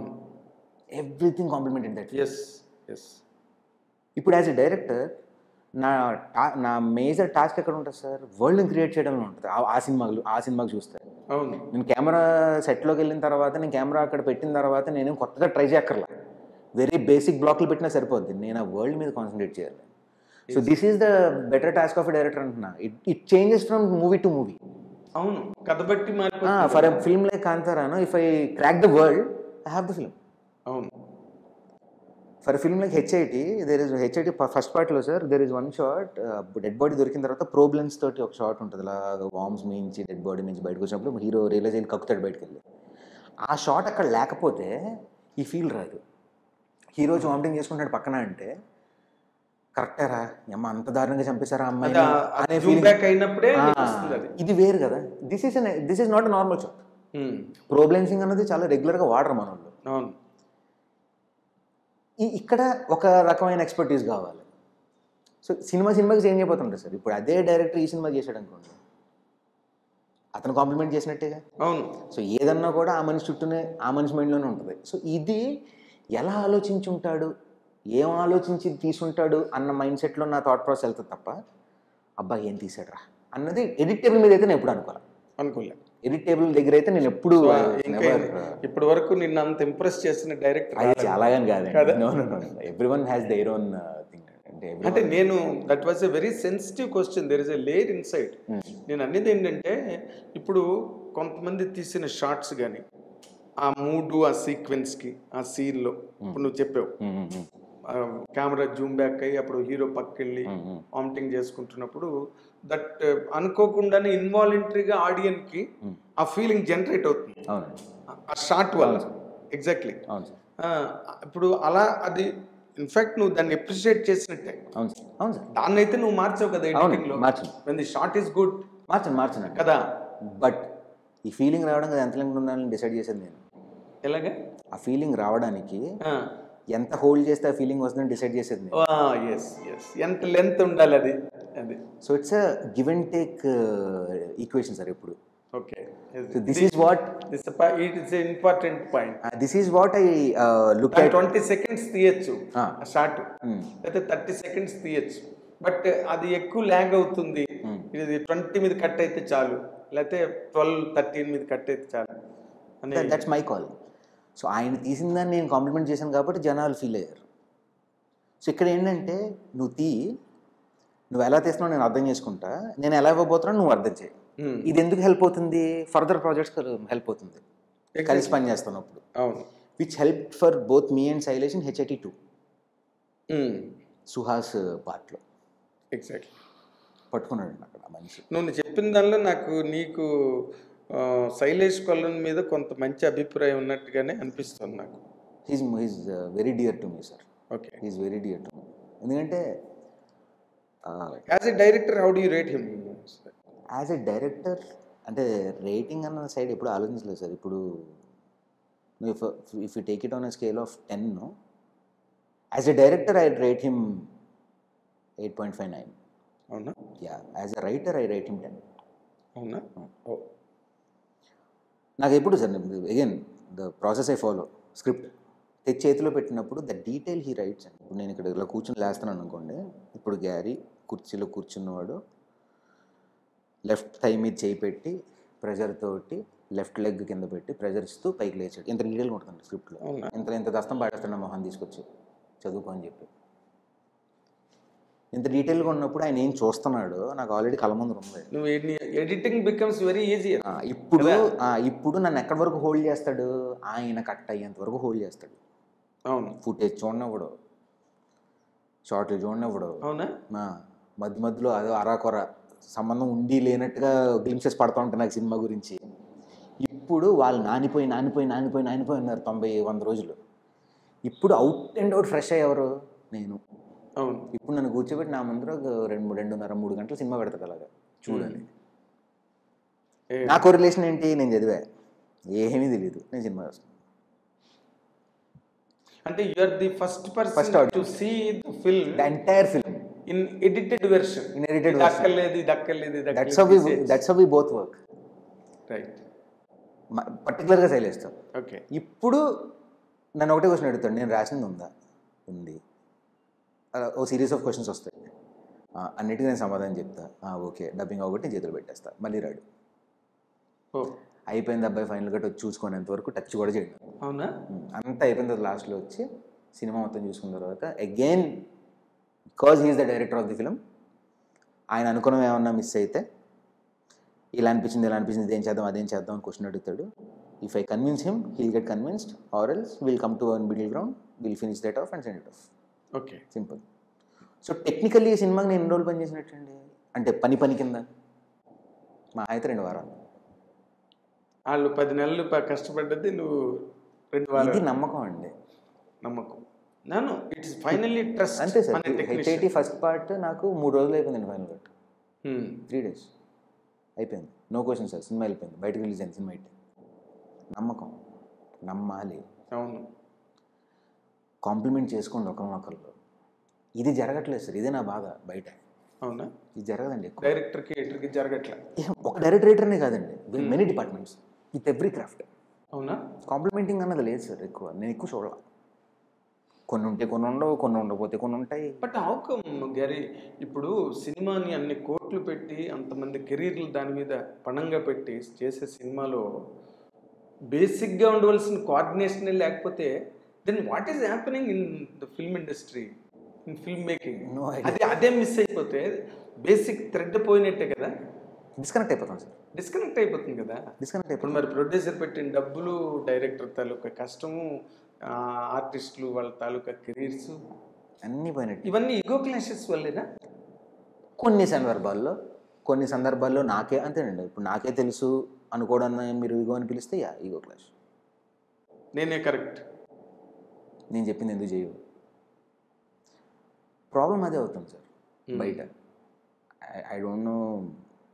everything complemented that film. Yes yes. ఇప్పుడు యాజ్ ఎ డైరెక్టర్ నా నా మేజర్ టాస్క్ ఎక్కడ ఉంటుంది సార్, వరల్డ్ని క్రియేట్ చేయడంలో ఉంటుంది. ఆ సినిమాలు ఆ సినిమాకి చూస్తే అవును నేను కెమెరా సెట్లోకి వెళ్ళిన తర్వాత నేను కెమెరా అక్కడ పెట్టిన తర్వాత నేను కొత్తగా ట్రై చేయక్కర్లా, వెరీ బేసిక్ బ్లాక్లు పెట్టినా సరిపోద్ది, నేను ఆ వరల్డ్ మీద కాన్సన్ట్రేట్ చేయాలి. So this is the better task of a director అంటున్నా. It it changes from movie to movie. అవును, కథ బట్టి. ఫర్ ఎ ఫిల్మ్ లైక్ కాంతారాను if I crack the world I have the film. అవును. For film like H I T there is H I T first పార్ట్లో sir there is one shot, dead body దొరికిన తర్వాత ప్రోబ్లెన్స్ తోటి ఒక shot ఉంటుంది, అలా worms మించి డెడ్ బాడీ మించి బయటకు వచ్చినప్పుడు హీరో రియలైజ్ అయ్యి కక్కుతాడు బయటకు వెళ్ళి. ఆ షాట్ అక్కడ లేకపోతే ఈ ఫీల్ రాదు. హీరో వామిటింగ్ చేసుకుంటాడు పక్కన అంటే కరెక్టేరా అమ్మ అంత దారుణంగా చంపేశారా అమ్మాయి అనే ఫీల్ బ్యాక్ అయినప్పుడే ఇది వేరు కదా. This is this is not a normal shot. ప్రోబ్లెన్సింగ్ అనేది చాలా రెగ్యులర్గా వాడరు మన వాళ్ళు. అవును. ఇక్కడ ఒక రకమైన ఎక్స్పర్టీస్ కావాలి. సో సినిమా సినిమాకి చేంజ్ అయిపోతుంటారు సార్. ఇప్పుడు అదే డైరెక్టర్ ఈ సినిమా చేశాడు అనుకోండి, అతను కాంప్లిమెంట్ చేసినట్టేగా. అవును. సో ఏదన్నా కూడా ఆ మనిషి చుట్టూనే ఆ మనిషి మైండ్లోనే ఉంటుంది. సో ఇది ఎలా ఆలోచించి ఉంటాడు, ఏం ఆలోచించి తీసుంటాడు అన్న మైండ్ సెట్లో నా థాట్ ప్రాసెస్ వెళ్తుంది తప్ప అబ్బాయి ఏం తీసాడు రా అన్నది ఎడిట్ టేబుల్ మీద అయితే నేను ఎప్పుడు అనుకోవాలి అనుకోలేదు. ఎడిట్ టేబుల్ దగ్గర అయితే నేను ఎప్పుడు ఇప్పటి వరకు నిన్ను అంత ఇంప్రెస్ చేసిన డైరెక్టర్ అది అలాగని కాదు. Everyone has their own thing. అంటే నేను that was a very sensitive question, there is a layer inside. నేను అనేది ఏంటంటే ఇప్పుడు కొంతమంది తీసిన షార్ట్స్ కానీ ఆ మూడు ఆ సీక్వెన్స్కి ఆ సీన్లో ఇప్పుడు నువ్వు చెప్పావు కెమెరా జూమ్ బ్యాక్ అయ్యి అప్పుడు హీరో పక్కకెళ్ళి వామిటింగ్ చేసుకుంటున్నప్పుడు దట్ అనుకోకుండానే ఇన్వాలంటరీగా ఆడియన్స్కి ఆ ఫీలింగ్ జనరేట్ అవుతుంది ఆ షార్ట్ వల్ల. ఎగ్జాక్ట్లీ. ఇప్పుడు అలా అది ఇన్ఫాక్ట్ నువ్వు దాన్ని అప్రిషియేట్ చేసినట్టే. దాన్ని అయితే నువ్వు మార్చావు కదా ఎడిటింగ్లో. When the shot is good మార్చను మార్చను కదా, బట్ ఈ ఫీలింగ్ రావడానికి ఎంత లెంగ్త్ ఉండాలని డిసైడ్ చేసేది నేను. ఎలాగే ఆ ఫీలింగ్ రావడానికి ఎంత హోల్డ్ చేస్తే ఆ ఫీలింగ్ వస్తుందని డిసైడ్ చేసేది, ఎంత లెంత్ ఉండాలి అది. So it's a give and take equation sir. ఇప్పుడు Okay. So this, this is what... This it is an important point. Uh, this is what I uh, look and at... twenty seconds theyachu, ah. short. Mm. That is thirty seconds theyachu. But that is a lag out. twenty mid cut aithe chalu. Let's say twelve, thirteen mid cut aithe chalu. That's my call. So I am going compliment Jason Gabbard, Jana will feel here. So here is Nuti, Nuella Tesno and Adanyas Kunta, then Alava Botra, Nuardanje. This will help further projects. Exactly. Which helped for both me and Silas in H I T too. Mm. Suha's part. Exactly. No, I చెప్పిన దానిలో నాకు నీకు శైలేష్ కొల్లన్ మీద కొంత మంచి అభిప్రాయం ఉన్నట్టుగానే అనిపిస్తుంది నాకు. He is very dear to me, sir. Okay. He is very dear to me. ఎందుకంటే as a director, how do you rate him? As a director, అంటే రేటింగ్ అన్న సైడ్ ఎప్పుడు ఆలోచించలేదు సార్. ఇప్పుడు if you take it on a scale of ten, no? As a director, I would rate him eight point five nine. Oh, no? Yeah, as a writer, I write him ten. Oh, no? Oh. Again, the process I follow, script. The detail he writes. Gary, left thigh mid chai pressure thirty, left leg pressure to pike leche. Enter detail script lo. In the detail, I name Chostanado, and I already Kalaman. No, editing becomes very easy. Now, I put a hole yesterday, I in a cut tie and work hole yesterday. Oh, footage on over. Shortage on over. Oh, no? Madmadlo, Arakora, someone undi lane at glimpses part on Tanax in Magurinchi. You put a while Nanipo, Nanipo, Nanipo, Nanipo, and her Tombe one Roslo. You put out and out fresh air. Now, I am going to go to the cinema. I am going relation I am And you are the first person first to see the film. The entire film. In edited version. In edited version. That's how we, that's how we both work. Right. Particularly silence. Okay. Now, I am going to Uh, a series of questions. Uh, and it is a ah, okay, dubbing over to Jeter Betasta, Malirad. Oh, I penned up by final to choose Conanthorku, touch you origin. Oh, no? And I penned the last loche, cinema of the news from the Rata. Again, because he is the director of the film, I am Anukonavana Missate, Elan Pitch in the Land Pitch in the Enchadam, Adenchadam, questioner to Third. If I convince him, he'll get convinced, or else we'll come to a middle ground, we'll finish that off and send it off. Okay. Simple. So technically, cinema ne enroll pani chesinattundi ante pani pani kinda ma ayithe rendu varalu allu ten nellalu కష్టపడ్డది nu rendu varalu ఇది నమ్మకం అండి నమ్మకం నాను it is finally trust ante sir H I T first part నాకు three రోజులు అయిపోయింది final cut hmm three days అయిపోయింది no questions sir cinema అయిపోయింది బయటికి రిలీజ్ అయింది cinema అయితే నమ్మకం నమ్మాలి అవును compliment chesukondi okanokkallo idi jaragatle sir ide na baga baita avuna idi jaragadandi director ki editor ki jaragatla oka director editor ne kadandi many departments with every craft avuna complimenting annada led sir ekku nenu ekku chodala konni unte konni undavu konni undapothe konni untayi but how come Gary ippudu cinema ni anni kotlu petti anta mandi career lu dani meeda pananga petti chese cinema lo basic ga undavalsina coordination lekapothe then what is happening in the film industry, in filmmaking? No idea. That is missing. Basic thread point. Disconnect type. Disconnect type. Disconnect type. But producer pettin double director taluka custom artist lu val taluka careers anni pointed. Even ego clashes vallena konni sandarballo konni sandarballo naake antenandi ippudu naake telusu anukodanna meer ego ani piliste ya ego clash. Nene correct. I don't know what to do. The problem is that I don't know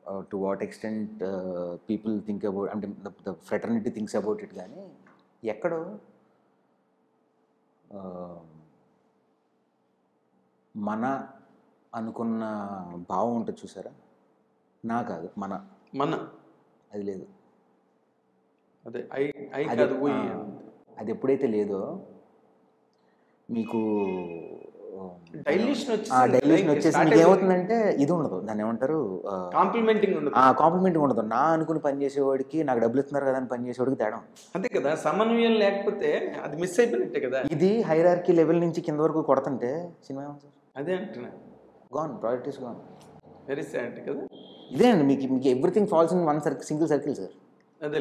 uh, to what extent uh, people think about I mean, the, the fraternity thinks about it. Where? Uh, mana anukonna bhavam unta chusara? Na kaadu, mana. Mana. అది లేదు. అది ఎప్పుడైతే లేదో మీకు dilution వచ్చేసి మీకు ఏమవుతుందంటే ఇది ఉండదు, దాన్ని ఏమంటారు, కాంప్లిమెంటింగ్ ఉండదు. కాంప్లిమెంటింగ్ ఉండదు. నా అనుకుని పనిచేసేవాడికి, నాకు డబ్బులు ఇస్తున్నారు కదా అని పనిచేసేవాడికి తేడా అంతే కదా. సమన్వయం లేకపోతే అది మిస్ అయిపోయినట్టే కదా. ఇది హైరార్కీ లెవెల్ నుంచి కింద వరకు కొడతంటే సినిమా అదే అంటున్నా, gone, priorities gone, very sad కదా. ఇదే అండి మీకు మీకు everything falls in one circle, single circle sir. అదే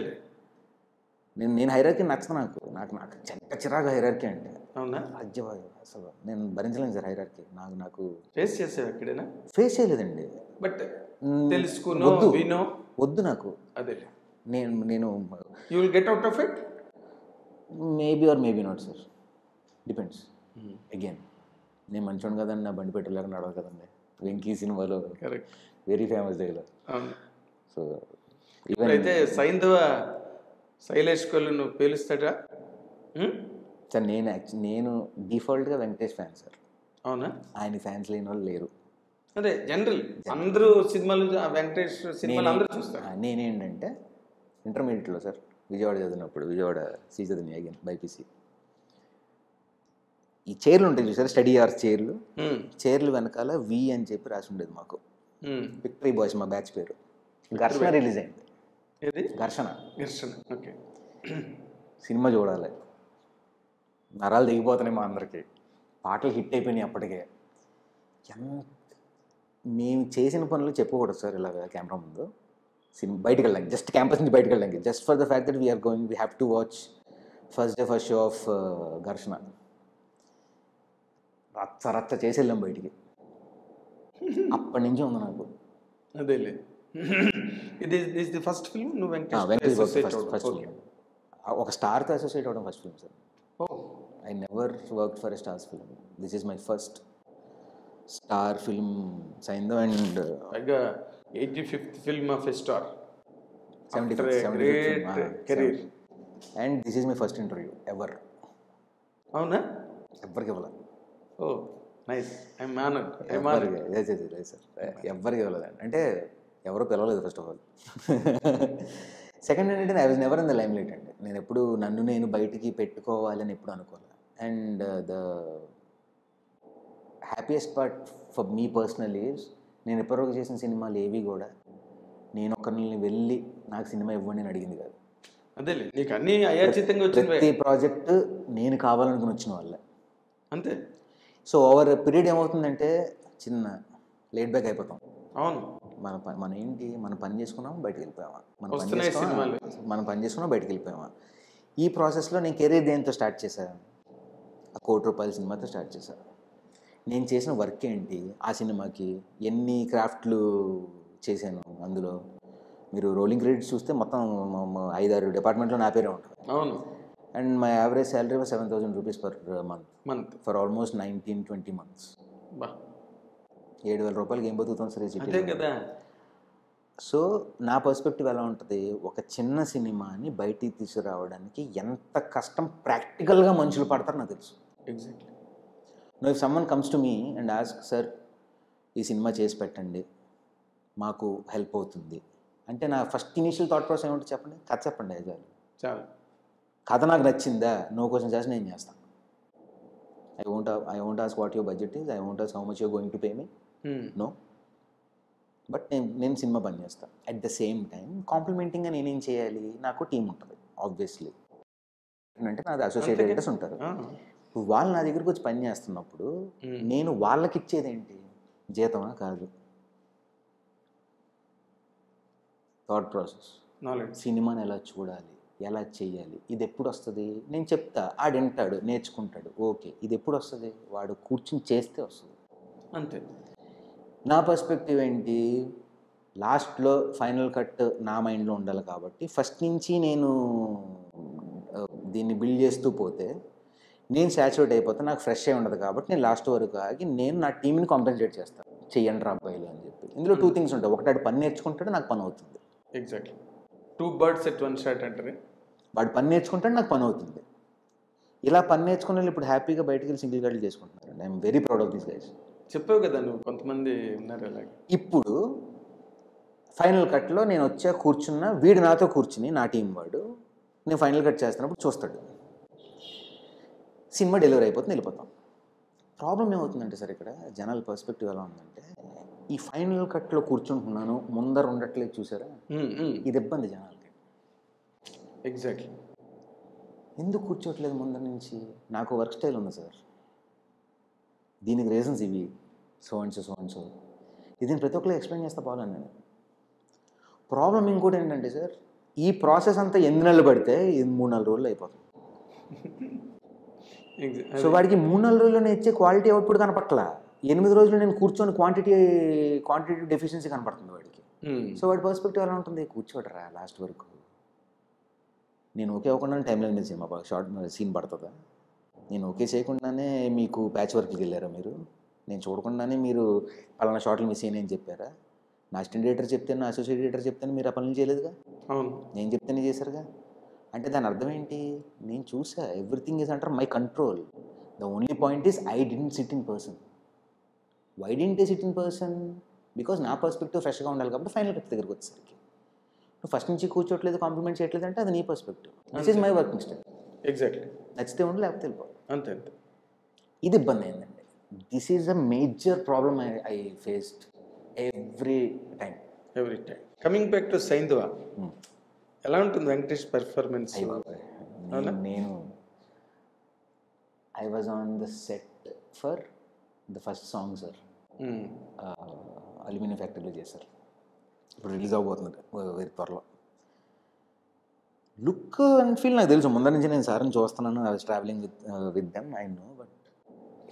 నేను నేను హైరార్కీ నచ్చను, నాకు నాకు నాకు చెక్క చిరాకు హైరార్కీ అంటే. అవునా, అజ్జవాయ్ అసలు నేను భరించలేను సార్ హైరార్కీ. నాకు నాకు ఫేస్ చేసావు ఎక్కడైనా? ఫేస్ చేయలేదండి, బట్ తెలుసుకుని వద్దు వినో వద్దు నాకు. అదే నేను నేను you will get out of it maybe or maybe not sir, depends again. నేను మంచోడు కదండి, నా బండి పెట్టలేక నడవదు కదండి. వెంకీ సినిమాలో వెరీ ఫేమస్ డైలాగ్. సో ఇవైతే సైంధవ శైలేష్ కోళ్ళు నువ్వు పేలుస్తాడా సార్? నేను యాక్చువల్ నేను డిఫాల్ట్గా వెంకటేష్ ఫ్యాన్ సార్. అవునా, ఆయన ఫ్యాన్స్ లేని వాళ్ళు లేరు. అదే జనరల్ అందరూ సినిమాలు వెంకటేష్ సినిమాలు అందరూ చూస్తారు. నేనేంటంటే ఇంటర్మీడియట్లో సార్ విజయవాడ చదివినప్పుడు, విజయవాడ సీ చదివి అగైన్ బైపీసీ, ఈ చైర్లు ఉంటాయి చూసారు, స్టడీ అవర్స్ చైర్లు, చైర్లు వెనకాల వి అని చెప్పి రాసి ఉండేది మాకు. విక్టరీ బాయ్స్ మా బ్యాచ్ పేరు. ఘర్షణ రిలీజ్ అయింది. ఘర్షణ ఘర్షణ ఓకే సినిమా చూడాలి, నరాలు దిగిపోతున్నాయి మా అందరికి, పాటలు హిట్ అయిపోయినాయి అప్పటికే. ఎంత మేము చేసిన పనులు చెప్పకూడదు సార్ ఇలాగ కెమెరా ముందు. సినిమా బయటకు వెళ్ళడానికి, జస్ట్ క్యాంపస్ నుంచి బయటకు వెళ్ళడానికి, just for the fact that we are going, we have to watch first day first show of Gharshana. రచ్చ రచ్చ చేసి వెళ్ళాం బయటికి. అప్పటి నుంచి ఉంది నాకు. అదే ఫస్ట్ ఫిల్మ్ నువ్వు ఒక స్టార్తో అసోసియేట్ అవ్వడం first film sir. I never work for a stars film. This is my first star film Saindhav. And eighty fifth film of a star, seventy career. And this is my first interview ever. అవునా, ఎవరికి ఇవ్వలేదు. Oh nice, I'm honoured. ఎవరికి ఇవ్వలేదండి, అంటే ఎవరో పిలవలేదు first of all. Second ఏంటంటే I was never in the limelight అండి. నేను ఎప్పుడు నన్ను నేను బయటికి పెట్టుకోవాలని ఎప్పుడు అనుకోవాలి. And the happiest part for me personal is, నేను ఎప్పటివరకు చేసిన సినిమాలు ఏవి కూడా నేను ఒకరిని వెళ్ళి నాకు సినిమా ఇవ్వండి అని అడిగింది కాదు. అదేలే, నీకు అన్ని అయాచితంగా వచ్చిన ప్రతి ప్రాజెక్ట్ నేను కావాలనుకుని వచ్చిన వాళ్ళే అంతే. సో ఓవర్ పీరియడ్ ఏమవుతుందంటే చిన్న లేట్ బ్యాక్ అయిపోతాం. అవును, మన పని మనం ఏంటి, మనం పని చేసుకున్నాము బయటకు వెళ్ళిపోయామా, మనం పని చేసుకున్నాము మనం పని చేసుకున్నాం బయటకు వెళ్ళిపోయామా. ఈ ప్రాసెస్లో నేను కెరీర్ దేంతో స్టార్ట్ చేశాను, ఆ కోటి రూపాయల సినిమాతో స్టార్ట్ చేశాను. నేను చేసిన వర్క్ ఏంటి, ఆ సినిమాకి ఎన్ని క్రాఫ్ట్లు చేశాను, అందులో మీరు రోలింగ్ క్రెడిట్స్ చూస్తే మొత్తం ఐదారు డిపార్ట్మెంట్లో నా పేరే ఉంటుంది. అవును. And my average salary was seven thousand rupees per month month for almost nineteen twenty months. ఏడు వేల రూపాయలకి ఏం బతుకుతాం సార్ సిటీ కదా. సో నా పర్స్పెక్టివ్ ఎలా ఉంటుంది, ఒక చిన్న సినిమాని బయటికి తీసుకురావడానికి ఎంత కష్టం ప్రాక్టికల్గా మనుషులు పడతారు నాకు తెలుసు. Exactly. No if someone comes to me and ask sir ఈ సినిమా చేసి పెట్టండి మాకు హెల్ప్ అవుతుంది అంటే నా ఫస్ట్ ఇనీషియల్ థాట్ ప్రాసెస్ ఏమంటే చెప్పండి, కథ చెప్పండి, అది చాలు చాలు. కథ నాకు నచ్చిందా, నో క్వశ్చన్ చేసి నేను చేస్తాను. I won't I won't ask what your budget is, I won't ask how much you're going to pay me, no. But నేను నేను సినిమా పని చేస్తాను. అట్ ద సేమ్ టైం కాంప్లిమెంటింగ్గా నేనేం చేయాలి, నాకు టీం ఉంటుంది ఆబ్వియస్లీ, అంటే నాది అసోసియేట్ డైరెక్టర్స్ ఉంటారు. వాళ్ళు నా దగ్గరకు వచ్చి పని చేస్తున్నప్పుడు నేను వాళ్ళకి ఇచ్చేది ఏంటి, జీతమా కాదు, థాట్ ప్రాసెస్, సినిమాని ఎలా చూడాలి, ఎలా చేయాలి. ఇది ఎప్పుడు వస్తుంది, నేను చెప్తా, ఆడింటాడు, నేర్చుకుంటాడు, ఓకే. ఇది ఎప్పుడు వస్తుంది, వాడు కూర్చుని చేస్తే వస్తుంది అంతే. నా పర్స్పెక్టివ్ ఏంటి, లాస్ట్లో ఫైనల్ కట్ నా మైండ్లో ఉండాలి కాబట్టి ఫస్ట్ నుంచి నేను దీన్ని బిల్డ్ చేస్తూ పోతే నేను సాచురేట్ అయిపోతే నాకు ఫ్రెష్ అయి ఉండదు కాబట్టి నేను లాస్ట్ వరకు ఆగి నేను నా టీంని కాంపెన్సేట్ చేస్తాను, చెయ్యండి రా అబ్బాయిలు అని చెప్పి. ఇందులో టూ థింగ్స్ ఉంటాయి, ఒకటి పని నేర్చుకుంటాడు, నాకు పని అవుతుంది. Exactly, two birds at one shot అంటారు. వాడు పని నేర్చుకుంటాడు, నాకు పని అవుతుంది. ఇలా పని నేర్చుకునే వాళ్ళు ఇప్పుడు హ్యాపీగా బయటకు వెళ్ళి సింగిల్ గార్డెన్ చేసుకుంటున్నారు. I'm very proud of this guys. చెప్పావు కదా నువ్వు, కొంతమంది ఉన్నారు అలాగే. ఇప్పుడు ఫైనల్ కట్లో నేను వచ్చా కూర్చున్న వీడు నాతో కూర్చుని నా టీం వాడు నేను ఫైనల్ కట్ చేస్తున్నప్పుడు చూస్తాడు సినిమా డెలివరీ అయిపోతుంది వెళ్ళిపోతాం. ప్రాబ్లం ఏమవుతుందంటే సార్ ఇక్కడ జనరల్ పర్స్పెక్టివ్ ఎలా ఉందంటే ఈ ఫైనల్ కట్లో కూర్చుంటున్నాను ముందర ఉండట్లేదు చూసారా ఇది ఇబ్బంది జనాలకి. ఎగ్జాక్ట్లీ ఎందుకు కూర్చోట్లేదు ముందర నుంచి నాకు వర్క్ స్టైల్ ఉంది సార్ దీనికి రీజన్స్ ఇవి so and so so and so ఇది నేను ప్రతి ఒక్కరికి ఎక్స్ప్లెయిన్ చేస్తా పోవాలని నేను. ప్రాబ్లం ఇంకోటి ఏంటంటే సార్ ఈ ప్రాసెస్ అంతా ఎన్ని నెలలు పడితే ఇది మూడు నాలుగు రోజులు అయిపోతుంది. సో వాడికి మూడు నాలుగు రోజుల్లో నేను ఇచ్చే క్వాలిటీ అవుట్పుట్ కనపట్లా ఎనిమిది రోజులు నేను కూర్చొని క్వాంటిటీ క్వాంటిటీ డెఫిషియన్సీ కనపడుతుంది వాడికి. సో వాడి పర్స్పెక్టివ్ ఎలా ఉంటుంది కూర్చోడరా లాస్ట్ వరకు నేను ఓకే అవ్వకుండా టైం లైన్ మీద సినిమా షార్ట్ సీన్ పడుతుందా నేను ఓకే చేయకుండానే మీకు ప్యాచ్ వర్క్కి వెళ్ళారా మీరు నేను చూడకుండానే మీరు పలానా షార్ట్లు మిస్ అయినా అని చెప్పారా నా అసిస్టెంట్ ఎడిటర్ చెప్తాను నా అసోసియేట్ ఎడిటర్ చెప్తాను మీరు ఆ పనులు చేయలేదుగా నేను చెప్తానే చేశారుగా అంటే దాని అర్థం ఏంటి నేను చూసా everything is under my control the only point is I didn't sit in person why didn't I sit in person because నా పర్స్పెక్టివ్ ఫ్రెష్గా ఉండాలి కాబట్టి ఫైనల్ కట్ దగ్గరికి వచ్చేసరికి నువ్వు ఫస్ట్ నుంచి కూర్చోట్లేదు కాంప్లిమెంట్ చేయట్లేదు అంటే అది నీ perspective this is my working style. Exactly నచ్చితే ఉండి లేకపోతే వెళ్ళిపోవాలి అంతే అంతే. ఇది ఇబ్బంది అయిందండి this is a major problem I I faced every time every time. Coming back to Saindhav ఎలా ఉంటుంది వెంకటేష్ పెర్ఫార్మెన్స్? నేను I was on the set for the first song sir aluminium ఫ్యాక్టరీలో చేశారు ఇప్పుడు రిలీజ్ అవ్వబోతుంది వేరే త్వరలో. లుక్ అండ్ ఫీల్ నాకు తెలుసు ముందర నుంచి నేను సార్ని చూస్తున్నాను I was travelling with with them I know but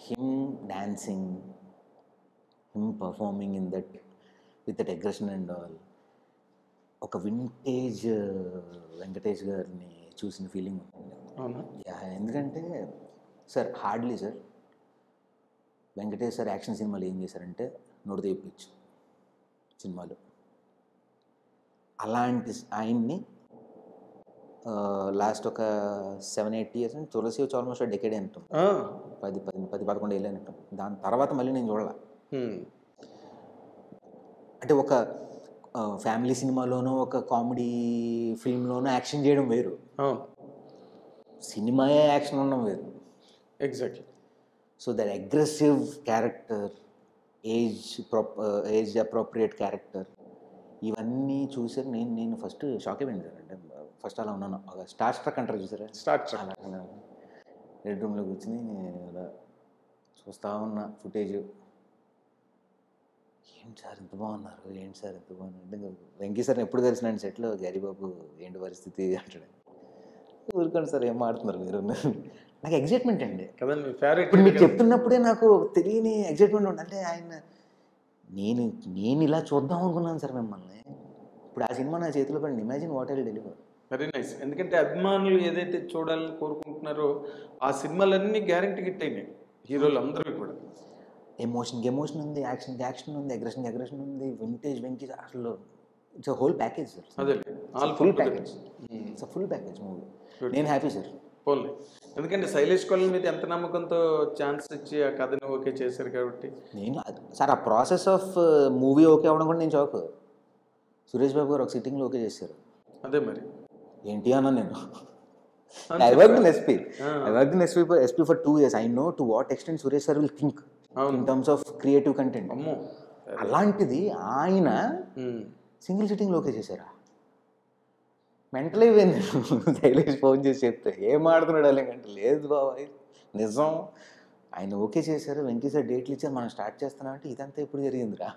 him dancing him performing in that with that aggression and all ఒక వింటేజ్ వెంకటేష్ గారిని చూసిన ఫీలింగ్ ఉంటుంది. ఎందుకంటే sir hardly sir Venkatesh sir action సినిమాలు ఏం చేశారంటే నోటితో ఇప్పించు సినిమాలు అలాంటి ఆయన్ని లాస్ట్ ఒక సెవెన్ ఎయిట్ ఇయర్స్ తులసి వచ్చి ఆల్మోస్ట్ డెకేడ్ అంటాం పది పది పది పదకొండు ఏళ్ళు అంటాం దాని తర్వాత మళ్ళీ నేను చూడాల అంటే ఒక ఫ్యామిలీ సినిమాలోనూ ఒక కామెడీ ఫిల్మ్లోనూ యాక్షన్ చేయడం వేరు సినిమాయే యాక్షన్ ఉండడం వేరు. Exactly so that aggressive character age age appropriate character ఇవన్నీ చూసారు. నేను నేను ఫస్ట్ షాక్ అయిపోయింది అంటే ఫస్ట్ అలా ఉన్నాను ఒక స్టార్ స్ట్రక్ అంటారు చూసారా స్టార్ స్ట్రక్ రెడ్ రూమ్లో కూర్చుని అలా చూస్తూ ఉన్న ఫుటేజ్ ఏంటి సార్ ఎంత బాగున్నారు ఏంటి సార్ ఎంత బాగున్నారు అంటే వెంకీ సార్ని ఎప్పుడు కలిసినాను సెట్లో గరిబాబు ఏంటి పరిస్థితి అంటాడు ఊరుకోండి సార్ ఏం ఆడుతున్నారు మీరు నాకు ఎగ్జైట్మెంట్ అండి ఇప్పుడు మీకు చెప్తున్నప్పుడే నాకు తెలియని ఎగ్జైట్మెంట్ ఉంది అంటే ఆయన నేను నేను ఇలా చూద్దాం అనుకున్నాను సార్ మిమ్మల్ని ఇప్పుడు ఆ సినిమా నా చేతిలో పడి imagine what I'll deliver very nice. ఎందుకంటే అభిమానులు ఏదైతే చూడాలని కోరుకుంటున్నారో ఆ సినిమాలన్నీ గ్యారంటీ హిట్ అయినాయి హీరోలు అందరూ కూడా ఎమోషన్కి ఎమోషన్ ఉంది యాక్షన్కి యాక్షన్ ఉంది అగ్రెషన్కి అగ్రెషన్ ఉంది వింటేజ్ వెంకటేజ్ అసలు ఇట్స్ హోల్ ప్యాకేజ్ సార్ అదే all full package it's full package movie నేను హ్యాపీ సార్ పోలే ఎందుకంటే శైలేష్ కొల్లి మీద ఎంత నమ్మకంతో ఛాన్స్ ఇచ్చి ఆ కథను ఓకే చేశారు కాబట్టి నేను సార్ ఆ ప్రాసెస్ ఆఫ్ మూవీ ఓకే అవ్వడం కూడా నేను షాక్. సురేష్ బాబు గారు ఒక సిట్టింగ్లో ఓకే చేశారు అదే మరి ఏంటి అన్నా నేను I worked in S P. I worked in S P for S P for two years. I know to what extent Suresh sir will think um, in terms of creative content. అలాంటిది ఆయన single sitting లోకే చేశారా mental అయిపోయింది. Shailesh phone చేసి చెప్తే ఏం ఆడుతున్నాడు అలాగంటే లేదు బాబాయ్ నిజం ఆయన ఓకే చేశారు వెంకీ సార్ డేట్లు ఇచ్చారు మనం స్టార్ట్ చేస్తున్నాం అంటే ఇదంతా ఎప్పుడు జరిగింది రా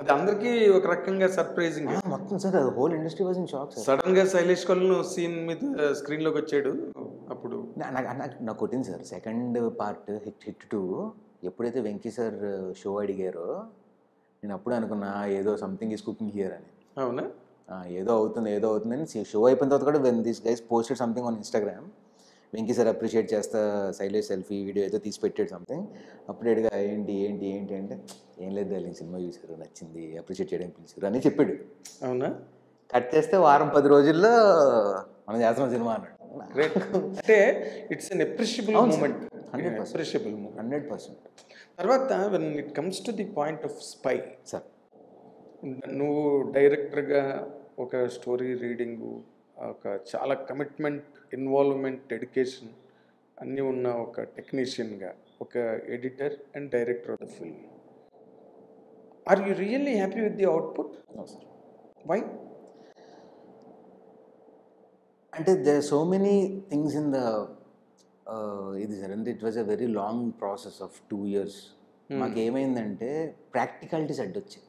అది అందరికీ ఒక రకంగా సర్ప్రైజింగ్ మొత్తం సార్ అది whole industry was in shock sir sudden గా శైలేష్ కొల్లు సీన్ మీద స్క్రీన్ లోకి వచ్చాడు అప్పుడు నాకు కొట్టింది sir second part hit hit two ఎప్పుడైతే వెంకీ సార్ షో అడిగారో నేను అప్పుడు అనుకున్నా ఏదో సంథింగ్ ఈస్ కుకింగ్ హియర్ అని అవునా ఏదో అవుతుంది ఏదో అవుతుంది అని షో అయిపోయిన తర్వాత కూడా when this guys posted something on Instagram Venky sir appreciate చేస్తా శైలేష్ సెల్ఫీ వీడియో అయితే తీసి పెట్టాడు సంథింగ్ అప్డేట్గా ఏంటి ఏంటి ఏంటి అంటే ఏం లేదు దాని సినిమా చూసారు నచ్చింది అప్రిషియేట్ చేయడానికి పిలిచారు అని చెప్పాడు అవునా కట్ చేస్తే వారం పది రోజుల్లో మనం చేస్తున్న సినిమా అన్నాడు అంటే it's an appreciable moment hundred percent appreciable moment hundred percent తర్వాత when it comes to the point of spy sir నువ్వు డైరెక్టర్గా ఒక స్టోరీ రీడింగు, ఒక చాలా కమిట్మెంట్, ఇన్వాల్వ్మెంట్, డెడికేషన్ అన్నీ ఉన్న ఒక టెక్నీషియన్గా, ఒక editor and director of the film. Are you really happy with the output? No sir. Why? అంటే there are so many things in the ఇది సార్. అంటే it was a very long process of two years. మాకేమైందంటే practicalities అడ్డొచ్చాయి,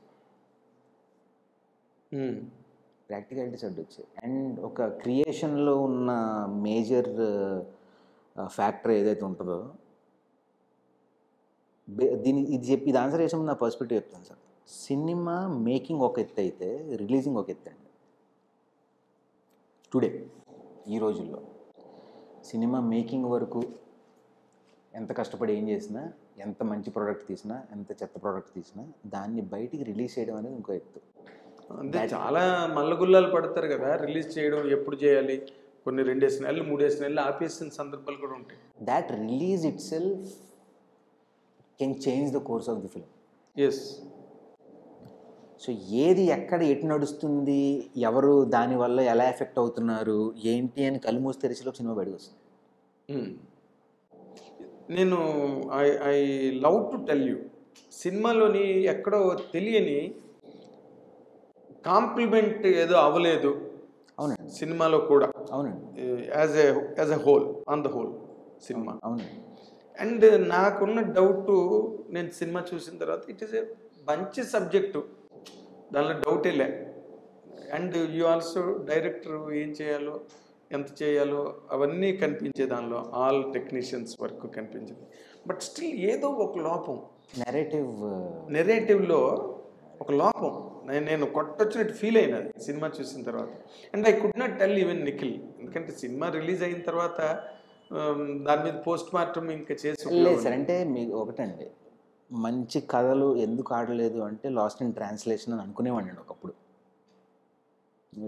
practicalities అడ్డొచ్చాయి and ఒక క్రియేషన్లో ఉన్న major factor ఏదైతే ఉంటుందో దీని ఇది చెప్పి ఇది ఆన్సర్ చేసిన నా పర్స్పెక్టివ్ చెప్తాను సార్. సినిమా మేకింగ్ ఒక ఎత్తు అయితే రిలీజింగ్ ఒక ఎత్తు అండి. టుడే ఈ రోజుల్లో సినిమా మేకింగ్ వరకు ఎంత కష్టపడి ఏం చేసినా, ఎంత మంచి ప్రోడక్ట్ తీసినా, ఎంత చెత్త ప్రోడక్ట్ తీసినా దాన్ని బయటికి రిలీజ్ చేయడం అనేది ఇంకో ఎత్తు. అంటే చాలా మల్లగుల్లాలు పడతారు కదా రిలీజ్ చేయడం, ఎప్పుడు చేయాలి, కొన్ని రెండేసి నెలలు మూడేసి నెలలు ఆపేసిన సందర్భాలు కూడా ఉంటాయి. That release itself can change the course of the film. Yes. So ఏది ఎక్కడ ఎటు నడుస్తుంది, ఎవరు దానివల్ల ఎలా ఎఫెక్ట్ అవుతున్నారు ఏంటి అని కళ్ళు మూసి తెరిచేలోపు సినిమా బయటకు వస్తుంది. నేను I I love to tell you, సినిమాలోని ఎక్కడో తెలియని కాంప్లిమెంట్ ఏదో అవ్వలేదు. అవునండి. సినిమాలో కూడా. అవునండి. As a as a whole, on the whole cinema. అవునండి. అండ్ నాకున్న డౌట్, నేను సినిమా చూసిన తర్వాత ఇట్ ఈస్ ఏ మంచి సబ్జెక్టు, దానిలో డౌటే లే. అండ్ యూ ఆల్సో డైరెక్టర్ ఏం చేయాలో ఎంత చేయాలో అవన్నీ కనిపించే దానిలో, ఆల్ టెక్నీషియన్స్ వర్క్ కనిపించింది. బట్ స్టిల్ ఏదో ఒక లోపం నెరేటివ్ నెరేటివ్లో ఒక లోపం నేను నేను కొట్టొచ్చినట్టు ఫీల్ అయినది సినిమా చూసిన తర్వాత. And I could not tell even Nikhil, ఎందుకంటే సినిమా రిలీజ్ అయిన తర్వాత దాని మీద పోస్ట్ మార్టం ఇంకా చేసి. అంటే మీకు ఒకటండి, మంచి కథలు ఎందుకు ఆడలేదు అంటే లాస్ట్ ఇన్ ట్రాన్స్లేషన్ అని అనుకునేవాడిని ఒకప్పుడు.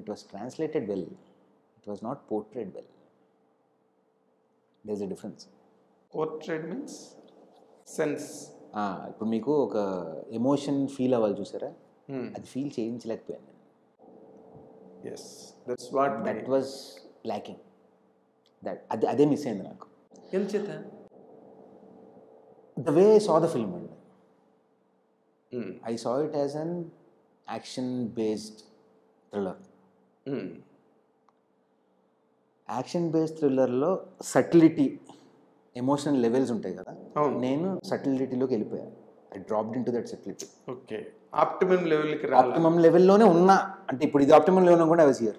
It was translated well, it was not portrayed well. There is a difference. Portrayed means sense. ఇప్పుడు మీకు ఒక ఎమోషన్ ఫీల్ అవ్వాలి చూసారా, అది ఫీల్ చేయించలేకపోయాను నేను. Yes, that's what that was lacking. That అది అదే మిస్ అయింది నాకు. ఏం చేత the way I saw the film and mm. I saw it as an action based thriller. mm. Action based thriller lo subtlety, emotional levels untai kada. Nenu subtlety loki elipoya. I dropped into that subtlety. Okay, optimum level ki raala. Optimum level lone unna ante ippudu idi optimum level unna kuda I was here.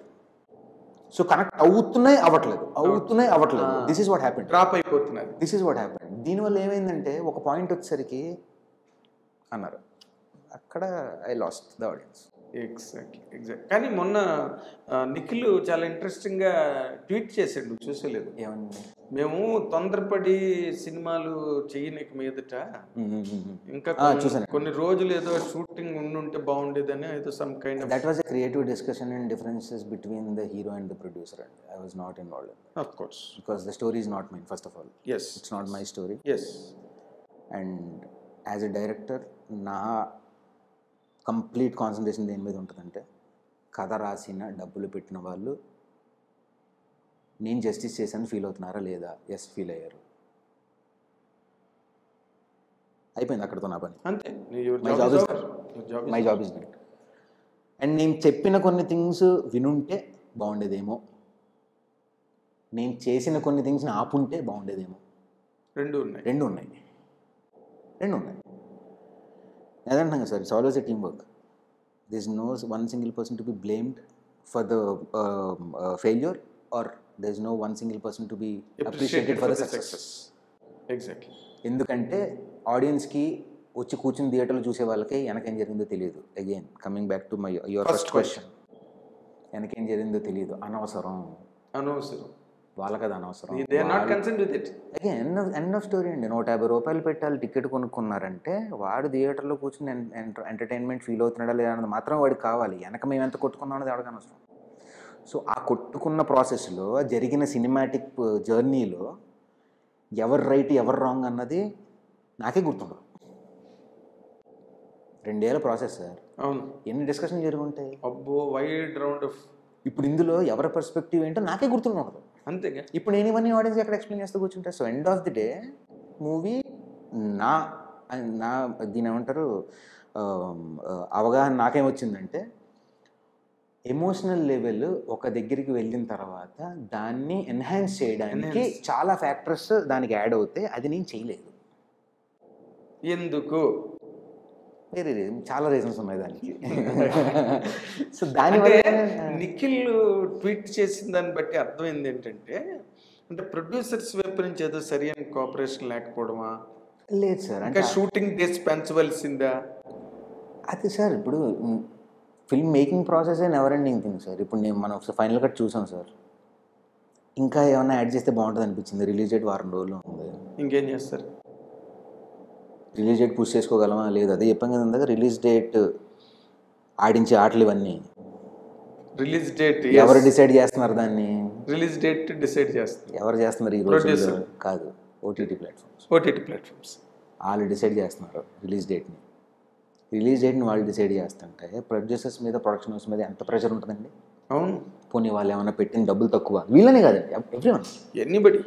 So connect అవుతున్నాయి అవ్వట్లేదు, అవుతున్నాయి అవ్వట్లేదు. This is what happened. Drop అయిపోతున్నాయి. This is what happened. దీనివల్ల ఏమైందంటే ఒక point వచ్చేసరికి అన్నారు, అక్కడ I lost the audience. Exactly exact. కానీ మొన్న నిఖిల్ చాలా ఇంట్రెస్టింగ్గా ట్వీట్ చేశాడు, నువ్వు చూసేలేదు. ఏమన్నా మేము తొందరపడి సినిమాలు చేయనీకి మీదట ఇంకా కొన్ని రోజులు ఏదో షూటింగ్ ఉండుంటే బాగుండేదని ఏదో some kind of. That was a creative discussion and differences between the hero and the producer and I was not involved. Of course, because the story is not mine, first of all. Yes, it's not my story. Yes. And as a director నా complete concentration దేని మీద ఉంటుందంటే కథ రాసిన, డబ్బులు పెట్టిన వాళ్ళు నేను జస్టిస్ చేశాను ఫీల్ అవుతున్నారా లేదా. ఎస్, ఫీల్ అయ్యారు. అయిపోయింది అక్కడతో నా పని, అంతే. My job is done. My job is done. And నేను చెప్పిన కొన్ని థింగ్స్ వినుంటే బాగుండేదేమో, నేను చేసిన కొన్ని థింగ్స్ని ఆపుంటే బాగుండేదేమో. రెండు ఉన్నాయి రెండు ఉన్నాయి రెండు ఉన్నాయి అదంటాను sir. It's always a team work. There is no one single person to be blamed for the failure, or there is no one single person to be appreciated for the success. Exactly. ఎందుకంటే ఆడియన్స్కి, వచ్చి కూర్చుని థియేటర్లో చూసే వాళ్ళకి వెనకేం జరిగిందో తెలియదు. Again coming back to my your first question, వెనకేం జరిగిందో తెలియదు. అనవసరం అనవసరం వాళ్ళకి అది అనవసరం. They are not concerned with it. Again end of end of story అండి. నూట యాభై రూపాయలు పెట్టాలి టికెట్ కొనుక్కున్నారంటే వాడు థియేటర్లో కూర్చుని ఎంటర్టైన్మెంట్ ఫీల్ అవుతున్నాడా లేదా అన్నది మాత్రం వాడికి కావాలి. వెనక మేము ఎంత కొట్టుకున్నాం అనేది వాడికి అనవసరం. సో ఆ కొట్టుకున్న ప్రాసెస్లో జరిగిన సినిమాటిక్ జర్నీలో ఎవరు రైట్ ఎవరు రాంగ్ అన్నది నాకే గుర్తుండదు. రెండేళ్ళ ప్రాసెస్ సార్. అవును, ఎన్ని డిస్కషన్ జరుగుంటాయి. అబ్బో వైడ్ రౌండ్ ఆఫ్. ఇప్పుడు ఇందులో ఎవరి పర్స్పెక్టివ్ ఏంటో నాకే గుర్తుండదు. అంతేగా ఇప్పుడు నేను ఇవన్నీ ఆడియన్స్ ఎక్కడ ఎక్స్ప్లెయిన్ చేస్తూ కూర్చుంటా. So end of the day movie నా నా దీని ఏమంటారు అవగాహన నాకేమొచ్చిందంటే, ఎమోషనల్ లెవెల్ ఒక దగ్గరికి వెళ్ళిన తర్వాత దాన్ని ఎన్హాన్స్ చేయడానికి చాలా ఫ్యాక్టర్స్ దానికి యాడ్ అవుతాయి. అది నేను చేయలేదు. ఎందుకు? వేరే చాలా రీజన్స్ ఉన్నాయి దానికి. సో దానివల్ల నిఖిల్ ట్వీట్ చేసిన దాన్ని బట్టి అర్థమైంది ఏంటంటే, అంటే ప్రొడ్యూసర్స్ వైపు నుంచి ఏదో సరి అయిన కోఆపరేషన్ లేకపోవడమా? లేదు సార్, అంటే షూటింగ్ డేస్ పెంచవలసిందా? అది సార్, ఇప్పుడు film making process never ending thing sir. ఇప్పుడు నేను మనం ఒకసారి ఫైనల్ కట్ చూసాం సార్, ఇంకా ఏమైనా యాడ్ చేస్తే బాగుంటుంది అనిపించింది. రిలీజ్ డేట్ వారం రోజులు ఉంది, ఇంకేం చేస్తారు? రిలీజ్ డేట్ పుష్ చేసుకోగలమా? లేదు. అదే చెప్పాం కదా ఇందాక, రిలీజ్ డేట్ ఆడించే ఆటలు ఇవన్నీ. రిలీజ్ డేట్ ఎవరు డిసైడ్ చేస్తున్నారు? దాన్ని రిలీజ్ డేట్ డిసైడ్ చేస్తున్నారు. ఎవరు చేస్తున్నారు? ఈ రోజు కాదు, ఓటీటీ ప్లాట్ఫామ్స్ ఓటీటీ ప్లాట్ఫామ్స్ వాళ్ళు డిసైడ్ చేస్తున్నారు రిలీజ్ డేట్ని. రిలీజ్ డేట్ని వాళ్ళు డిసైడ్ చేస్తుంటే ప్రొడ్యూసర్స్ మీద, ప్రొడక్షన్ హౌస్ మీద ఎంత ప్రెషర్ ఉంటుందండి? అవును. పోనీ వాళ్ళు ఏమైనా పెట్టిన డబ్బులు తక్కువ, వీళ్ళనే కాదండి, ఎవ్రీ వన్, ఎనీబడి.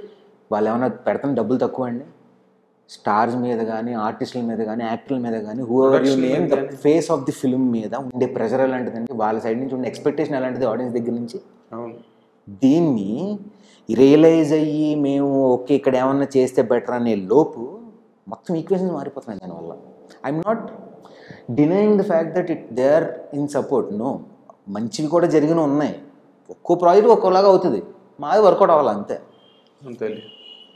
వాళ్ళు ఏమైనా పెడతాం డబ్బులు తక్కువ అండి? స్టార్స్ మీద కానీ, ఆర్టిస్టుల మీద కానీ, యాక్టర్ల మీద కానీ, whoever you name, the face of the film మీద ఉండే ప్రెషర్ ఎలాంటిదండి? వాళ్ళ సైడ్ నుంచి ఉండే ఎక్స్పెక్టేషన్ ఎలాంటిది ఆడియన్స్ దగ్గర నుంచి? అవును. దీన్ని రియలైజ్ అయ్యి మేము ఓకే ఇక్కడ ఏమన్నా చేస్తే బెటర్ అనే లోపు మొత్తం ఈక్వేషన్స్ మారిపోతున్నాయి. దానివల్ల I'm not denying the fact that it they are in support, no, మంచివి కూడా జరిగిన ఉన్నాయి. ఒక్కో ప్రాజెక్ట్ ఒక్కోలాగా అవుతుంది, మాది వర్కౌట్ అవ్వాలి అంతే. అంతే.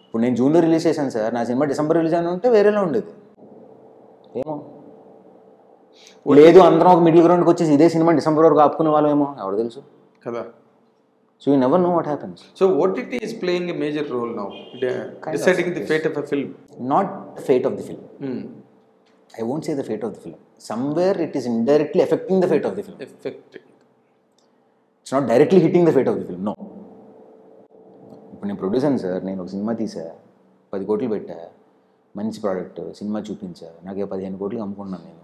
ఇప్పుడు నేను జూన్లో రిలీజ్ చేశాను సార్, నా సినిమా డిసెంబర్ రిలీజ్ అని ఉంటే వేరేలా ఉండేది. ఏమో లేదు, అందరం ఒక మిడిల్ గ్రౌండ్కి వచ్చేసి ఇదే సినిమా డిసెంబర్ వరకు ఆపుకునే వాళ్ళు ఏమో, ఎవరు తెలుసు కదా. So you never know what happens. So O T T is playing a major role now, deciding the fate of a film. Not the fate of the film. Hmm. I won't say the fate of the film. Somewhere it is indirectly affecting the fate of the film. Affecting. It's not directly hitting the fate of the film. No. If I'm a producer, sir, నేను ఒక cinema తీసా, పది కోట్లు పెట్టా, మంచి product cinema చూపించా, నాకు పదిహేను కోట్లు అమ్ముకున్నాను. నేను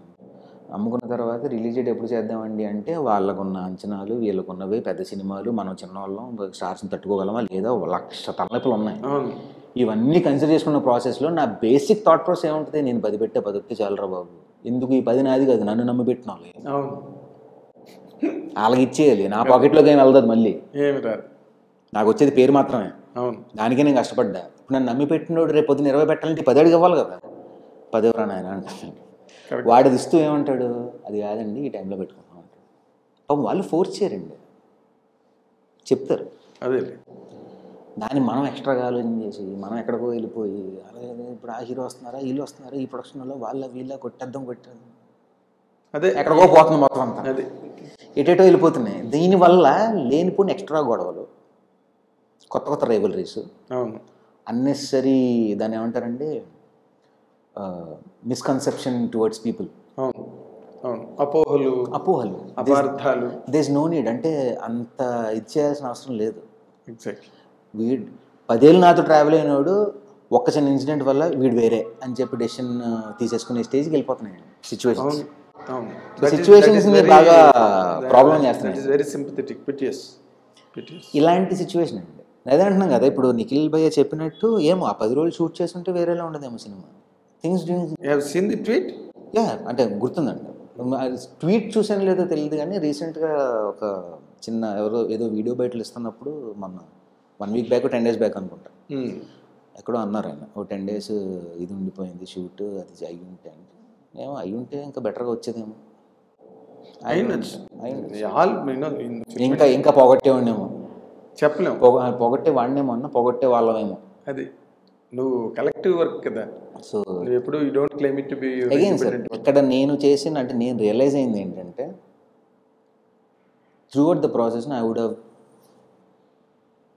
అమ్ముకున్న తర్వాత రిలీజ్ డేట్ ఎప్పుడు చేద్దామండి అంటే వాళ్ళకున్న అంచనాలు, వీళ్ళకున్నవి, పెద్ద సినిమాలు, మనం చిన్నవాళ్ళం, స్టార్స్ని తట్టుకోగలమా లేదా, లక్ష తలనొప్పులు ఉన్నాయి. ఇవన్నీ కన్సిడర్ చేసుకున్న ప్రాసెస్లో నా బేసిక్ థాట్ ప్రాసెస్ ఏముంటుంది? నేను పది పెట్టే పదొక్కి చాలరా బాబు, ఎందుకు ఈ పది నాది కాదు, నన్ను నమ్మి పెట్టిన వాళ్ళకి ఇచ్చేయాలి, నా పాకెట్లోకి ఏం వెళ్తుంది మళ్ళీ, నాకు వచ్చేది పేరు మాత్రమే, దానికే నేను కష్టపడ్డా. ఇప్పుడు నన్ను నమ్మి పెట్టినోడు రేపు పొద్దున ఇరవై పెట్టాలంటే పది అడిగి ఇవ్వాలి కదా, పదేవరా నాయన అంటాను. వాడు ఇస్తూ ఏమంటాడు, అది కాదండి ఈ టైంలో పెట్టుకుంటాం అంటాడు. పాపం వాళ్ళు ఫోర్స్ చేయరండి, చెప్తారు. అదే దాన్ని మనం ఎక్స్ట్రాగా ఆలోచన చేసి మనం ఎక్కడికో వెళ్ళిపోయి, అలాగే ఇప్పుడు ఆ హీరో వస్తున్నారా, వీళ్ళు వస్తున్నారా, ఈ ప్రొడక్షన్లో వాళ్ళ వీళ్ళ కొట్టేద్దాం కొట్టేద్దాం, అదే ఎక్కడికో పోతుంది మొత్తం అంతా, అదే ఎటేటో వెళ్ళిపోతున్నాయి. దీనివల్ల లేనిపోయిన ఎక్స్ట్రా గొడవలు, కొత్త కొత్త రైవలరీస్, అన్నెసరీ దాన్ని ఏమంటారండి, మిస్కన్సెప్షన్ టువర్డ్స్ పీపుల్, అపోహలు, అపోహలు, అపార్థాలు. There is no need. అంటే అంత ఇది చేయాల్సిన అవసరం లేదు. ఎగ్జాక్ట్లీ. వీడు పదేళ్ళు నాతో ట్రావెల్ అయినోడు ఒక్క చిన్న ఇన్సిడెంట్ వల్ల వీడు వేరే అని చెప్పి డెసిషన్ తీసేసుకునే స్టేజ్కి వెళ్ళిపోతున్నాయి సిచ్యువేషన్స్. సిచ్యువేషన్స్ మీరు బాగా ప్రాబ్లం చేస్తున్నాయి. Very sympathetic, piteous. ఇలాంటి సిచ్యువేషన్ అండి అదే అంటున్నాం కదా. ఇప్పుడు నిఖిల్ భయ్య చెప్పినట్టు ఏమో ఆ పది రోజులు షూట్ చేస్తుంటే వేరేలా ఉండదేమో cinema. Things doing. You have seen the tweet? Yeah, అంటే గుర్తుందండి. ట్వీట్ చూసాను లేదో తెలియదు కానీ రీసెంట్గా ఒక చిన్న ఎవరో ఏదో వీడియో బయటలు ఇస్తున్నప్పుడు మొన్న one week back, ten days back అనుకుంటా, ఎక్కడో అన్నారు ఆయన ఓ టెన్ డేస్ ఇది ఉండిపోయింది షూట్, అది అయి ఉంటే అంటే ఏమో అయి ఉంటే ఇంకా బెటర్గా వచ్చేదేమో, ఇంకా ఇంకా పొగట్టేవాడినేమో, చెప్పలేము, పొగట్టే వాడినేమో అన్న, పొగట్టే వాళ్ళమేమో. అది నువ్వు కలెక్టివ్ వర్క్ కదా. సో ఎప్పుడు you don't claim it to be again sir. ఇక్కడ నేను చేసిన అంటే నేను రియలైజ్ అయింది ఏంటంటే, throughout the process I would have,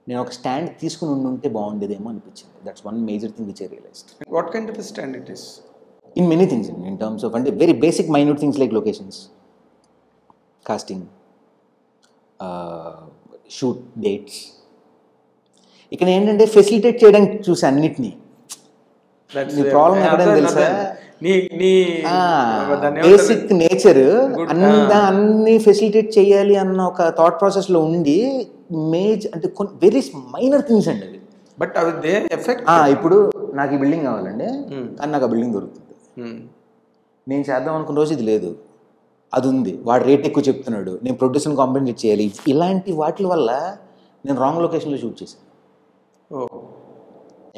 నేను ఒక స్టాండ్ తీసుకుని ఉండుంటే బాగుండేదేమో అనిపించింది. That's one major thing which I realised. What kind of a stand it is? In many things అండి, ఇన్ టర్మ్స్ ఆఫ్ అంటే very basic minute things like locations, casting, shoot dates. ఇక్కడ ఏంటంటే ఫెసిలిటేట్ చేయడానికి చూసి అన్నిటినీ. ప్రాబ్లం ఎక్కడైనా తెలుసా, basic nature and అన్ని ఫెసిలిటేట్ చేయాలి అన్న ఒక థాట్ ప్రాసెస్ లో ఉండి మేజర్ అంటే వెరీ మైనర్ థింగ్స్ అండి అవి. బట్ అవి ఎఫెక్ట్. ఇప్పుడు నాకు ఈ బిల్డింగ్ కావాలండి కానీ నాకు ఆ బిల్డింగ్ దొరుకుతుంది, నేను చేద్దాం అనుకున్న రోజు ఇది లేదు, అది ఉంది, వాడు రేట్ ఎక్కువ చెప్తున్నాడు, నేను ప్రొడ్యూసర్ని కాంపెన్సేట్ చేయాలి, ఇలాంటి వాటి వల్ల నేను రాంగ్ లొకేషన్లో షూట్ చేశాను.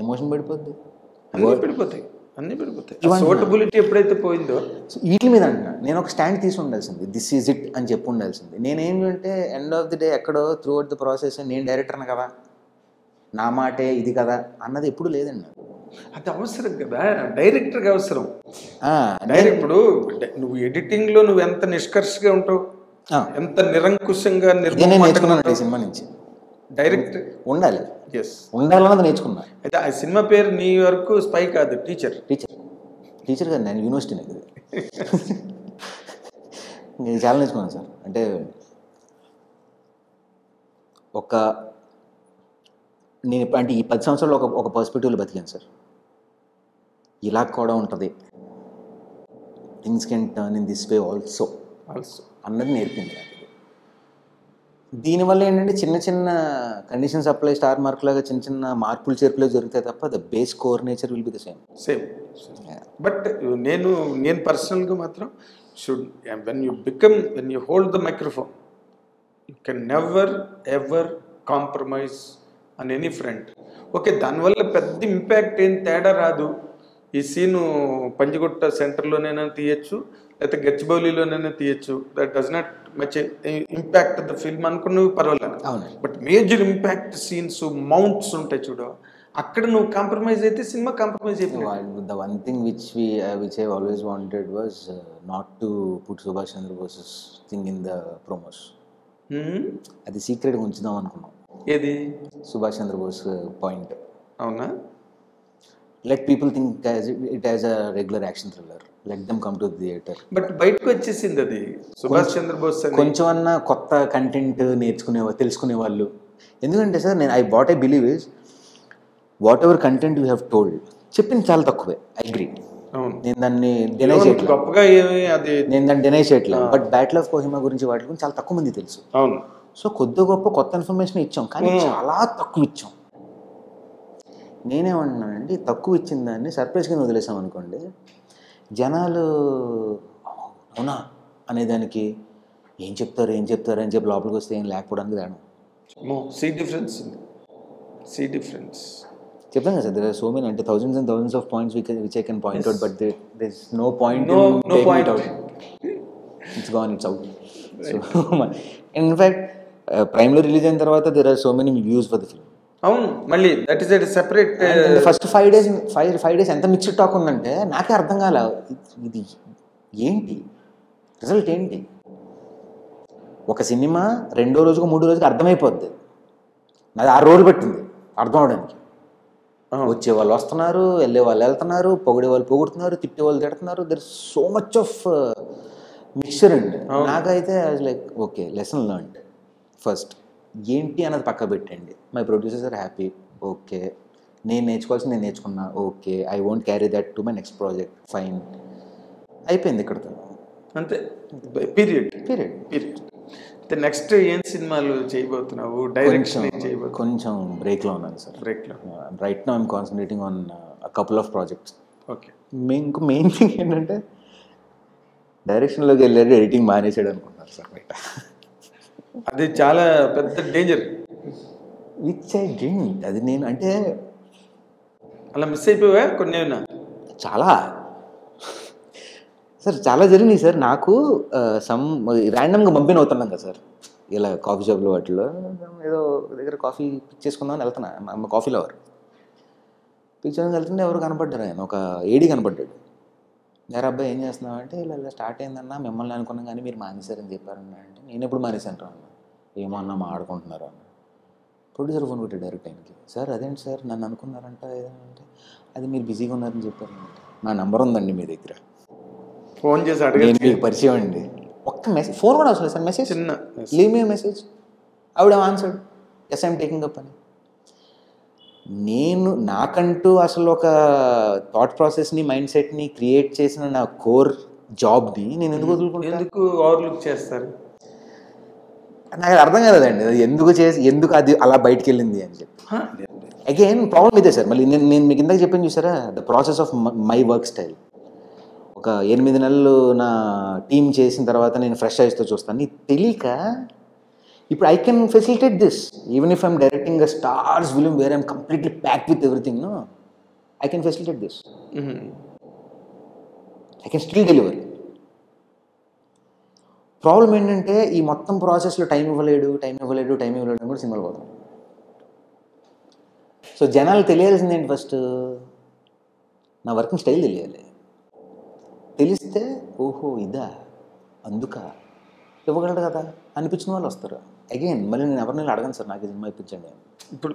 ఎమోషన్ పడిపోద్ది, పడిపోతాయి అన్నీ పడిపోతాయి ఎప్పుడైతే పోయిందో. వీటి మీద అంటున్నాను నేను ఒక స్టాండ్ తీసి ఉండాల్సింది, దిస్ ఈజ్ ఇట్ అని చెప్పి ఉండాల్సింది. నేనేంటంటే ఎండ్ ఆఫ్ ది డే ఎక్కడో త్రూ అవుట్ ది ప్రాసెస్ నేను డైరెక్టర్ను కదా, నా మాటే ఇది కదా అన్నది ఎప్పుడు లేదండి. అది అవసరం కదా డైరెక్టర్కి, అవసరం. ఇప్పుడు నువ్వు ఎడిటింగ్లో నువ్వు ఎంత నిష్కర్షగా ఉంటావు, ఎంత నిరంకుశంగా నేర్చుకున్నాను సినిమా నుంచి. డైరెక్ట్ ఉండాలి, ఎస్ ఉండాలన్నది నేర్చుకున్నాను. అయితే ఆ సినిమా పేరు నీ వరకు స్పై కాదు, టీచర్ టీచర్ టీచర్ కాదు, నేను యూనివర్సిటీ నాకు నేను చాలా నేర్చుకున్నాను సార్. అంటే ఒక నేను అంటే ఈ పది సంవత్సరాలు ఒక ఒక పర్స్పెక్టివ్లో బతికాను సార్. ఇలా కూడా ఉంటుంది, things can turn in this way also also అన్నది నేర్పింది. దీనివల్ల ఏంటంటే చిన్న చిన్న కండిషన్స్ అప్లై స్టార్ మార్క్ లాగా చిన్న చిన్న మార్పులు చేర్పులు జరుగుతాయి తప్ప the base core nature will be the same same. But నేను నేను పర్సనల్గా మాత్రం should when you become when you hold the microphone you can never ever compromise on any front. Okay, దానివల్ల పెద్ద ఇంపాక్ట్ ఏం తేడా రాదు, ఈ సీను పంజగుట్ట సెంటర్లోనైనా తీయచ్చు లేకపోతే గచ్చిబౌలిలోనైనా తీయచ్చు, that does not much impact the film అనుకున్నవి పర్వాలేదు. But major impact scenes mounts ఉంటాయి చూడ, అక్కడ నువ్వు కాంప్రమైజ్ అయితే సినిమా కాంప్రమైజ్ అయిపోయింది. The one thing which we which I always wanted was not to put Subhash Chandra Bose thing in the promos. అది సీక్రెట్గా ఉంచుదాం అనుకున్నాం. ఏది? సుభాష్ చంద్రబోస్ పాయింట్. అవునా? Let people think it as a regular action thriller, let them come to theatre. But బయటకు వచ్చేసింది అది సుభాష్ చంద్రబోస్. కొంచెం అన్నా కొత్త కంటెంట్ నేర్చుకునే తెలుసుకునే వాళ్ళు. ఎందుకంటే సార్ నేను I what I believe is whatever content you have told చెప్పింది చాలా తక్కువే. ఐ అగ్రీ, నేను దాన్ని డినై చేయట్లేదు, గొప్పగా ఏమి అది నేను దాన్ని డినై చేయట్లేదు. బట్ బ్యాటిల్ ఆఫ్ కోహిమా గురించి వాటి గురించి చాలా తక్కువ మంది తెలుసు. అవును. సో కొద్ది గొప్ప కొత్త ఇన్ఫర్మేషన్ ఇచ్చాం కానీ చాలా తక్కువ ఇచ్చాం. నేనేమంటున్నానండి, తక్కువ ఇచ్చిన దాన్ని సర్ప్రైజ్ కింద వదిలేసాం అనుకోండి, జనాలు అవునా అనేదానికి ఏం చెప్తారు ఏం చెప్తారు అని చెప్పి లోపలికి వస్తే ఏం లేకపోవడానికి రాను. సీ డిఫరెన్స్ సీ డిఫరెన్స్ చెప్పాను కదా sir, there are so many అంటే thousands and thousands of points which which I can point out, but there is no point no point out, it's gone it's out. So in fact ప్రైమ్లో release అయిన తర్వాత there are so many views for the film. అవును, మళ్ళీ that is at separate. First five days five five days ఎంత mixed talk ఉందంటే నాకే అర్థం కాలే, ఇది ఏంటి రిజల్ట్ ఏంటి. ఒక సినిమా రెండో రోజుకు మూడో రోజుకి అర్థమైపోద్ది, నాది ఆరు రోజులు పట్టింది అర్థం అవడానికి. వచ్చే వాళ్ళు వస్తున్నారు, వెళ్ళే వాళ్ళు వెళ్తున్నారు, పొగిడే వాళ్ళు పొగుడుతున్నారు, తిట్టే వాళ్ళు తిడుతున్నారు. There is so much of mixture అండి. నాకైతే like okay lesson learned first ఏంటి అన్నది పక్క పెట్టండి. My producers are happy, okay. నేను నేర్చుకోవాల్సింది నేను నేర్చుకున్నా, okay. I won't carry that to my next project, fine. అయిపోయింది ఇక్కడతో అంతే. పీరియడ్ పీరియడ్ పీరియడ్ నెక్స్ట్ ఏం సినిమాలు చేయబోతున్నావు? డైరెక్షన్ కొంచెం బ్రేక్లో ఉన్నాను సార్. బ్రేక్లో right now I'm concentrating on a couple of projects. Okay, main ఇంకో మెయిన్ థింగ్ ఏంటంటే డైరెక్షన్లోకి వెళ్ళాడు, ఎడిటింగ్ మానేసాడు అనుకుంటున్నారు సార్ బయట. అది చాలా పెద్ద డేంజర్ విచ్ ఐ డిడ్ంట్. అది నేను అంటే అలా మిస్ అయిపోయా కొన్ని ఏమైనా చాలా సార్, చాలా జరిగినాయి సార్. నాకు సమ్ ర్యాండమ్గా పంపిన అవుతున్నాం కదా సార్, ఇలా కాఫీ షాప్లో వాటిలో ఏదో దగ్గర కాఫీ పిక్ చేసుకుందామని వెళ్తున్నా, మా అమ్మ కాఫీ లవర్. పిక్ చేసుకుని వెళ్తుంటే ఎవరు కనపడ్డారు, ఆయన ఒక ఏడీ కనపడ్డాడు. వేరే అబ్బాయి ఏం చేస్తున్నావు అంటే ఇలా ఇలా స్టార్ట్ అయిందన్నా, మిమ్మల్ని అనుకున్నాం కానీ మీరు మానేశారని చెప్పారన్నా అంటే నేను ఎప్పుడు మానేశాను అన్న, ఏమో అన్నా మాడుకుంటున్నారు అన్న. ప్రొడ్యూసర్ ఫోన్ పెట్టాడు డైరెక్ట్ ఆయనకి, సార్ అదేంటి సార్ నన్ను అనుకున్నారంట ఏదంటే, అది మీరు బిజీగా ఉన్నారని చెప్పారంట. నా నెంబర్ ఉందండి మీ దగ్గర, ఫోన్ చేసి అడిగాను, మీకు పరిచయం అండి. ఒక్క మెసేజ్ ఫోన్ కూడా అవసరం సార్, మెసేజ్ చిన్న leave me message, I would have answered, yes I'm taking up అని. నేను నాకంటూ అసలు ఒక థాట్ ప్రాసెస్ని మైండ్ సెట్ని క్రియేట్ చేసిన నా కోర్ జాబ్ది నేను ఎందుకు వదులుకుంటాను, ఎందుకు ఓవర్లుక్ చేస్తారు నాకు అర్థం కాలేదండి. అది ఎందుకు చేసి ఎందుకు అది అలా బయటకు వెళ్ళింది అని చెప్పి అగైన్ ప్రాబ్లం ఇదే సార్. మళ్ళీ నేను నేను మీకు ఇందాక చెప్పాను చూసారా, the process of my work style. ఒక ఎనిమిది నెలలు నా టీం చేసిన తర్వాత నేను ఫ్రెష్ ఐస్తో చూస్తాను తెలియక. ఇప్పుడు I can facilitate this even if I'm directing a stars film where I'm completely packed with everything. No, I can facilitate this, I can still deliver. Problem ఏంటంటే ఈ మొత్తం ప్రాసెస్లో టైం ఇవ్వలేడు టైం ఇవ్వలేడు టైం ఇవ్వలేడు అని కూడా సినిమాలు పోతాం. సో జనాలు తెలియాల్సింది ఏంటి, ఫస్ట్ నా వర్కింగ్ స్టైల్ తెలియాలి. తెలిస్తే ఓహో ఇదా అందుక ఇవ్వగలడు కదా అనిపించిన వాళ్ళు వస్తారు. అగైన్ మళ్ళీ నేను ఎవరినైనా అడగను సార్, నాకు సినిమా ఇప్పించండి. ఇప్పుడు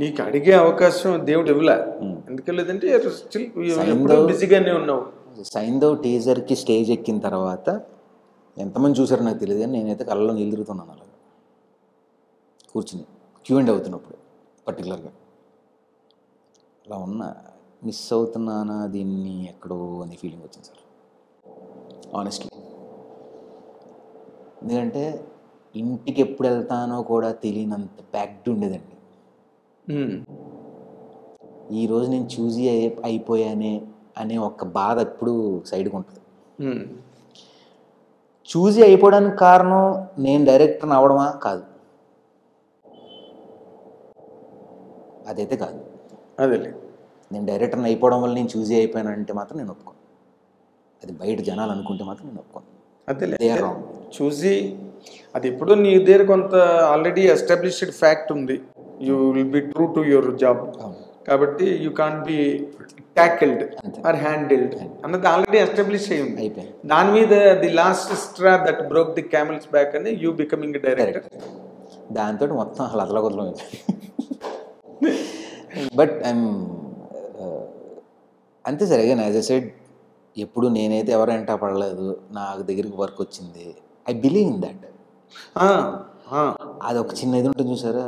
నీకు అడిగే అవకాశం దేవుడు ఇవ్వలే, ఎందుకంటే బిజీగానే ఉన్నావు. సైంధవ్ టీజర్కి స్టేజ్ ఎక్కిన తర్వాత ఎంతమంది చూసారో నాకు తెలియదు కానీ నేనైతే కళ్ళలో నీళ్ళు తిరుగుతున్నాను అలాగా కూర్చుని క్యూ అండ్ అవుతున్నప్పుడు పర్టికులర్గా అలా ఉన్నా మిస్ అవుతున్నానా దీన్ని ఎక్కడో అనే ఫీలింగ్ వచ్చింది సార్ ఆనెస్ట్లీ. ఎందుకంటే ఇంటికి ఎప్పుడు వెళ్తానో కూడా తెలియనంత ప్యాక్డ్ ఉండేదండి. ఈరోజు నేను చూసి అయిపోయానే అనే ఒక బాధ ఎప్పుడు సైడ్గా ఉంటుంది. చూసి అయిపోవడానికి కారణం నేను డైరెక్టర్ని అవడమా కాదు, అదైతే కాదు. అదేలే నేను డైరెక్టర్ని అయిపోవడం వల్ల నేను చూసి అయిపోయానంటే మాత్రం నేను ఒప్పుకోను. అది బయట జనాలు అనుకుంటే మాత్రం నేను ఒప్పుకోను. అదేలే చూసి అది ఇప్పుడు నీ దగ్గర కొంత ఆల్రెడీ ఎస్టాబ్లిష్డ్ ఫ్యాక్ట్ ఉంది, you will be true to your job కాబట్టి you can't be tackled or handled అన్నది ఆల్రెడీ ఎస్టాబ్లిష్ అయ్యింది. దాని మీద the last straw that broke the camel's back అని యూ బికమింగ్ డైరెక్టర్, దాంతో మొత్తం అసలు అదలగొదలం. బట్ ఐమ్ అంతే sir. Again as I said ఎప్పుడు నేనైతే ఎవరు ఎంటా పడలేదు, నాకు దగ్గరికి వర్క్ వచ్చింది. I believe in that. అదొక చిన్న ఇది ఉంటుంది చూసారా,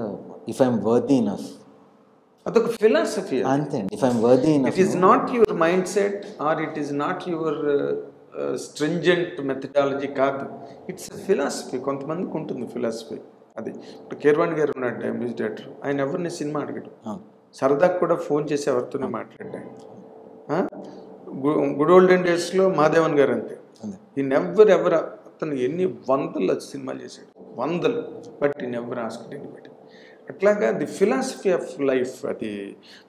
ఇఫ్ ఐఎమ్ వర్తీ ఇనఫ్, అదొక ఫిలాసఫీ అంతే అండి. If I'm worthy enough, it is not your mindset or it is not your stringent methodology కాదు, ఇట్స్ ఫిలాసఫీ. కొంతమందికి ఉంటుంది ఫిలాసఫీ. అది ఇప్పుడు కీర్వాణి గారు ఉన్నాడు మ్యూజిక్ డైరెక్టర్, ఆయన ఎవరిని సినిమా అడిగాడు, సరదాకు కూడా ఫోన్ చేసి ఎవరితోనే మాట్లాడాడు. గుడ్ ఓల్డెన్ డేస్లో మాదేవన్ గారు అంతే, ఈ నెవర్ ఎవరు అతను ఎన్ని వందలు సినిమాలు చేశాడు, వందలు, బట్ ఈ నెవర్ ఆస్కడెంట్ బట్టి. అట్లాగా ది ఫిలాసఫీ ఆఫ్ లైఫ్, అది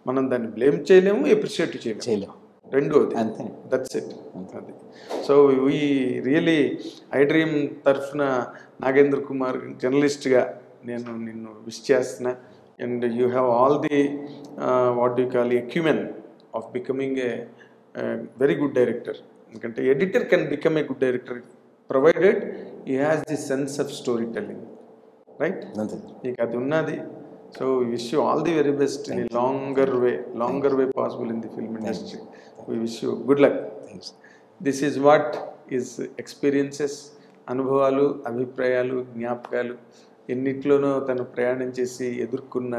మనం దాన్ని బ్లేమ్ చేయలేము, ఎప్రిషియేట్ చేయలేము, రెండోది అంతే. That's it. అది so we really iDream తరఫున నాగేంద్ర కుమార్ జర్నలిస్ట్గా నేను నిన్ను విష్ చేస్తున్నా. And you have all the what you call ఎక్విమెన్ of becoming a very good director. ఎందుకంటే editor can become a good director provided you has the sense of story telling, right? నీకు అది ఉన్నది. So wish you all the very best in longer way, longer way possible in the film industry. We wish you good luck. This is what is experiences, అనుభవాలు, అభిప్రాయాలు, జ్ఞాపకాలు ఎన్నిట్లోనూ తను ప్రయాణం చేసి ఎదుర్కొన్న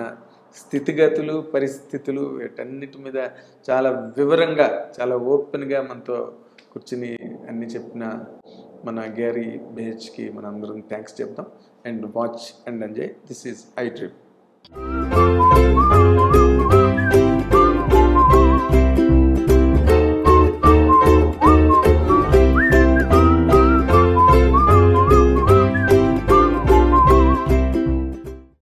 స్థితిగతులు, పరిస్థితులు, వీటన్నిటి మీద చాలా వివరంగా చాలా ఓపెన్గా మనతో కూర్చుని అన్నీ చెప్పిన మన గ్యారీ బేజ్కి మన అందరం థ్యాంక్స్ చెప్తాం. And watch and enjoy. This is I dream.